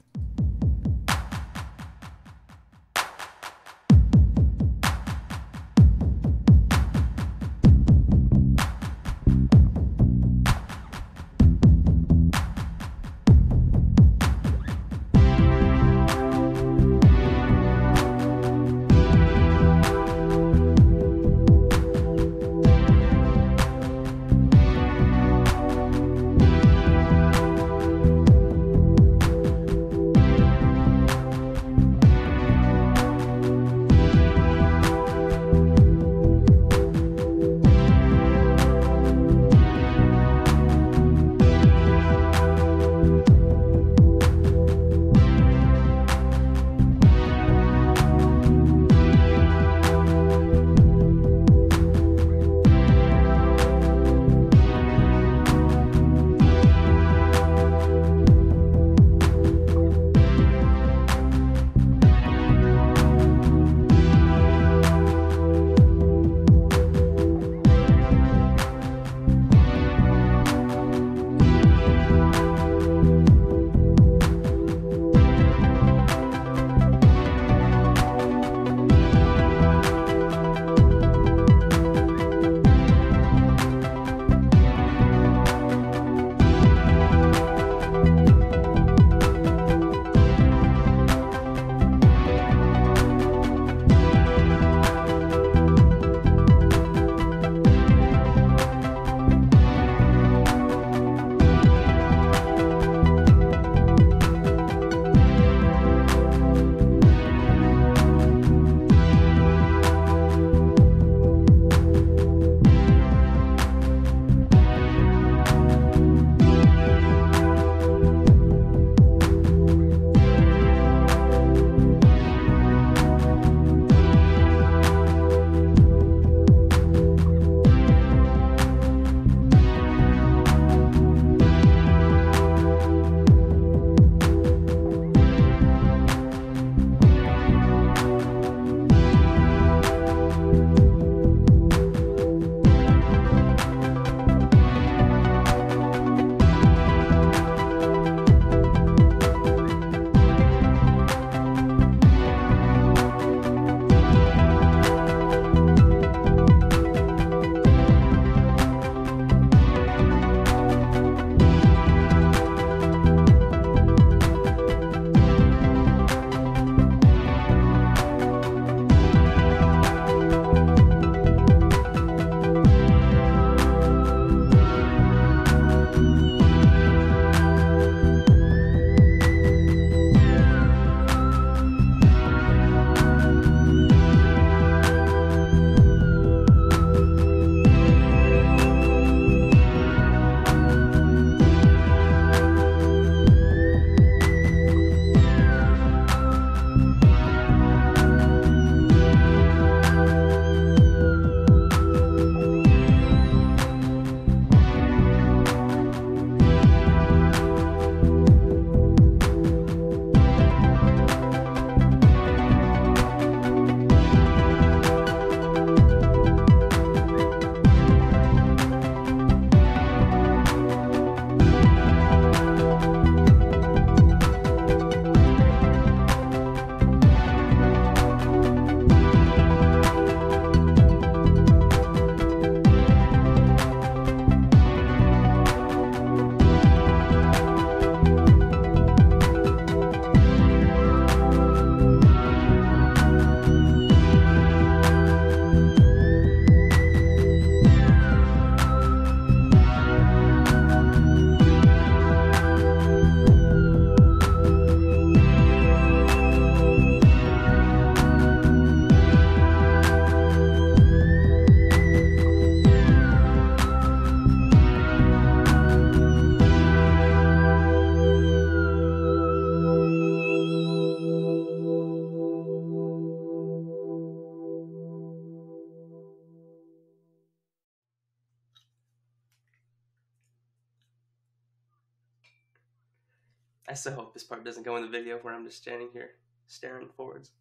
I so hope this part doesn't go in the video where I'm just standing here, staring forwards.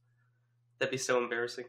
That'd be so embarrassing.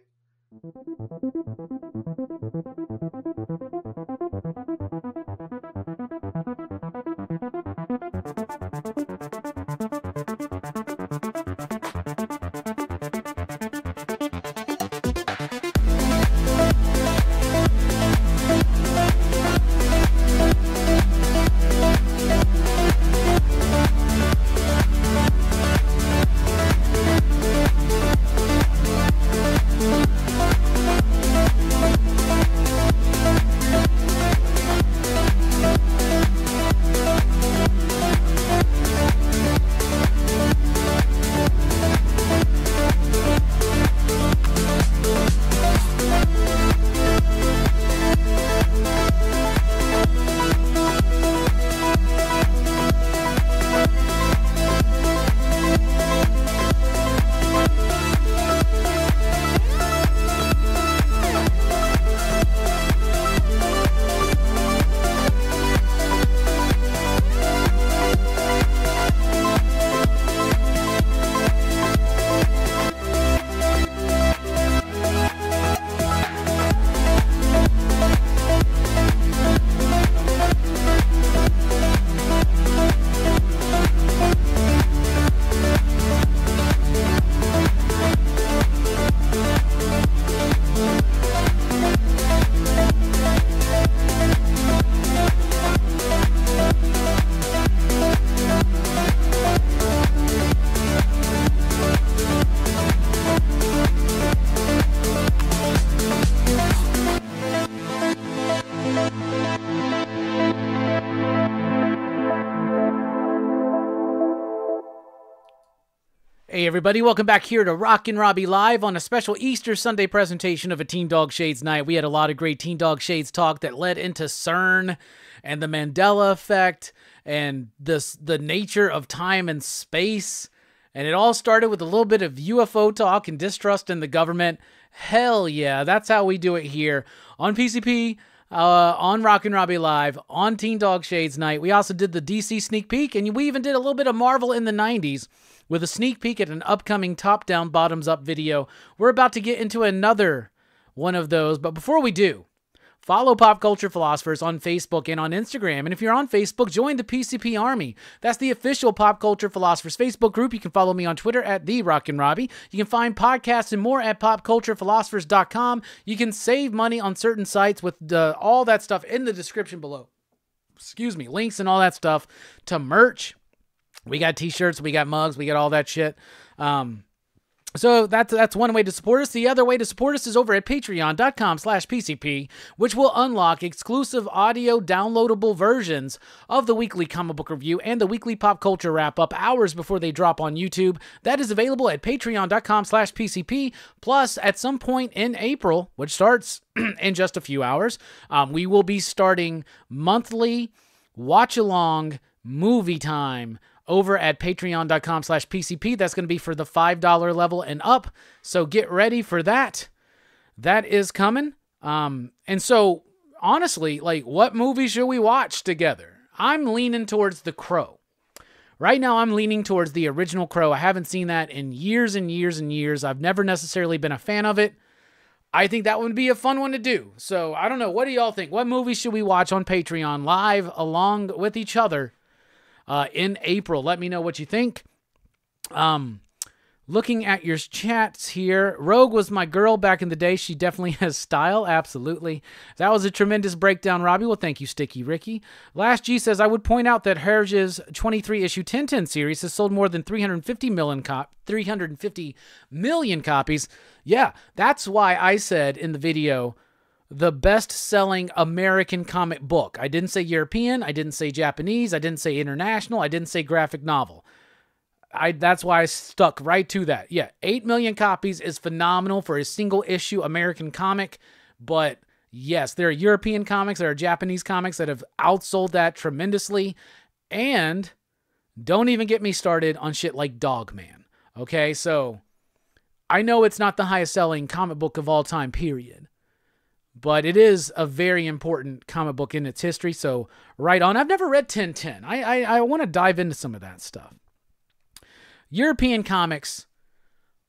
Hey everybody, welcome back here to Rockin' Robbie Live on a special Easter Sunday presentation of a Teen Dog Shades night. We had a lot of great Teen Dog Shades talk that led into CERN and the Mandela effect and the nature of time and space. And it all started with a little bit of UFO talk and distrust in the government. Hell yeah, that's how we do it here on PCP, on Rockin' Robbie Live, on Teen Dog Shades night. We also did the DC sneak peek, and we even did a little bit of Marvel in the 90s. With a sneak peek at an upcoming top-down, bottoms-up video. We're about to get into another one of those, but before we do, follow Pop Culture Philosophers on Facebook and on Instagram, and if you're on Facebook, join the PCP Army. That's the official Pop Culture Philosophers Facebook group. You can follow me on Twitter at The Rockin' Robbie. You can find podcasts and more at popculturephilosophers.com. You can save money on certain sites with all that stuff in the description below. Excuse me, links and all that stuff to merch. We got t-shirts, we got mugs, we got all that shit. So that's one way to support us. The other way to support us is over at patreon.com/PCP, which will unlock exclusive audio downloadable versions of the weekly comic book review and the weekly pop culture wrap-up hours before they drop on YouTube. That is available at patreon.com/PCP. Plus, at some point in April, which starts in just a few hours, we will be starting monthly watch-along movie time over at patreon.com/PCP. That's going to be for the $5 level and up. So get ready for that. That is coming. And so, honestly, like, what movie should we watch together? I'm leaning towards The Crow. Right now, I'm leaning towards the original Crow. I haven't seen that in years and years and years. I've never necessarily been a fan of it. I think that would be a fun one to do. So, I don't know. What do y'all think? What movie should we watch on Patreon live along with each other? In April. Let me know what you think. Looking at your chats here, Rogue was my girl back in the day. She definitely has style. Absolutely. That was a tremendous breakdown, Robbie. Well, thank you, Sticky Ricky. Last G says, I would point out that Hergé's 23-issue 1010 series has sold more than 350 million copies. Yeah, that's why I said in the video, the best-selling American comic book. I didn't say European, I didn't say Japanese, I didn't say international, I didn't say graphic novel. That's why I stuck right to that. Yeah, 8 million copies is phenomenal for a single-issue American comic, but yes, there are European comics, there are Japanese comics that have outsold that tremendously, and don't even get me started on shit like Dog Man. Okay, so I know it's not the highest-selling comic book of all time, period. But it is a very important comic book in its history, so right on. I've never read 1010. I want to dive into some of that stuff. European comics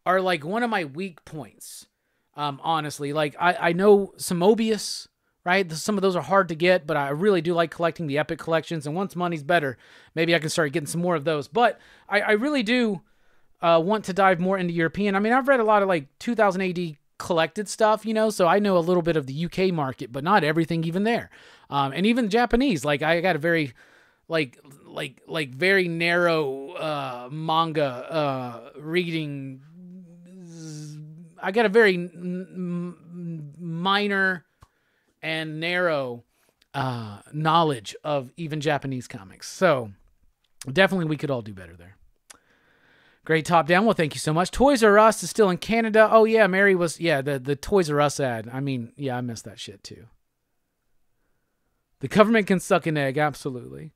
are like one of my weak points. Honestly, like I know some Mobius, right? Some of those are hard to get, but I really do like collecting the epic collections. And once money's better, maybe I can start getting some more of those. But I really do want to dive more into European. I mean, I've read a lot of like 2000 AD collected stuff, you know, so I know a little bit of the UK market, but not everything even there. And even Japanese, like I got a very like very narrow manga reading. I got a very minor and narrow knowledge of even Japanese comics. So definitely we could all do better there. Great top down. Well, thank you so much. Toys R Us is still in Canada. Oh yeah, Mary was, yeah, the Toys R Us ad. I mean, yeah, I missed that shit too. The government can suck an egg. Absolutely.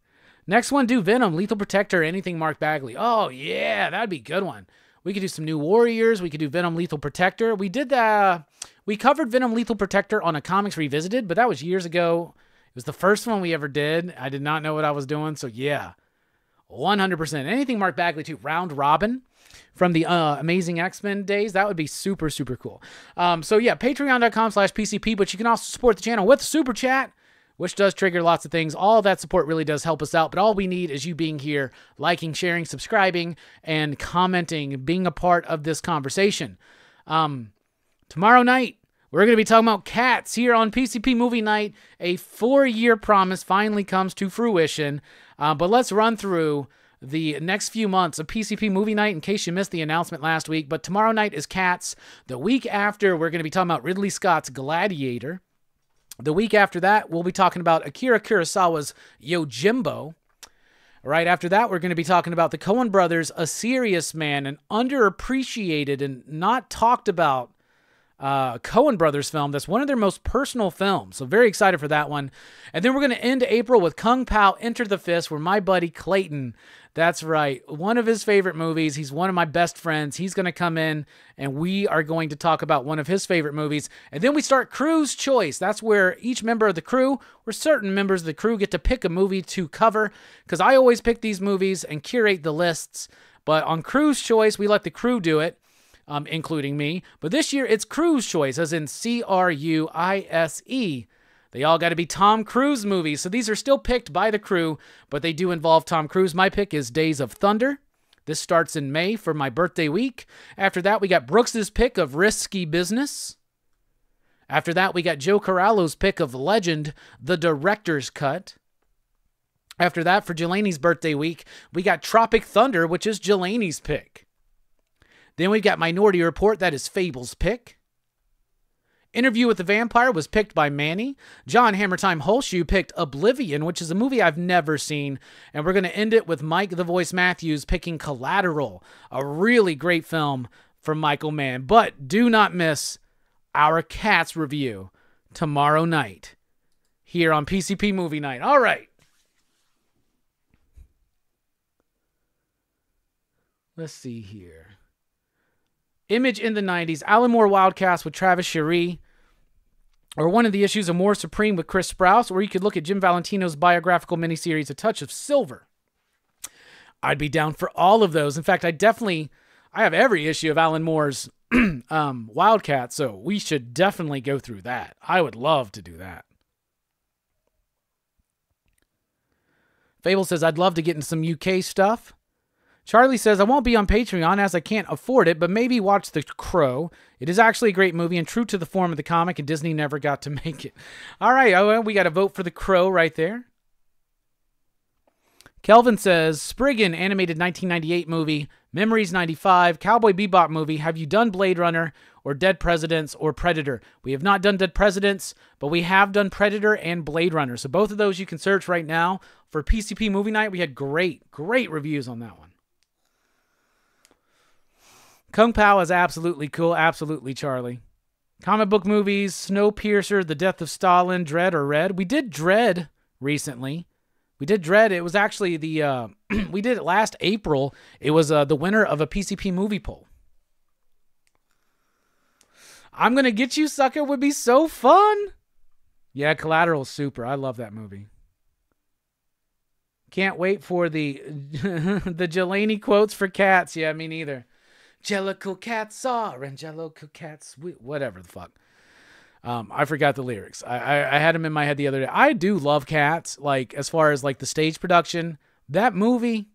Next one, do Venom, Lethal Protector, anything Mark Bagley. Oh yeah, that'd be a good one. We could do some New Warriors. We could do Venom Lethal Protector. We did that. We covered Venom Lethal Protector on a Comics Revisited, but that was years ago. It was the first one we ever did. I did not know what I was doing, so yeah. 100%. Anything Mark Bagley too. Round Robin from the Amazing X-Men days. That would be super, super cool. So yeah, patreon.com/PCP, but you can also support the channel with Super Chat, which does trigger lots of things. All that support really does help us out, but all we need is you being here, liking, sharing, subscribing, and commenting, being a part of this conversation. Tomorrow night, we're going to be talking about Cats here on PCP Movie Night. A 4-year promise finally comes to fruition, but let's run through the next few months of PCP Movie Night in case you missed the announcement last week. But tomorrow night is Cats. The week after, we're going to be talking about Ridley Scott's Gladiator. The week after that, we'll be talking about Akira Kurosawa's Yojimbo. Right after that, we're going to be talking about the Coen brothers' A Serious Man, an underappreciated and not talked about Coen brothers film that's one of their most personal films. So very excited for that one. And then we're going to end April with Kung Pao Enter the Fist, where my buddy Clayton, that's right, one of his favorite movies. He's one of my best friends. He's going to come in and we are going to talk about one of his favorite movies. And then we start Crew's Choice. That's where each member of the crew, or certain members of the crew, get to pick a movie to cover, because I always pick these movies and curate the lists. But on Crew's Choice, we let the crew do it, including me. But this year it's Cruise Choice, as in Cruise. They all got to be Tom Cruise movies. So these are still picked by the crew, but they do involve Tom Cruise. My pick is Days of Thunder. This starts in May for my birthday week. After that, we got Brooks's pick of Risky Business. After that, we got Joe Corallo's pick of Legend, the Director's Cut. After that, for Jelani's birthday week, we got Tropic Thunder, which is Jelani's pick. Then we've got Minority Report. That is Fable's pick. Interview with the Vampire was picked by Manny. John Hammertime Holshoe picked Oblivion, which is a movie I've never seen. And we're going to end it with Mike the Voice Matthews picking Collateral, a really great film from Michael Mann. But do not miss our Cats review tomorrow night here on PCP Movie Night. All right. Let's see here. Image in the 90s, Alan Moore Wildcats with Travis Sherry, or one of the issues of Moore Supreme with Chris Sprouse, or you could look at Jim Valentino's biographical miniseries, A Touch of Silver. I'd be down for all of those. In fact, I have every issue of Alan Moore's Wildcats, so we should definitely go through that. I would love to do that. Fable says, I'd love to get into some UK stuff. Charlie says, I won't be on Patreon as I can't afford it, but maybe watch The Crow. It is actually a great movie and true to the form of the comic, and Disney never got to make it. All right, we got to vote for The Crow right there. Kelvin says, Spriggan, animated 1998 movie, Memories 95, Cowboy Bebop movie. Have you done Blade Runner or Dead Presidents or Predator? We have not done Dead Presidents, but we have done Predator and Blade Runner. So both of those you can search right now. For PCP Movie Night, we had great, great reviews on that one. Kung Pao is absolutely cool. Absolutely, Charlie. Comic book movies, Snowpiercer, The Death of Stalin, Dread or Red. We did Dread recently. We did Dread. It was actually the, we did it last April. It was the winner of a PCP movie poll. I'm Gonna Get You, Sucker would be so fun. Yeah, Collateral's super. I love that movie. Can't wait for the the Jelani quotes for Cats. Yeah, me neither. Jellicle cats are, Angelico cats, whatever the fuck. I forgot the lyrics. I had them in my head the other day. I do love Cats. Like, as far as like the stage production, that movie,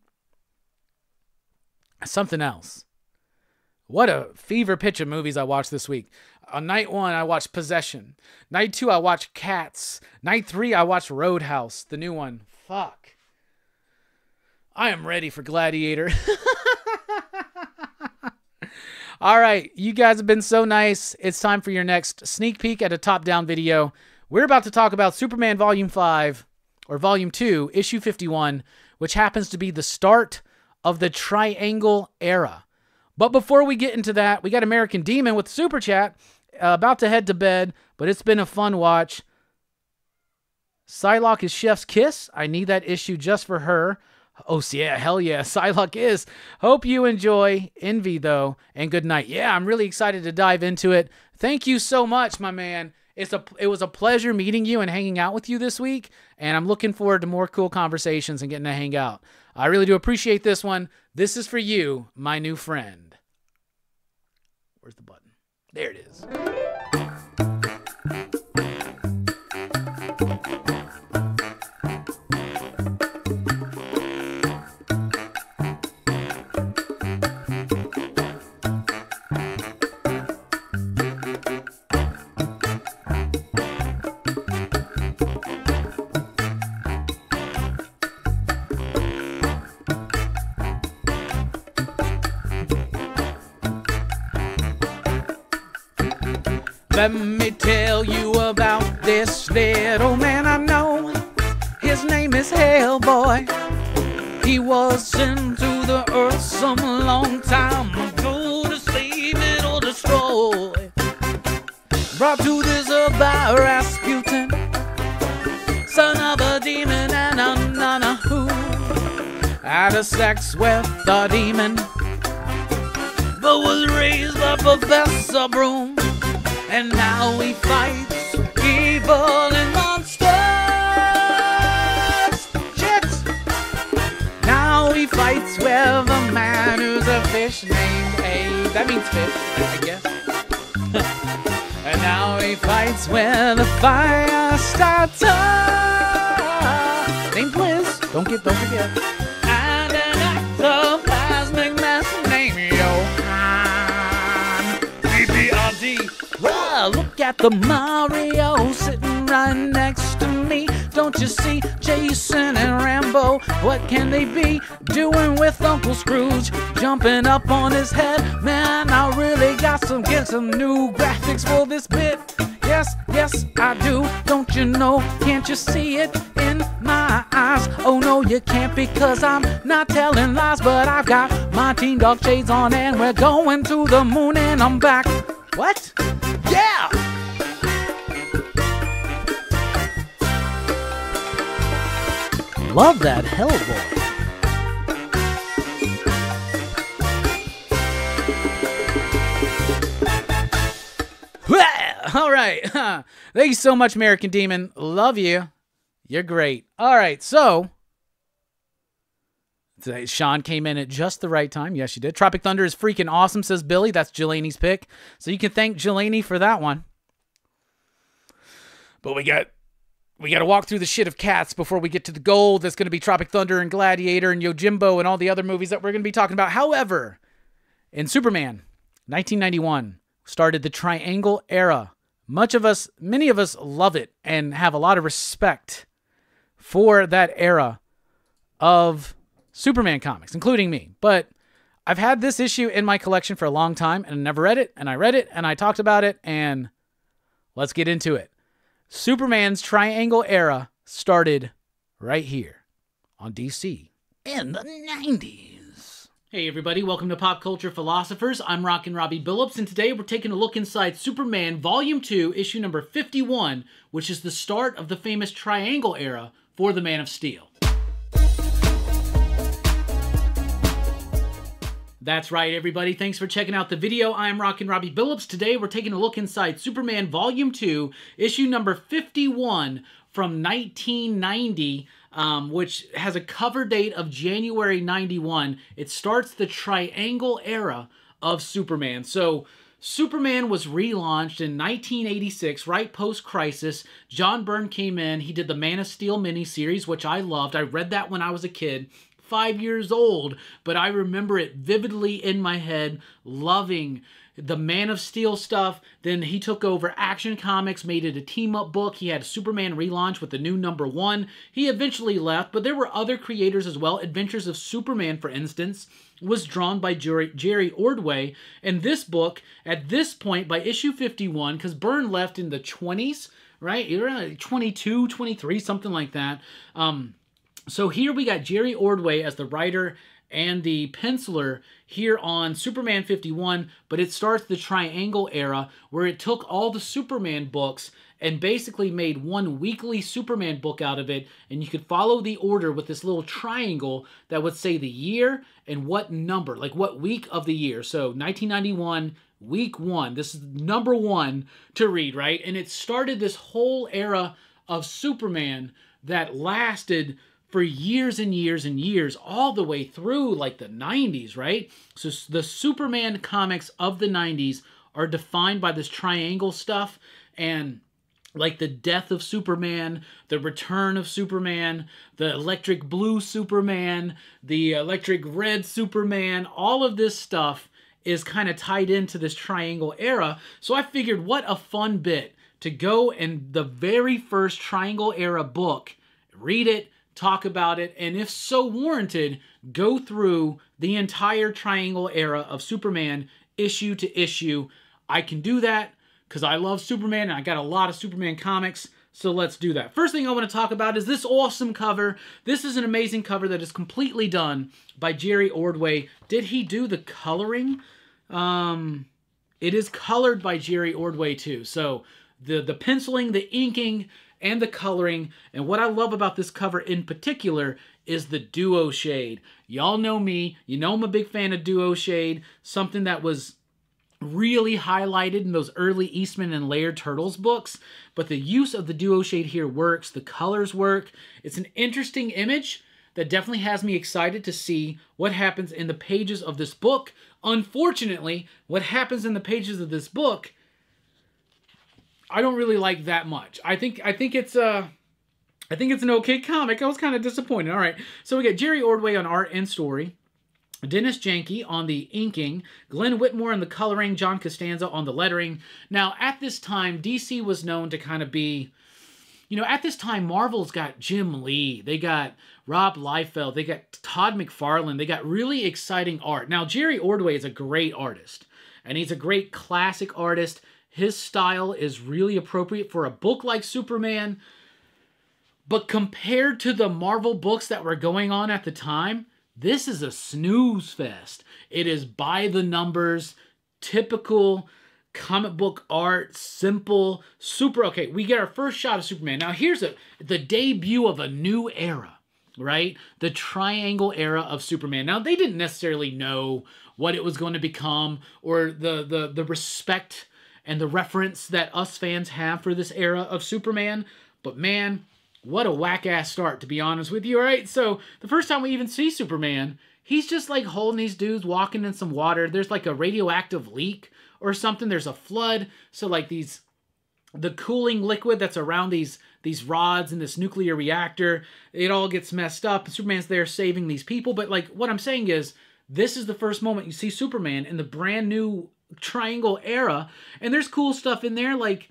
something else. What a fever pitch of movies I watched this week. On night one, I watched Possession. Night two, I watched Cats. Night three, I watched Roadhouse, the new one. Fuck. I am ready for Gladiator. All right, you guys have been so nice. It's time for your next sneak peek at a top-down video. We're about to talk about Superman Volume 5, or Volume 2, Issue 51, which happens to be the start of the Triangle Era. But before we get into that, we got American Demon with Super Chat, about to head to bed, but it's been a fun watch. Psylocke is Chef's Kiss. I need that issue just for her. Oh, yeah, hell yeah, Psylocke is. Hope you enjoy. Envy, though, and good night. Yeah, I'm really excited to dive into it. Thank you so much, my man. It was a pleasure meeting you and hanging out with you this week, and I'm looking forward to more cool conversations and getting to hang out. I really do appreciate this one. This is for you, my new friend. Where's the button? There it is. Let me tell you about this little man I know. His name is Hellboy. He was sent to the earth some long time ago to save it or destroy. Brought to this earth by Rasputin, son of a demon and a nana who had a sex with the demon, but was raised by Professor Broom. And now he fights evil and monsters. Shit! Now he fights with a man who's a fish named Abe. That means fish, I guess. And now he fights with a fire starter named Blizz. Don't forget. And an ectoplasmic mess named Johan. BBRD. Wow, look at the Mario sitting right next to me. Don't you see Jason and Rambo? What can they be doing with Uncle Scrooge? Jumping up on his head. Man, I really got some, get some new graphics for this bit. Yes, yes, I do. Don't you know? Can't you see it in my eyes? Oh, no, you can't, because I'm not telling lies. But I've got my Teen Dog Shades on and we're going to the moon and I'm back. What? Yeah! Love that Hellboy. All right. Thank you so much, American Demon. Love you. You're great. All right. So, Sean came in at just the right time. Yes, she did. Tropic Thunder is freaking awesome, says Billy. That's Jelani's pick. So you can thank Jelani for that one. But we got to walk through the shit of Cats before we get to the gold. That's going to be Tropic Thunder and Gladiator and Yojimbo and all the other movies that we're going to be talking about. However, in Superman, 1991, started the Triangle Era. Many of us love it and have a lot of respect for that era of Superman comics, including me. But I've had this issue in my collection for a long time and I never read it, and I read it and I talked about it, and let's get into it. Superman's Triangle Era started right here on DC in the 90s. Hey everybody, welcome to Pop Culture Philosophers. I'm Rockin' Robbie Billups, and today we're taking a look inside Superman Volume 2, issue number 51, which is the start of the famous Triangle Era for the Man of Steel. That's right, everybody. Thanks for checking out the video. I'm Rockin' Robbie Billups. Today, we're taking a look inside Superman Volume 2, issue number 51, from 1990, which has a cover date of January 91. It starts the triangle era of Superman. So Superman was relaunched in 1986, right post-Crisis. John Byrne came in. He did the Man of Steel miniseries, which I loved. I read that when I was a kid, 5 years old, but I remember it vividly in my head, loving the Man of Steel stuff. Then he took over Action Comics, made it a team-up book. He had Superman relaunch with the new #1. He eventually left, but there were other creators as well. Adventures of Superman, for instance, was drawn by Jerry Ordway. And this book, at this point, by issue 51, because Byrne left in the 20s, right? Around 22, 23, something like that. So here we got Jerry Ordway as the writer and the penciler here on Superman 51, but it starts the Triangle era, where it took all the Superman books and basically made one weekly Superman book out of it, and you could follow the order with this little triangle that would say the year and what number, like what week of the year. So 1991, week one, this is #1 to read, right? And it started this whole era of Superman that lasted for years and years and years, all the way through like the 90s, right? So the Superman comics of the 90s are defined by this triangle stuff, and like the death of Superman, the return of Superman, the electric blue Superman, the electric red Superman, all of this stuff is kind of tied into this triangle era. So I figured, what a fun bit to go and the very first triangle era book, read it, talk about it, and if so warranted, go through the entire triangle era of Superman issue to issue. I can do that because I love Superman and I got a lot of Superman comics, so let's do that. First thing I want to talk about is this awesome cover. This is an amazing cover that is completely done by Jerry Ordway. Did he do the coloring? It is colored by Jerry Ordway too, so the penciling, the inking, and the coloring. And what I love about this cover in particular is the duo shade. Y'all know me, you know I'm a big fan of duo shade, something that was really highlighted in those early Eastman and Laird Turtles books, but the use of the duo shade here works, the colors work. It's an interesting image that definitely has me excited to see what happens in the pages of this book. Unfortunately, what happens in the pages of this book I don't really like that much. I think it's an okay comic. I was kind of disappointed. All right, so we got Jerry Ordway on art and story, Dennis Janke on the inking, Glenn Whitmore on the coloring, John Costanza on the lettering. Now, at this time, DC was known to kind of be, you know, at this time, Marvel's got Jim Lee, they got Rob Liefeld, they got Todd McFarlane, they got really exciting art. Now, Jerry Ordway is a great artist, and he's a great classic artist. His style is really appropriate for a book like Superman, but compared to the Marvel books that were going on at the time, this is a snooze fest. It is by the numbers, typical comic book art, simple, super. Okay, we get our first shot of Superman. Now here's the debut of a new era, right? The triangle era of Superman. Now they didn't necessarily know what it was going to become or the respect and the reference that us fans have for this era of Superman. But man, what a whack-ass start, to be honest with you, all right? So the first time we even see Superman, he's just like holding these dudes, walking in some water. There's like a radioactive leak or something. There's a flood. So like the cooling liquid that's around these rods in this nuclear reactor, it all gets messed up. Superman's there saving these people. But like what I'm saying is, this is the first moment you see Superman in the brand new triangle era, and there's cool stuff in there like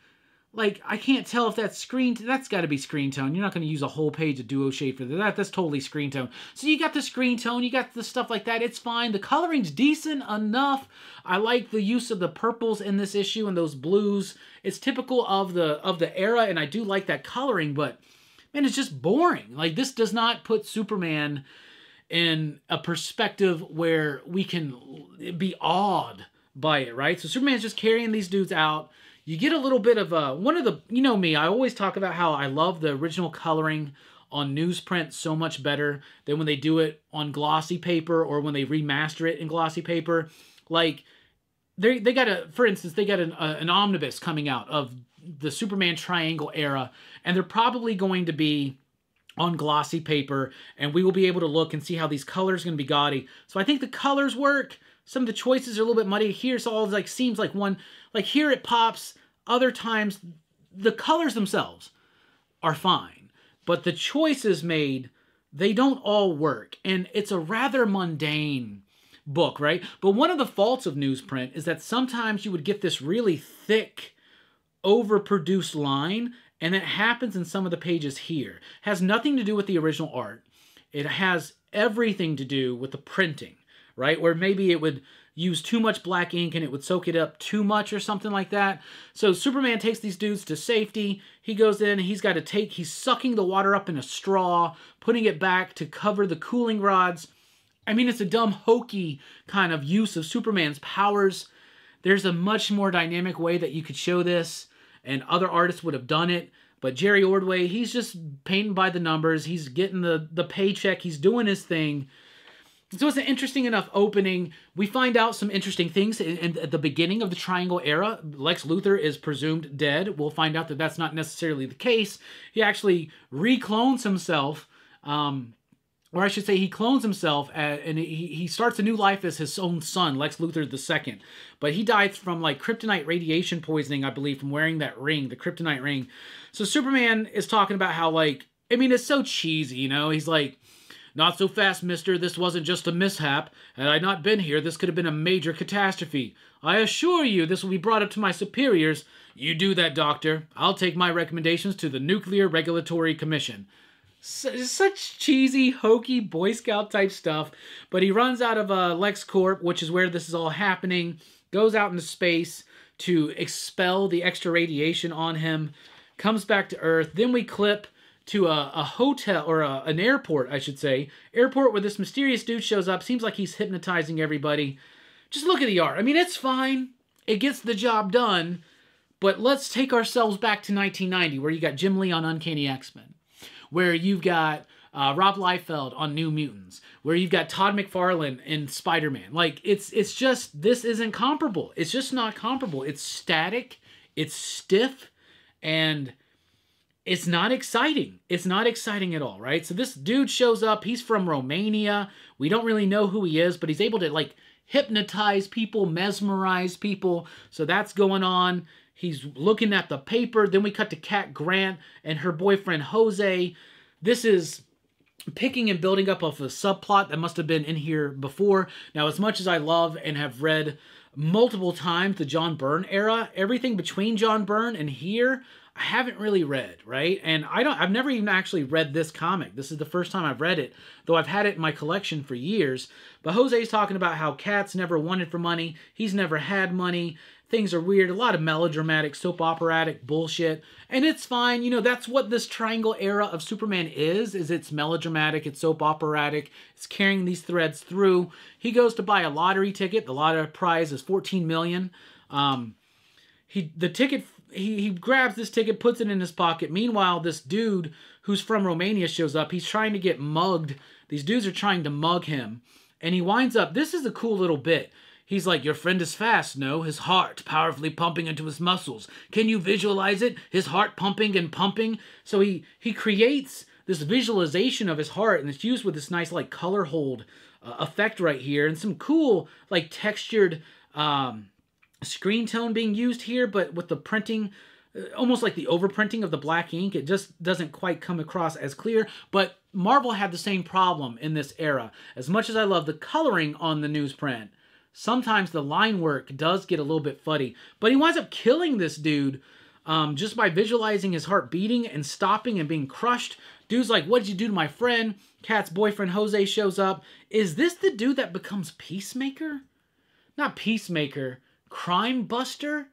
I can't tell if that's that's got to be screen tone. You're not going to use a whole page of duo shade for that. That's totally screen tone. So you got the screen tone, you got the stuff like that. It's fine. The coloring's decent enough. I like the use of the purples in this issue and those blues. It's typical of the era, and I do like that coloring, but man, it's just boring. Like, this does not put Superman in a perspective where we can be awed by it, right? So Superman's just carrying these dudes out. You get a little bit of one of the, you know me, I always talk about how I love the original coloring on newsprint so much better than when they do it on glossy paper or when they remaster it in glossy paper. Like, they got a, for instance, they got an omnibus coming out of the Superman Triangle era, and they're probably going to be on glossy paper, and we will be able to look and see how these colors are going to be gaudy. So I think the colors work. Some of the choices are a little bit muddy. Here, so all like seems like one, like here it pops. Other times, the colors themselves are fine, but the choices made, they don't all work, and it's a rather mundane book, right? But one of the faults of newsprint is that sometimes you would get this really thick, overproduced line, and that happens in some of the pages here. It has nothing to do with the original art. It has everything to do with the printing, right? Where maybe it would use too much black ink and it would soak it up too much or something like that. So Superman takes these dudes to safety. He goes in, he's got to take, he's sucking the water up in a straw, putting it back to cover the cooling rods. I mean, it's a dumb, hokey kind of use of Superman's powers. There's a much more dynamic way that you could show this, and other artists would have done it. But Jerry Ordway, he's just painting by the numbers. He's getting the paycheck. He's doing his thing. So it's an interesting enough opening. We find out some interesting things at the beginning of the Triangle era. Lex Luthor is presumed dead. We'll find out that that's not necessarily the case. He actually reclones himself, or I should say he clones himself, and he starts a new life as his own son, Lex Luthor II. But he died from like kryptonite radiation poisoning, I believe, from wearing that ring, the kryptonite ring. So Superman is talking about how, like, I mean, it's so cheesy, you know? He's like, "Not so fast, mister. This wasn't just a mishap. Had I not been here, this could have been a major catastrophe. I assure you, this will be brought up to my superiors. You do that, Doctor. I'll take my recommendations to the Nuclear Regulatory Commission." Such cheesy, hokey, Boy Scout-type stuff. But he runs out of LexCorp, which is where this is all happening, goes out into space to expel the extra radiation on him, comes back to Earth. Then we clip to a hotel, or an airport, I should say. Airport where this mysterious dude shows up. Seems like he's hypnotizing everybody. Just look at the art. I mean, it's fine. It gets the job done. But let's take ourselves back to 1990, where you got Jim Lee on Uncanny X-Men, where you've got Rob Liefeld on New Mutants, where you've got Todd McFarlane in Spider-Man. Like, it's just, this isn't comparable. It's just not comparable. It's static. It's stiff. And it's not exciting. It's not exciting at all, right? So this dude shows up. He's from Romania. We don't really know who he is, but he's able to, like, hypnotize people, mesmerize people. So that's going on. He's looking at the paper. Then we cut to Cat Grant and her boyfriend, Jose. This is picking and building up of a subplot that must have been in here before. Now, as much as I love and have read multiple times the John Byrne era, everything between John Byrne and here, I haven't really read, right? And I've never even actually read this comic. This is the first time I've read it, though I've had it in my collection for years. But Jose's talking about how Cats never wanted for money. He's never had money. Things are weird. A lot of melodramatic, soap operatic bullshit. And it's fine. You know, that's what this Triangle era of Superman is it's melodramatic, it's soap operatic. It's carrying these threads through. He goes to buy a lottery ticket. The lottery prize is $14 million. He grabs this ticket, puts it in his pocket. Meanwhile, this dude who's from Romania shows up. He's trying to get mugged. These dudes are trying to mug him. And he winds up, this is a cool little bit. He's like, "Your friend is fast, no? His heart powerfully pumping into his muscles. Can you visualize it? His heart pumping and pumping." So he creates this visualization of his heart, and it's used with this nice, like, color hold effect right here. And some cool, like, textured screen tone being used here, but with the printing, almost like the overprinting of the black ink, it just doesn't quite come across as clear. But Marvel had the same problem in this era. As much as I love the coloring on the newsprint, sometimes the line work does get a little bit fuddy. But he winds up killing this dude just by visualizing his heart beating and stopping and being crushed. Dude's like, "What did you do to my friend?" Cat's boyfriend, Jose, shows up. Is this the dude that becomes Peacemaker? Not Peacemaker. Crime Buster?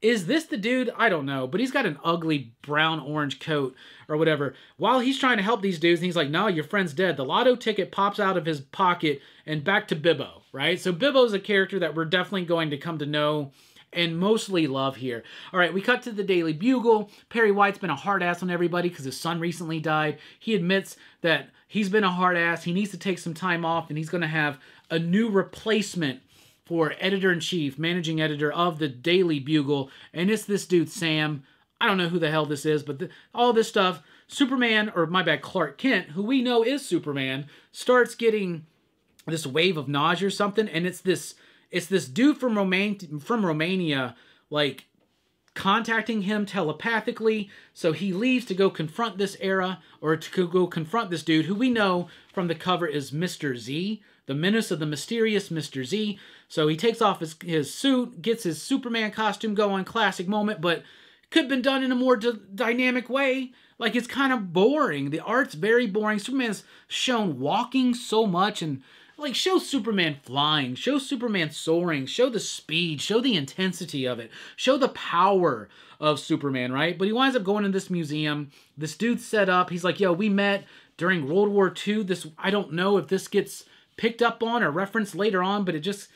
Is this the dude? I don't know, but he's got an ugly brown-orange coat or whatever. While he's trying to help these dudes, and he's like, "No, your friend's dead." The lotto ticket pops out of his pocket and back to Bibbo, right? So Bibbo's a character that we're definitely going to come to know and mostly love here. All right, we cut to the Daily Bugle. Perry White's been a hard ass on everybody because his son recently died. He admits that he's been a hard ass. He needs to take some time off, and he's going to have a new replacement for editor-in-chief, managing editor of the Daily Bugle, and it's this dude, Sam. I don't know who the hell this is, but all this stuff, Superman, or my bad, Clark Kent, who we know is Superman, starts getting this wave of nausea or something, and it's this dude from Romania, like, contacting him telepathically, so he leaves to go confront this era, or to go confront this dude, who we know from the cover is Mr. Z, the menace of the mysterious Mr. Z, so he takes off his suit, gets his Superman costume going, classic moment, but could have been done in a more dynamic way. Like, it's kind of boring. The art's very boring. Superman's shown walking so much, and, like, show Superman flying. Show Superman soaring. Show the speed. Show the intensity of it. Show the power of Superman, right? But he winds up going to this museum. This dude's set up. He's like, yo, we met during World War II. This, I don't know if this gets picked up on or referenced later on, but it just...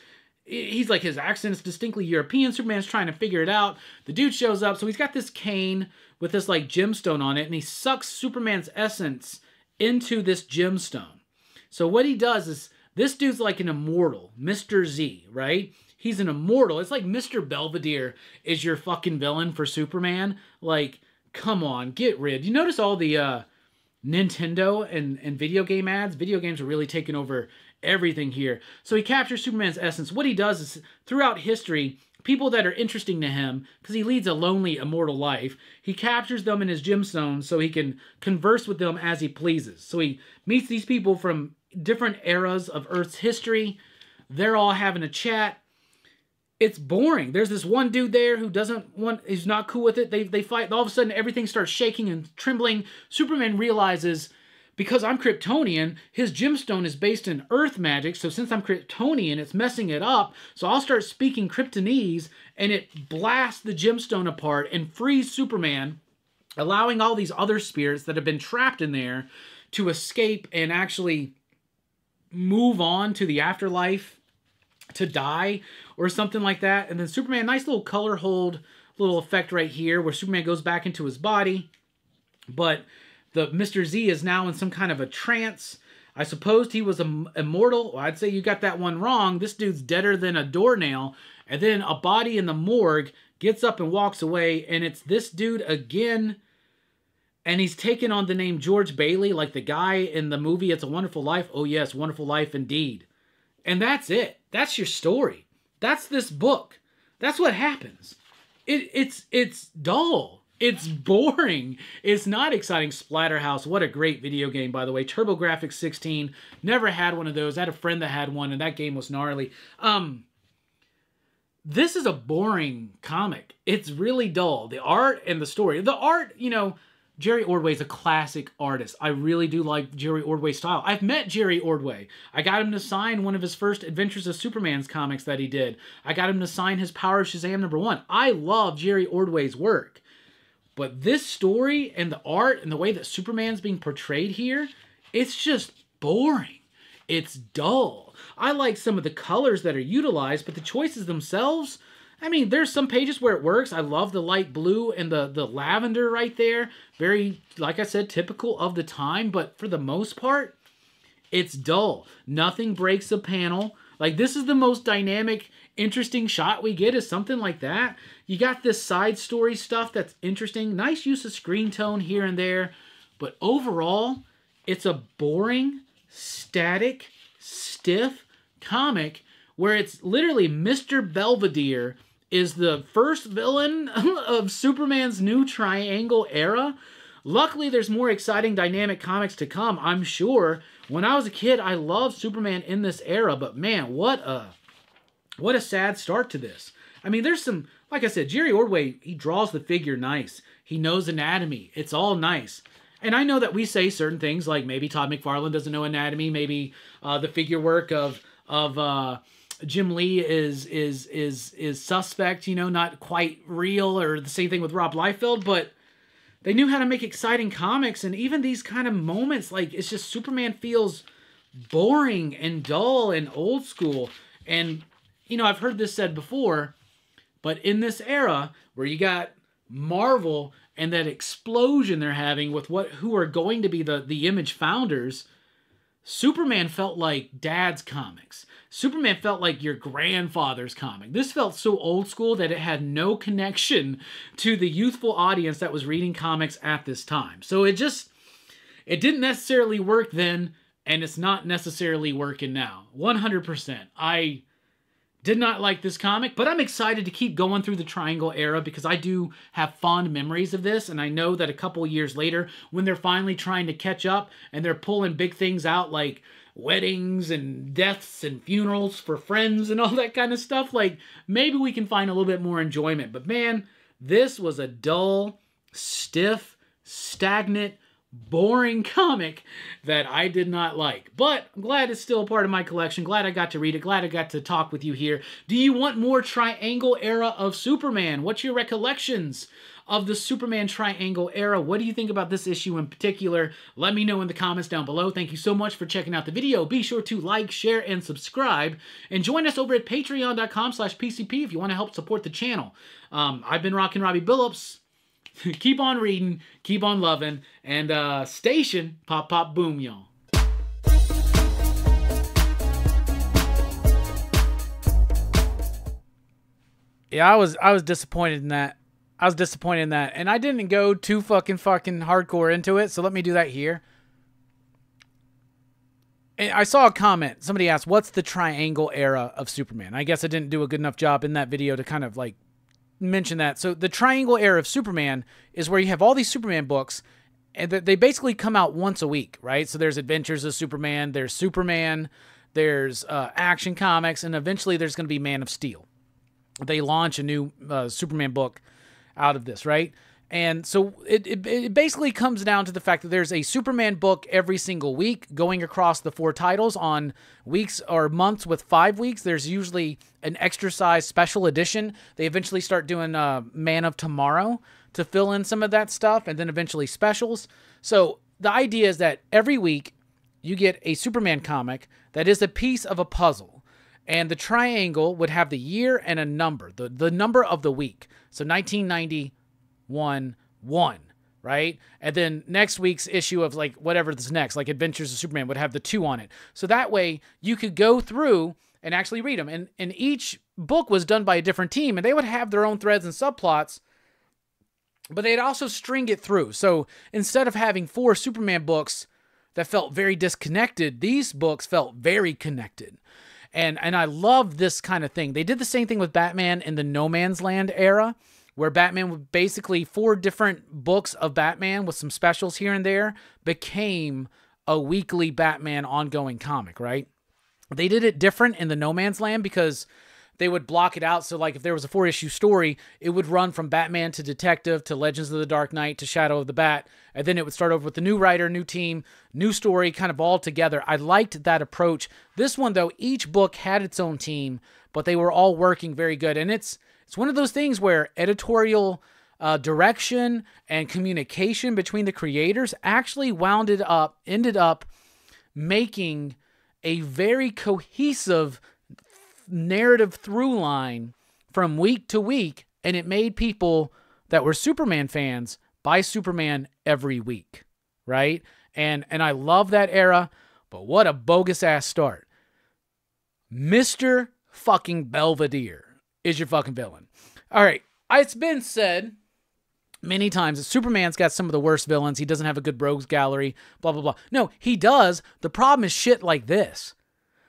He's like, his accent's distinctly European. Superman's trying to figure it out. The dude shows up, so he's got this cane with this, like, gemstone on it, and he sucks Superman's essence into this gemstone. So what he does is, this dude's like an immortal, Mr. Z, right? He's an immortal. It's like Mr. Belvedere is your fucking villain for Superman. Like, come on, get rid. You notice all the Nintendo and video game ads? Video games are really taking over everything here. So he captures Superman's essence. What he does is, throughout history, people that are interesting to him, because he leads a lonely, immortal life, he captures them in his gemstones so he can converse with them as he pleases. So he meets these people from different eras of Earth's history. They're all having a chat. It's boring. There's this one dude there who doesn't want, he's not cool with it. They fight. All of a sudden, everything starts shaking and trembling. Superman realizes, because I'm Kryptonian, his gemstone is based in Earth magic, so since I'm Kryptonian, it's messing it up, so I'll start speaking Kryptonese, and it blasts the gemstone apart and frees Superman, allowing all these other spirits that have been trapped in there to escape and actually move on to the afterlife, to die, or something like that. And then Superman, nice little color hold, little effect right here, where Superman goes back into his body, but... The Mr. Z is now in some kind of a trance. I supposed he was immortal. Well, I'd say you got that one wrong. This dude's deader than a doornail. And then a body in the morgue gets up and walks away. And it's this dude again. And he's taken on the name George Bailey, like the guy in the movie It's a Wonderful Life. Oh, yes, Wonderful Life indeed. And that's it. That's your story. That's this book. That's what happens. It's dull. It's boring. It's not exciting. Splatterhouse, what a great video game, by the way. TurboGrafx-16, never had one of those. I had a friend that had one, and that game was gnarly. This is a boring comic. It's really dull. The art and the story. The art, you know, Jerry Ordway's a classic artist. I really do like Jerry Ordway's style. I've met Jerry Ordway. I got him to sign one of his first Adventures of Superman's comics that he did. I got him to sign his Power of Shazam #1. I love Jerry Ordway's work. But this story and the art and the way that Superman's being portrayed here, it's just boring. It's dull. I like some of the colors that are utilized, but the choices themselves, I mean, there's some pages where it works. I love the light blue and the lavender right there. Very, like I said, typical of the time, but for the most part, it's dull. Nothing breaks a panel. Like, this is the most dynamic, interesting shot we get is something like that. You got this side story stuff that's interesting. Nice use of screen tone here and there. But overall, it's a boring, static, stiff comic where it's literally Mr. Belvedere is the first villain of Superman's new triangle era. Luckily, there's more exciting dynamic comics to come, I'm sure. When I was a kid, I loved Superman in this era, but man, what a sad start to this. I mean, there's some, like I said, Jerry Ordway, he draws the figure nice. He knows anatomy. It's all nice. And I know that we say certain things, like maybe Todd McFarlane doesn't know anatomy, maybe the figure work of Jim Lee is suspect, you know, not quite real, or the same thing with Rob Liefeld, but... They knew how to make exciting comics, and even these kind of moments, like, it's just Superman feels boring and dull and old school. And, you know, I've heard this said before, but in this era where you got Marvel and that explosion they're having with who are going to be the Image founders, Superman felt like dad's comics. Superman felt like your grandfather's comic. This felt so old school that it had no connection to the youthful audience that was reading comics at this time. So it didn't necessarily work then, and it's not necessarily working now. 100%. I did not like this comic, but I'm excited to keep going through the Triangle era because I do have fond memories of this, and I know that a couple years later, when they're finally trying to catch up and they're pulling big things out like weddings and deaths and funerals for friends and all that kind of stuff, like maybe we can find a little bit more enjoyment. But man, this was a dull, stiff, stagnant, boring comic that I did not like. But I'm glad it's still a part of my collection. Glad I got to read it. Glad I got to talk with you here. Do you want more Triangle era of Superman? What's your recollections of the Superman Triangle era? What do you think about this issue in particular? Let me know in the comments down below. Thank you so much for checking out the video. Be sure to like, share, and subscribe. And join us over at patreon.com/PCP if you want to help support the channel. I've been Rockin' Robbie Billups. Keep on reading, keep on loving, and station, pop, pop, boom, y'all. Yeah, I was disappointed in that. I was disappointed in that, and I didn't go too fucking hardcore into it, so let me do that here. And I saw a comment. Somebody asked, what's the Triangle era of Superman? I guess I didn't do a good enough job in that video to kind of, like, mention that. So the Triangle era of Superman is where you have all these Superman books, and they basically come out once a week, right? So there's Adventures of Superman, there's Superman, there's Action Comics, and eventually there's going to be Man of Steel. They launch a new Superman book out of this, right? And so it basically comes down to the fact that there's a Superman book every single week going across the 4 titles on weeks or months with 5 weeks. There's usually an extra size special edition. They eventually start doing Man of Tomorrow to fill in some of that stuff, and then eventually specials. So the idea is that every week you get a Superman comic that is a piece of a puzzle. And the Triangle would have the year and a number, the number of the week. So 1991, right? And then next week's issue of, like, whatever's next, like Adventures of Superman, would have the 2 on it. So that way you could go through and actually read them. And each book was done by a different team, and they would have their own threads and subplots, but they'd also string it through. So instead of having 4 Superman books that felt very disconnected, these books felt very connected. And I love this kind of thing. They did the same thing with Batman in the No Man's Land era, where Batman would basically 4 different books of Batman with some specials here and there became a weekly Batman ongoing comic, right? They did it different in the No Man's Land because they would block it out. So, like, if there was a 4-issue story, it would run from Batman to Detective to Legends of the Dark Knight to Shadow of the Bat. And then it would start over with the new writer, new team, new story, kind of all together. I liked that approach. This one, though, each book had its own team, but they were all working very good. And it's one of those things where editorial direction and communication between the creators actually ended up making a very cohesive narrative through line from week to week, and it made people that were Superman fans buy Superman every week, right? And I love that era, but what a bogus-ass start. Mr. fucking Belvedere is your fucking villain. All right. It's been said many times that Superman's got some of the worst villains. He doesn't have a good rogues gallery, blah, blah, blah. No, he does. The problem is shit like this.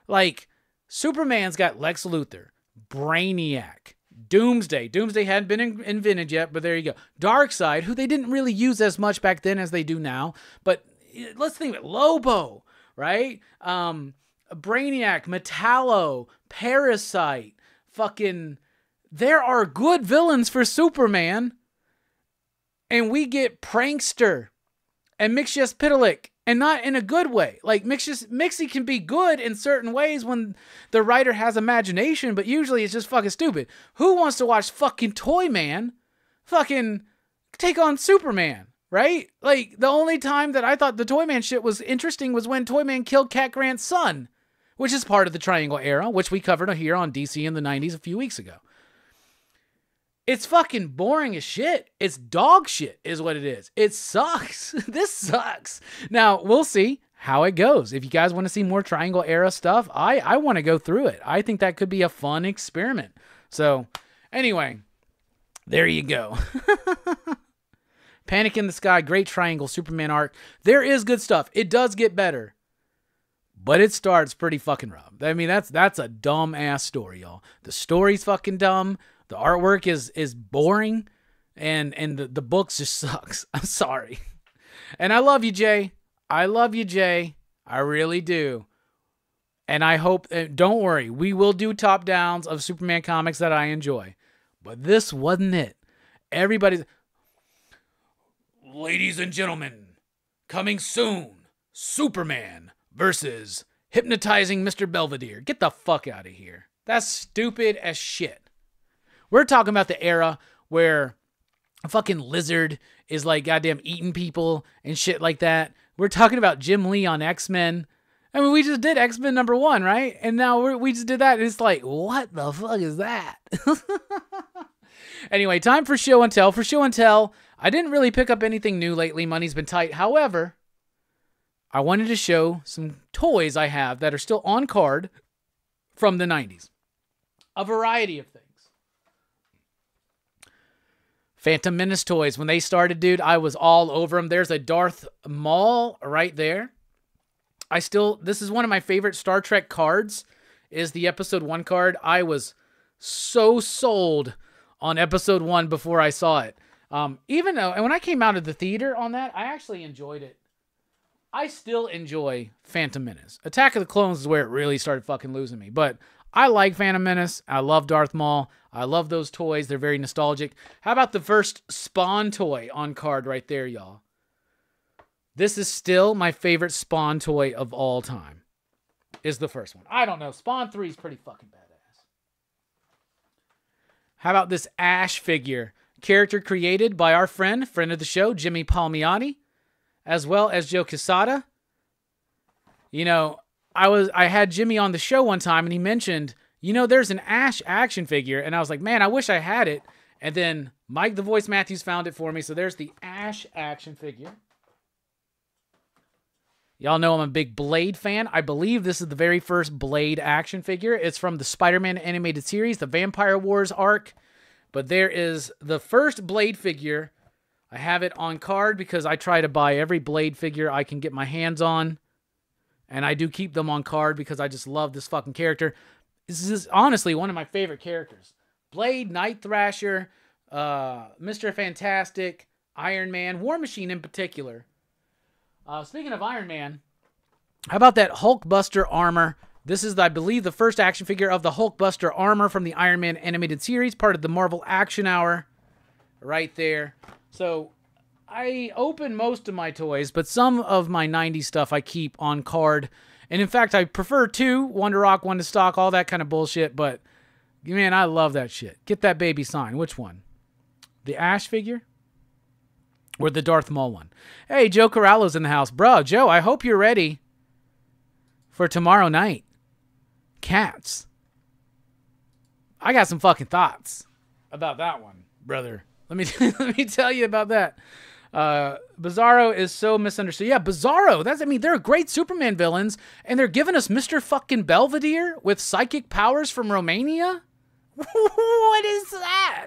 Like, Superman's got Lex Luthor, Brainiac, Doomsday. Doomsday hadn't been invented yet, but there you go. Darkseid, who they didn't really use as much back then as they do now. But let's think about Lobo, right? Brainiac, Metallo, Parasite, fucking... There are good villains for Superman, and we get Prankster and Mixius Pitalik, and not in a good way. Like, Mixie can be good in certain ways when the writer has imagination, but usually it's just fucking stupid. Who wants to watch fucking Toy Man fucking take on Superman, right? Like, the only time that I thought the Toy Man shit was interesting was when Toy Man killed Cat Grant's son, which is part of the Triangle era, which we covered here on DC in the 90s a few weeks ago. It's fucking boring as shit. It's dog shit is what it is. It sucks. This sucks. Now, we'll see how it goes. If you guys want to see more Triangle Era stuff, I want to go through it. I think that could be a fun experiment. So anyway, there you go. Panic in the Sky, great Triangle Superman arc. There is good stuff. It does get better, but it starts pretty fucking rough. I mean, that's a dumb ass story, y'all. The story's fucking dumb. The artwork is boring, and the books just sucks. I'm sorry. And I love you, Jay. I love you, Jay. I really do. And I hope, don't worry, we will do top downs of Superman comics that I enjoy. But this wasn't it. Everybody's, ladies and gentlemen, coming soon, Superman versus Hypnotizing Mr. Belvedere. Get the fuck out of here. That's stupid as shit. We're talking about the era where a fucking lizard is like goddamn eating people and shit like that. We're talking about Jim Lee on X-Men. I mean, we just did X-Men #1, right? And now we just did that. And it's like, what the fuck is that? Anyway, time for show and tell. For show and tell, I didn't really pick up anything new lately. Money's been tight. However, I wanted to show some toys I have that are still on card from the 90s. A variety of things. Phantom Menace toys. When they started, dude, I was all over them. There's a Darth Maul right there. This is one of my favorite Star Trek cards, is the episode 1 card. I was so sold on episode 1 before I saw it. Even though, and when I came out of the theater on that, I actually enjoyed it. I still enjoy Phantom Menace. Attack of the Clones is where it really started fucking losing me, but I like Phantom Menace. I love Darth Maul. I love those toys. They're very nostalgic. How about the first Spawn toy on card right there, y'all? This is still my favorite Spawn toy of all time. Is the first one. I don't know. Spawn 3 is pretty fucking badass. How about this Ash figure? Character created by our friend of the show, Jimmy Palmiotti, as well as Joe Quesada. You know, I had Jimmy on the show one time, and he mentioned, you know, there's an Ash action figure, and I was like, man, I wish I had it. And then Mike the Voice Matthews found it for me, so there's the Ash action figure. Y'all know I'm a big Blade fan. I believe this is the very first Blade action figure. It's from the Spider-Man animated series, the Vampire Wars arc. But there is the first Blade figure. I have it on card because I try to buy every Blade figure I can get my hands on. And I do keep them on card because I just love this fucking character. This is honestly one of my favorite characters. Blade, Night Thrasher, Mr. Fantastic, Iron Man, War Machine in particular. Speaking of Iron Man, how about that Hulkbuster armor? This is, I believe, the first action figure of the Hulkbuster armor from the Iron Man animated series, part of the Marvel Action Hour right there. So I open most of my toys, but some of my 90s stuff I keep on card. And in fact, I prefer two, one to rock, one to stock, all that kind of bullshit. But, man, I love that shit. Get that baby sign. Which one? The Ash figure? Or the Darth Maul one? Hey, Joe Corralo's in the house. Bro, Joe, I hope you're ready for tomorrow night. Cats. I got some fucking thoughts about that one, brother. Let me tell you about that. Bizarro is so misunderstood. Yeah, Bizarro. They're great Superman villains, and they're giving us Mr. fucking Belvedere with psychic powers from Romania? What is that?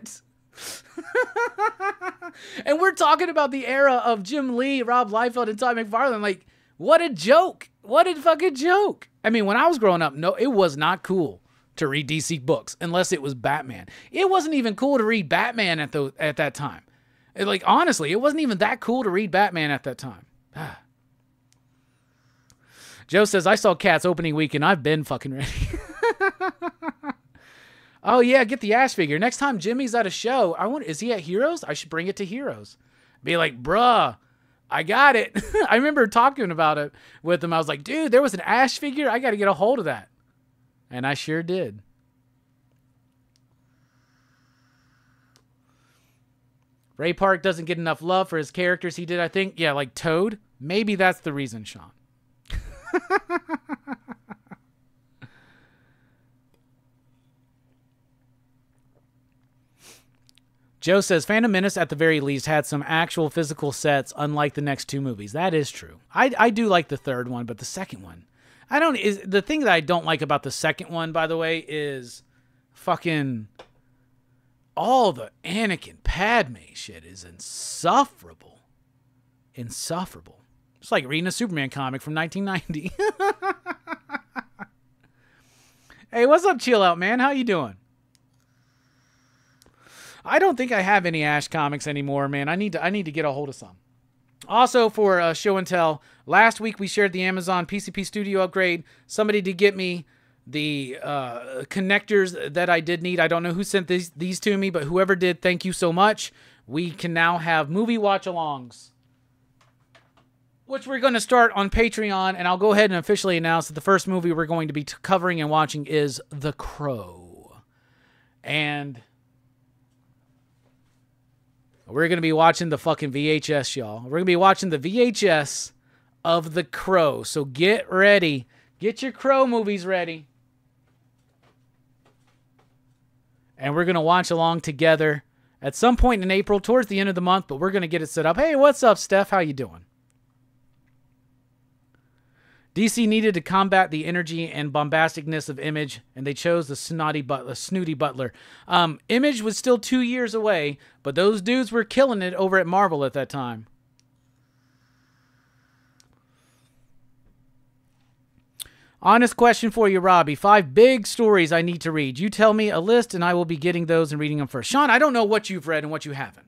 And we're talking about the era of Jim Lee, Rob Liefeld, and Todd McFarlane. Like, what a joke. What a fucking joke. I mean, when I was growing up, no, it was not cool to read DC books unless it was Batman. It wasn't even cool to read Batman at that time. Like, honestly, it wasn't even that cool to read Batman at that time. Joe says, I saw Cats opening week and I've been fucking ready. Oh, yeah, get the Ash figure. Next time Jimmy's at a show, is he at Heroes? I should bring it to Heroes. Be like, bruh, I got it. I remember talking about it with him. I was like, dude, there was an Ash figure. I got to get a hold of that. And I sure did. Ray Park doesn't get enough love for his characters he did, I think. Yeah, like Toad. Maybe that's the reason, Sean. Joe says, Phantom Menace, at the very least, had some actual physical sets, unlike the next two movies. That is true. I do like the third one, but the second one, I don't... the thing that I don't like about the second one, by the way, is fucking... all the Anakin Padme shit is insufferable. Insufferable. It's like reading a Superman comic from 1990. Hey, what's up, Chill Out, man? How you doing? I don't think I have any Ash comics anymore, man. I need to get a hold of some. Also, for show and tell, last week we shared the Amazon PCP Studio upgrade. Somebody did get me the connectors that I did need. I don't know who sent these to me, but whoever did, thank you so much. We can now have movie watch-alongs, which we're going to start on Patreon, and I'll go ahead and officially announce that the first movie we're going to be covering and watching is The Crow. And... we're going to be watching the fucking VHS, y'all. We're going to be watching the VHS of The Crow. So get ready. Get your Crow movies ready. And we're going to watch along together at some point in April, towards the end of the month, but we're going to get it set up. Hey, what's up, Steph? How you doing? DC needed to combat the energy and bombasticness of Image, and they chose the snooty Butler. Image was still 2 years away, but those dudes were killing it over at Marvel at that time. Honest question for you, Robbie. 5 big stories I need to read. You tell me a list, and I will be getting those and reading them first. Sean, I don't know what you've read and what you haven't.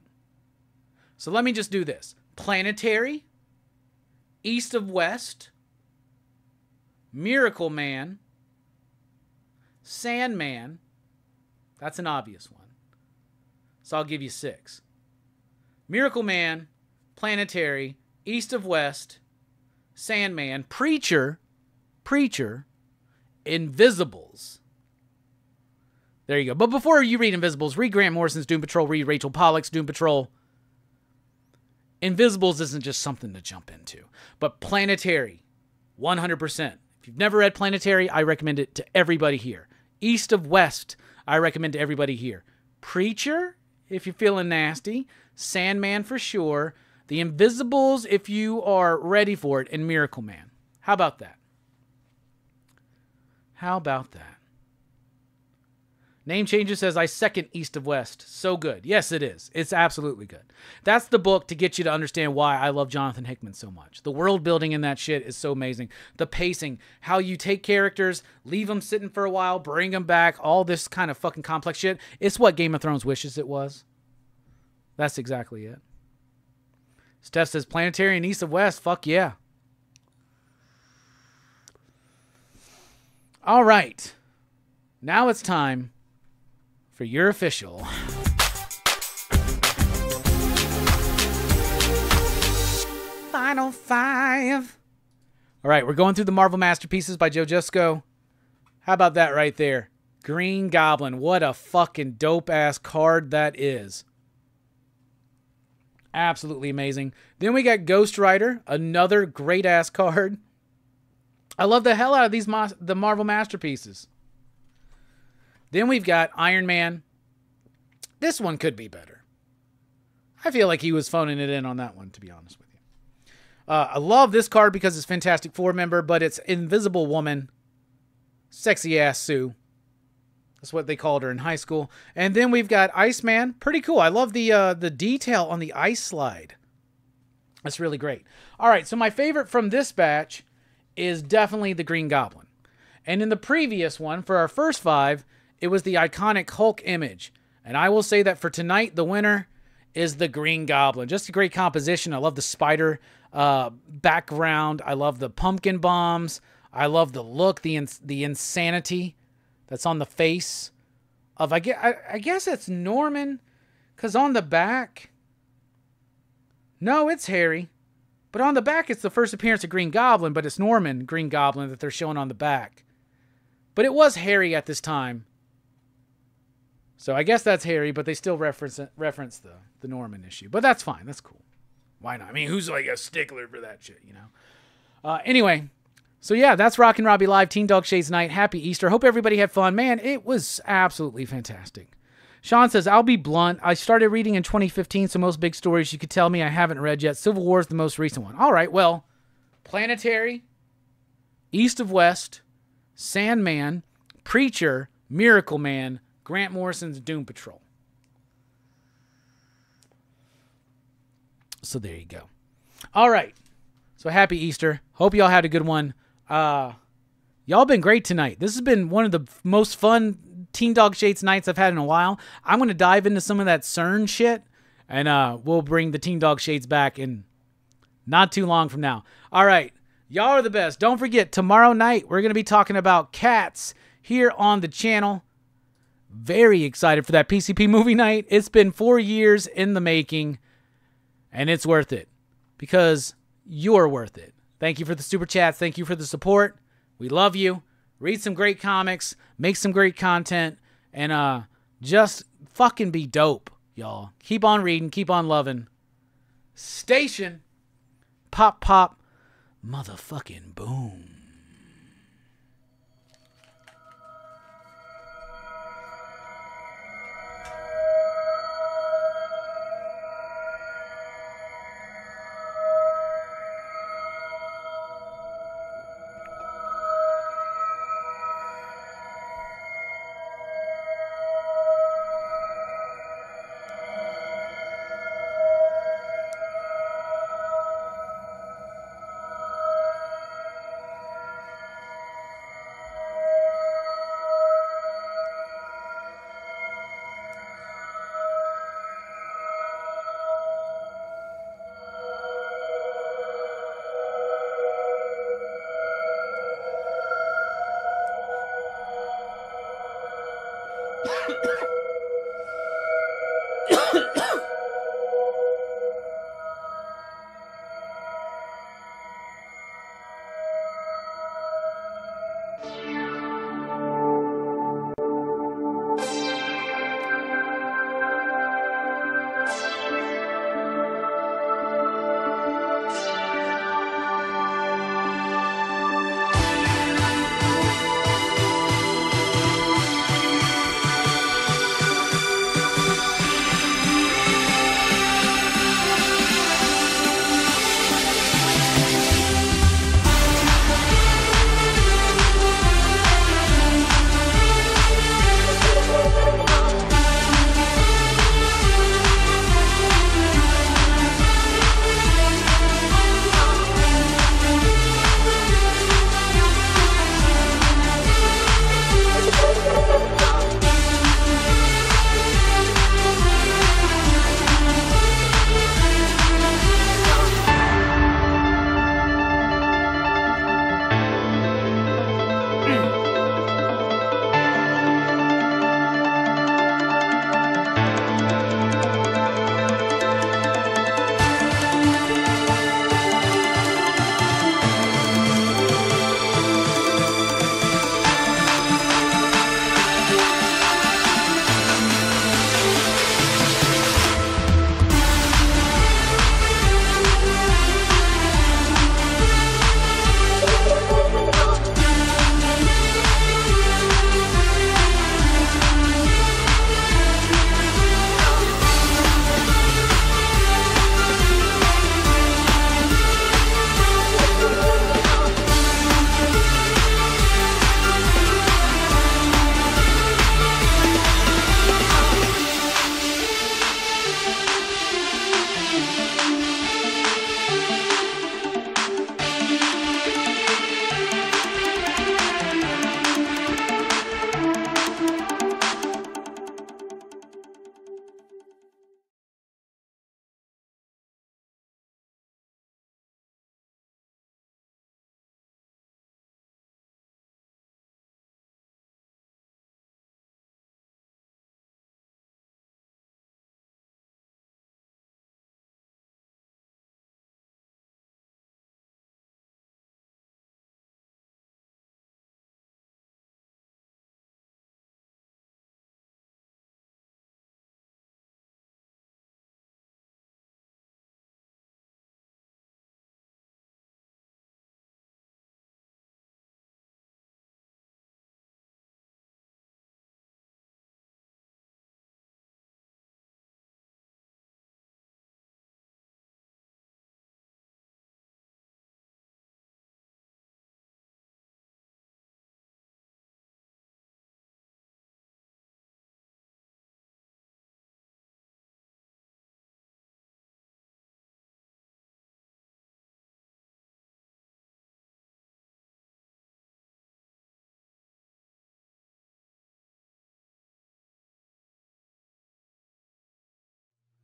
So let me just do this. Planetary, East of West, Miracle Man, Sandman, that's an obvious one, so I'll give you 6. Miracle Man, Planetary, East of West, Sandman, Preacher, Invisibles. There you go. But before you read Invisibles, read Grant Morrison's Doom Patrol, read Rachel Pollack's Doom Patrol. Invisibles isn't just something to jump into, but Planetary, 100%. If you've never read Planetary, I recommend it to everybody here. East of West, I recommend to everybody here. Preacher, if you're feeling nasty. Sandman, for sure. The Invisibles, if you are ready for it. And Miracle Man. How about that? How about that? Name Changer says, I second East of West. So good. Yes, it is. It's absolutely good. That's the book to get you to understand why I love Jonathan Hickman so much. The world building in that shit is so amazing. The pacing, how you take characters, leave them sitting for a while, bring them back, all this kind of fucking complex shit. It's what Game of Thrones wishes it was. That's exactly it. Steph says, Planetary and East of West. Fuck yeah. All right. Now it's time for your official Final 5. All right, we're going through the Marvel Masterpieces by Joe Jusko. How about that right there? Green Goblin. What a fucking dope-ass card that is. Absolutely amazing. Then we got Ghost Rider, another great-ass card. I love the hell out of these the Marvel Masterpieces. Then we've got Iron Man. This one could be better. I feel like he was phoning it in on that one, to be honest with you. I love this card because it's Fantastic Four member, but it's Invisible Woman. Sexy ass Sue. That's what they called her in high school. And then we've got Iceman. Pretty cool. I love the detail on the ice slide. That's really great. All right, so my favorite from this batch is definitely the Green Goblin. And in the previous one, for our first 5... it was the iconic Hulk image. And I will say that for tonight, the winner is the Green Goblin. Just a great composition. I love the spider background. I love the pumpkin bombs. I love the look, the insanity that's on the face of, I guess it's Norman, because on the back, no, it's Harry. But on the back, it's the first appearance of Green Goblin, but it's Norman Green Goblin that they're showing on the back. But it was Harry at this time. So I guess that's Harry, but they still reference the Norman issue. But that's fine. That's cool. Why not? I mean, who's like a stickler for that shit, you know? Anyway, so yeah, that's Rockin' Robbie Live, Teen Dog Shades Night. Happy Easter. Hope everybody had fun. Man, it was absolutely fantastic. Sean says, I'll be blunt. I started reading in 2015, so most big stories you could tell me I haven't read yet. Civil War is the most recent one. All right, well, Planetary, East of West, Sandman, Preacher, Miracle Man, Grant Morrison's Doom Patrol. So there you go. All right. So happy Easter. Hope y'all had a good one. Y'all been great tonight. This has been one of the most fun Teen Dog Shades nights I've had in a while. I'm going to dive into some of that CERN shit, and we'll bring the Teen Dog Shades back in not too long from now. All right. Y'all are the best. Don't forget, tomorrow night we're going to be talking about Cats here on the channel. Very excited for that PCP movie night. It's been 4 years in the making, and it's worth it because you're worth it. Thank you for the super chats. Thank you for the support. We love you. Read some great comics, make some great content, and just fucking be dope, y'all. Keep on reading, keep on loving. Station Pop Pop motherfucking boom.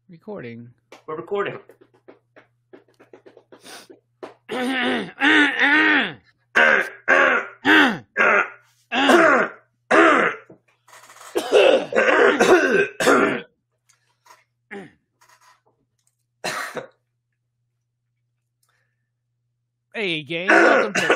Recording. We're recording. Hey, gang. Welcome to...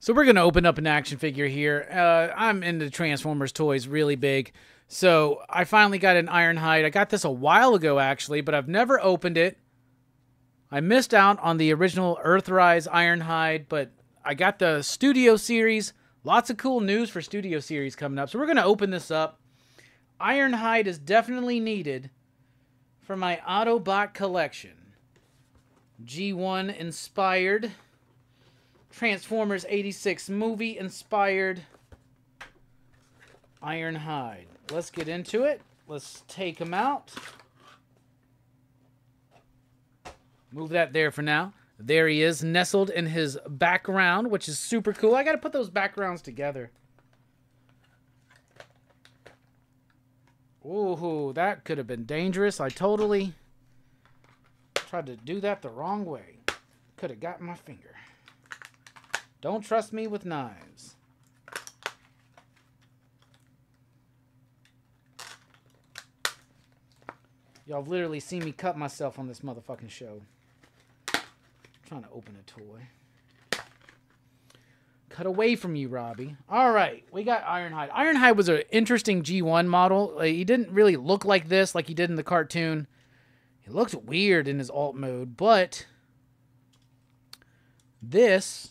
So we're going to open up an action figure here. I'm into Transformers toys really big. So I finally got an Ironhide. I got this a while ago, actually, but I've never opened it. I missed out on the original Earthrise Ironhide, but I got the Studio Series. Lots of cool news for Studio Series coming up. So we're going to open this up. Ironhide is definitely needed for my Autobot collection. G1 inspired. Transformers 86 movie inspired Ironhide. Let's get into it. Let's take them out. Move that there for now. There he is, nestled in his background, which is super cool. I got to put those backgrounds together. Ooh, that could have been dangerous. I totally tried to do that the wrong way. Could have gotten my finger. Don't trust me with knives. Y'all have literally seen me cut myself on this motherfucking show. I'm trying to open a toy. Cut away from you, Robbie. All right, we got Ironhide. Ironhide was an interesting G1 model. He didn't really look like this, like he did in the cartoon. He looked weird in his alt mode, but this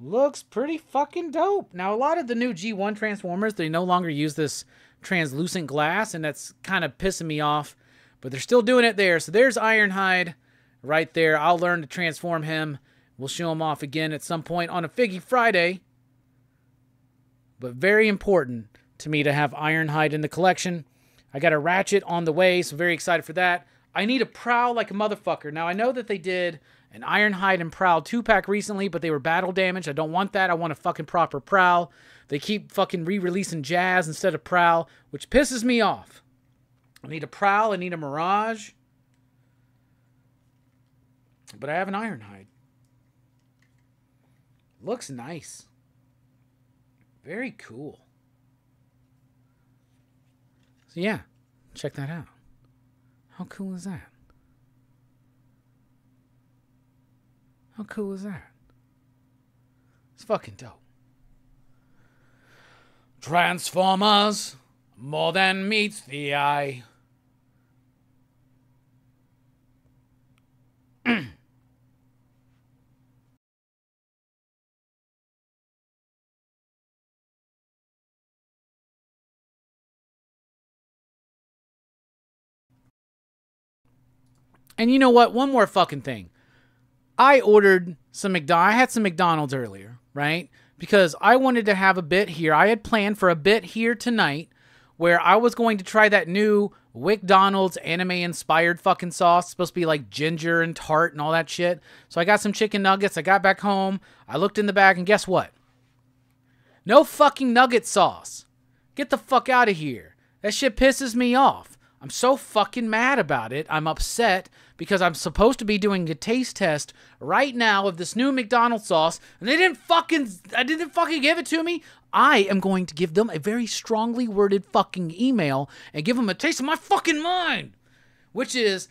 looks pretty fucking dope. Now, a lot of the new G1 Transformers, they no longer use this translucent glass, and that's kind of pissing me off, but they're still doing it there. So there's Ironhide right there. I'll learn to transform him. We'll show him off again at some point on a Figgy Friday. But very important to me to have Ironhide in the collection. I got a Ratchet on the way, so very excited for that. I need a Prowl like a motherfucker. Now, I know that they did an Ironhide and Prowl 2-pack recently, but they were battle damaged. I don't want that. I want a fucking proper Prowl. They keep fucking re-releasing Jazz instead of Prowl, which pisses me off. I need a Prowl. I need a Mirage. But I have an Ironhide. Looks nice. Very cool. So, yeah. Check that out. How cool is that? How cool is that? It's fucking dope. Transformers, more than meets the eye. And you know what? One more fucking thing. I ordered some McDonald's. I had some McDonald's earlier, right? Because I wanted to have a bit here. I had planned for a bit here tonight where I was going to try that new WcDonald's anime-inspired fucking sauce. It's supposed to be like ginger and tart and all that shit. So I got some chicken nuggets. I got back home. I looked in the bag, and guess what? No fucking nugget sauce. Get the fuck out of here. That shit pisses me off. I'm so fucking mad about it. I'm upset because I'm supposed to be doing a taste test right now of this new McDonald's sauce, and I didn't fucking give it to me. I am going to give them a very strongly worded fucking email and give them a taste of my fucking mind, which is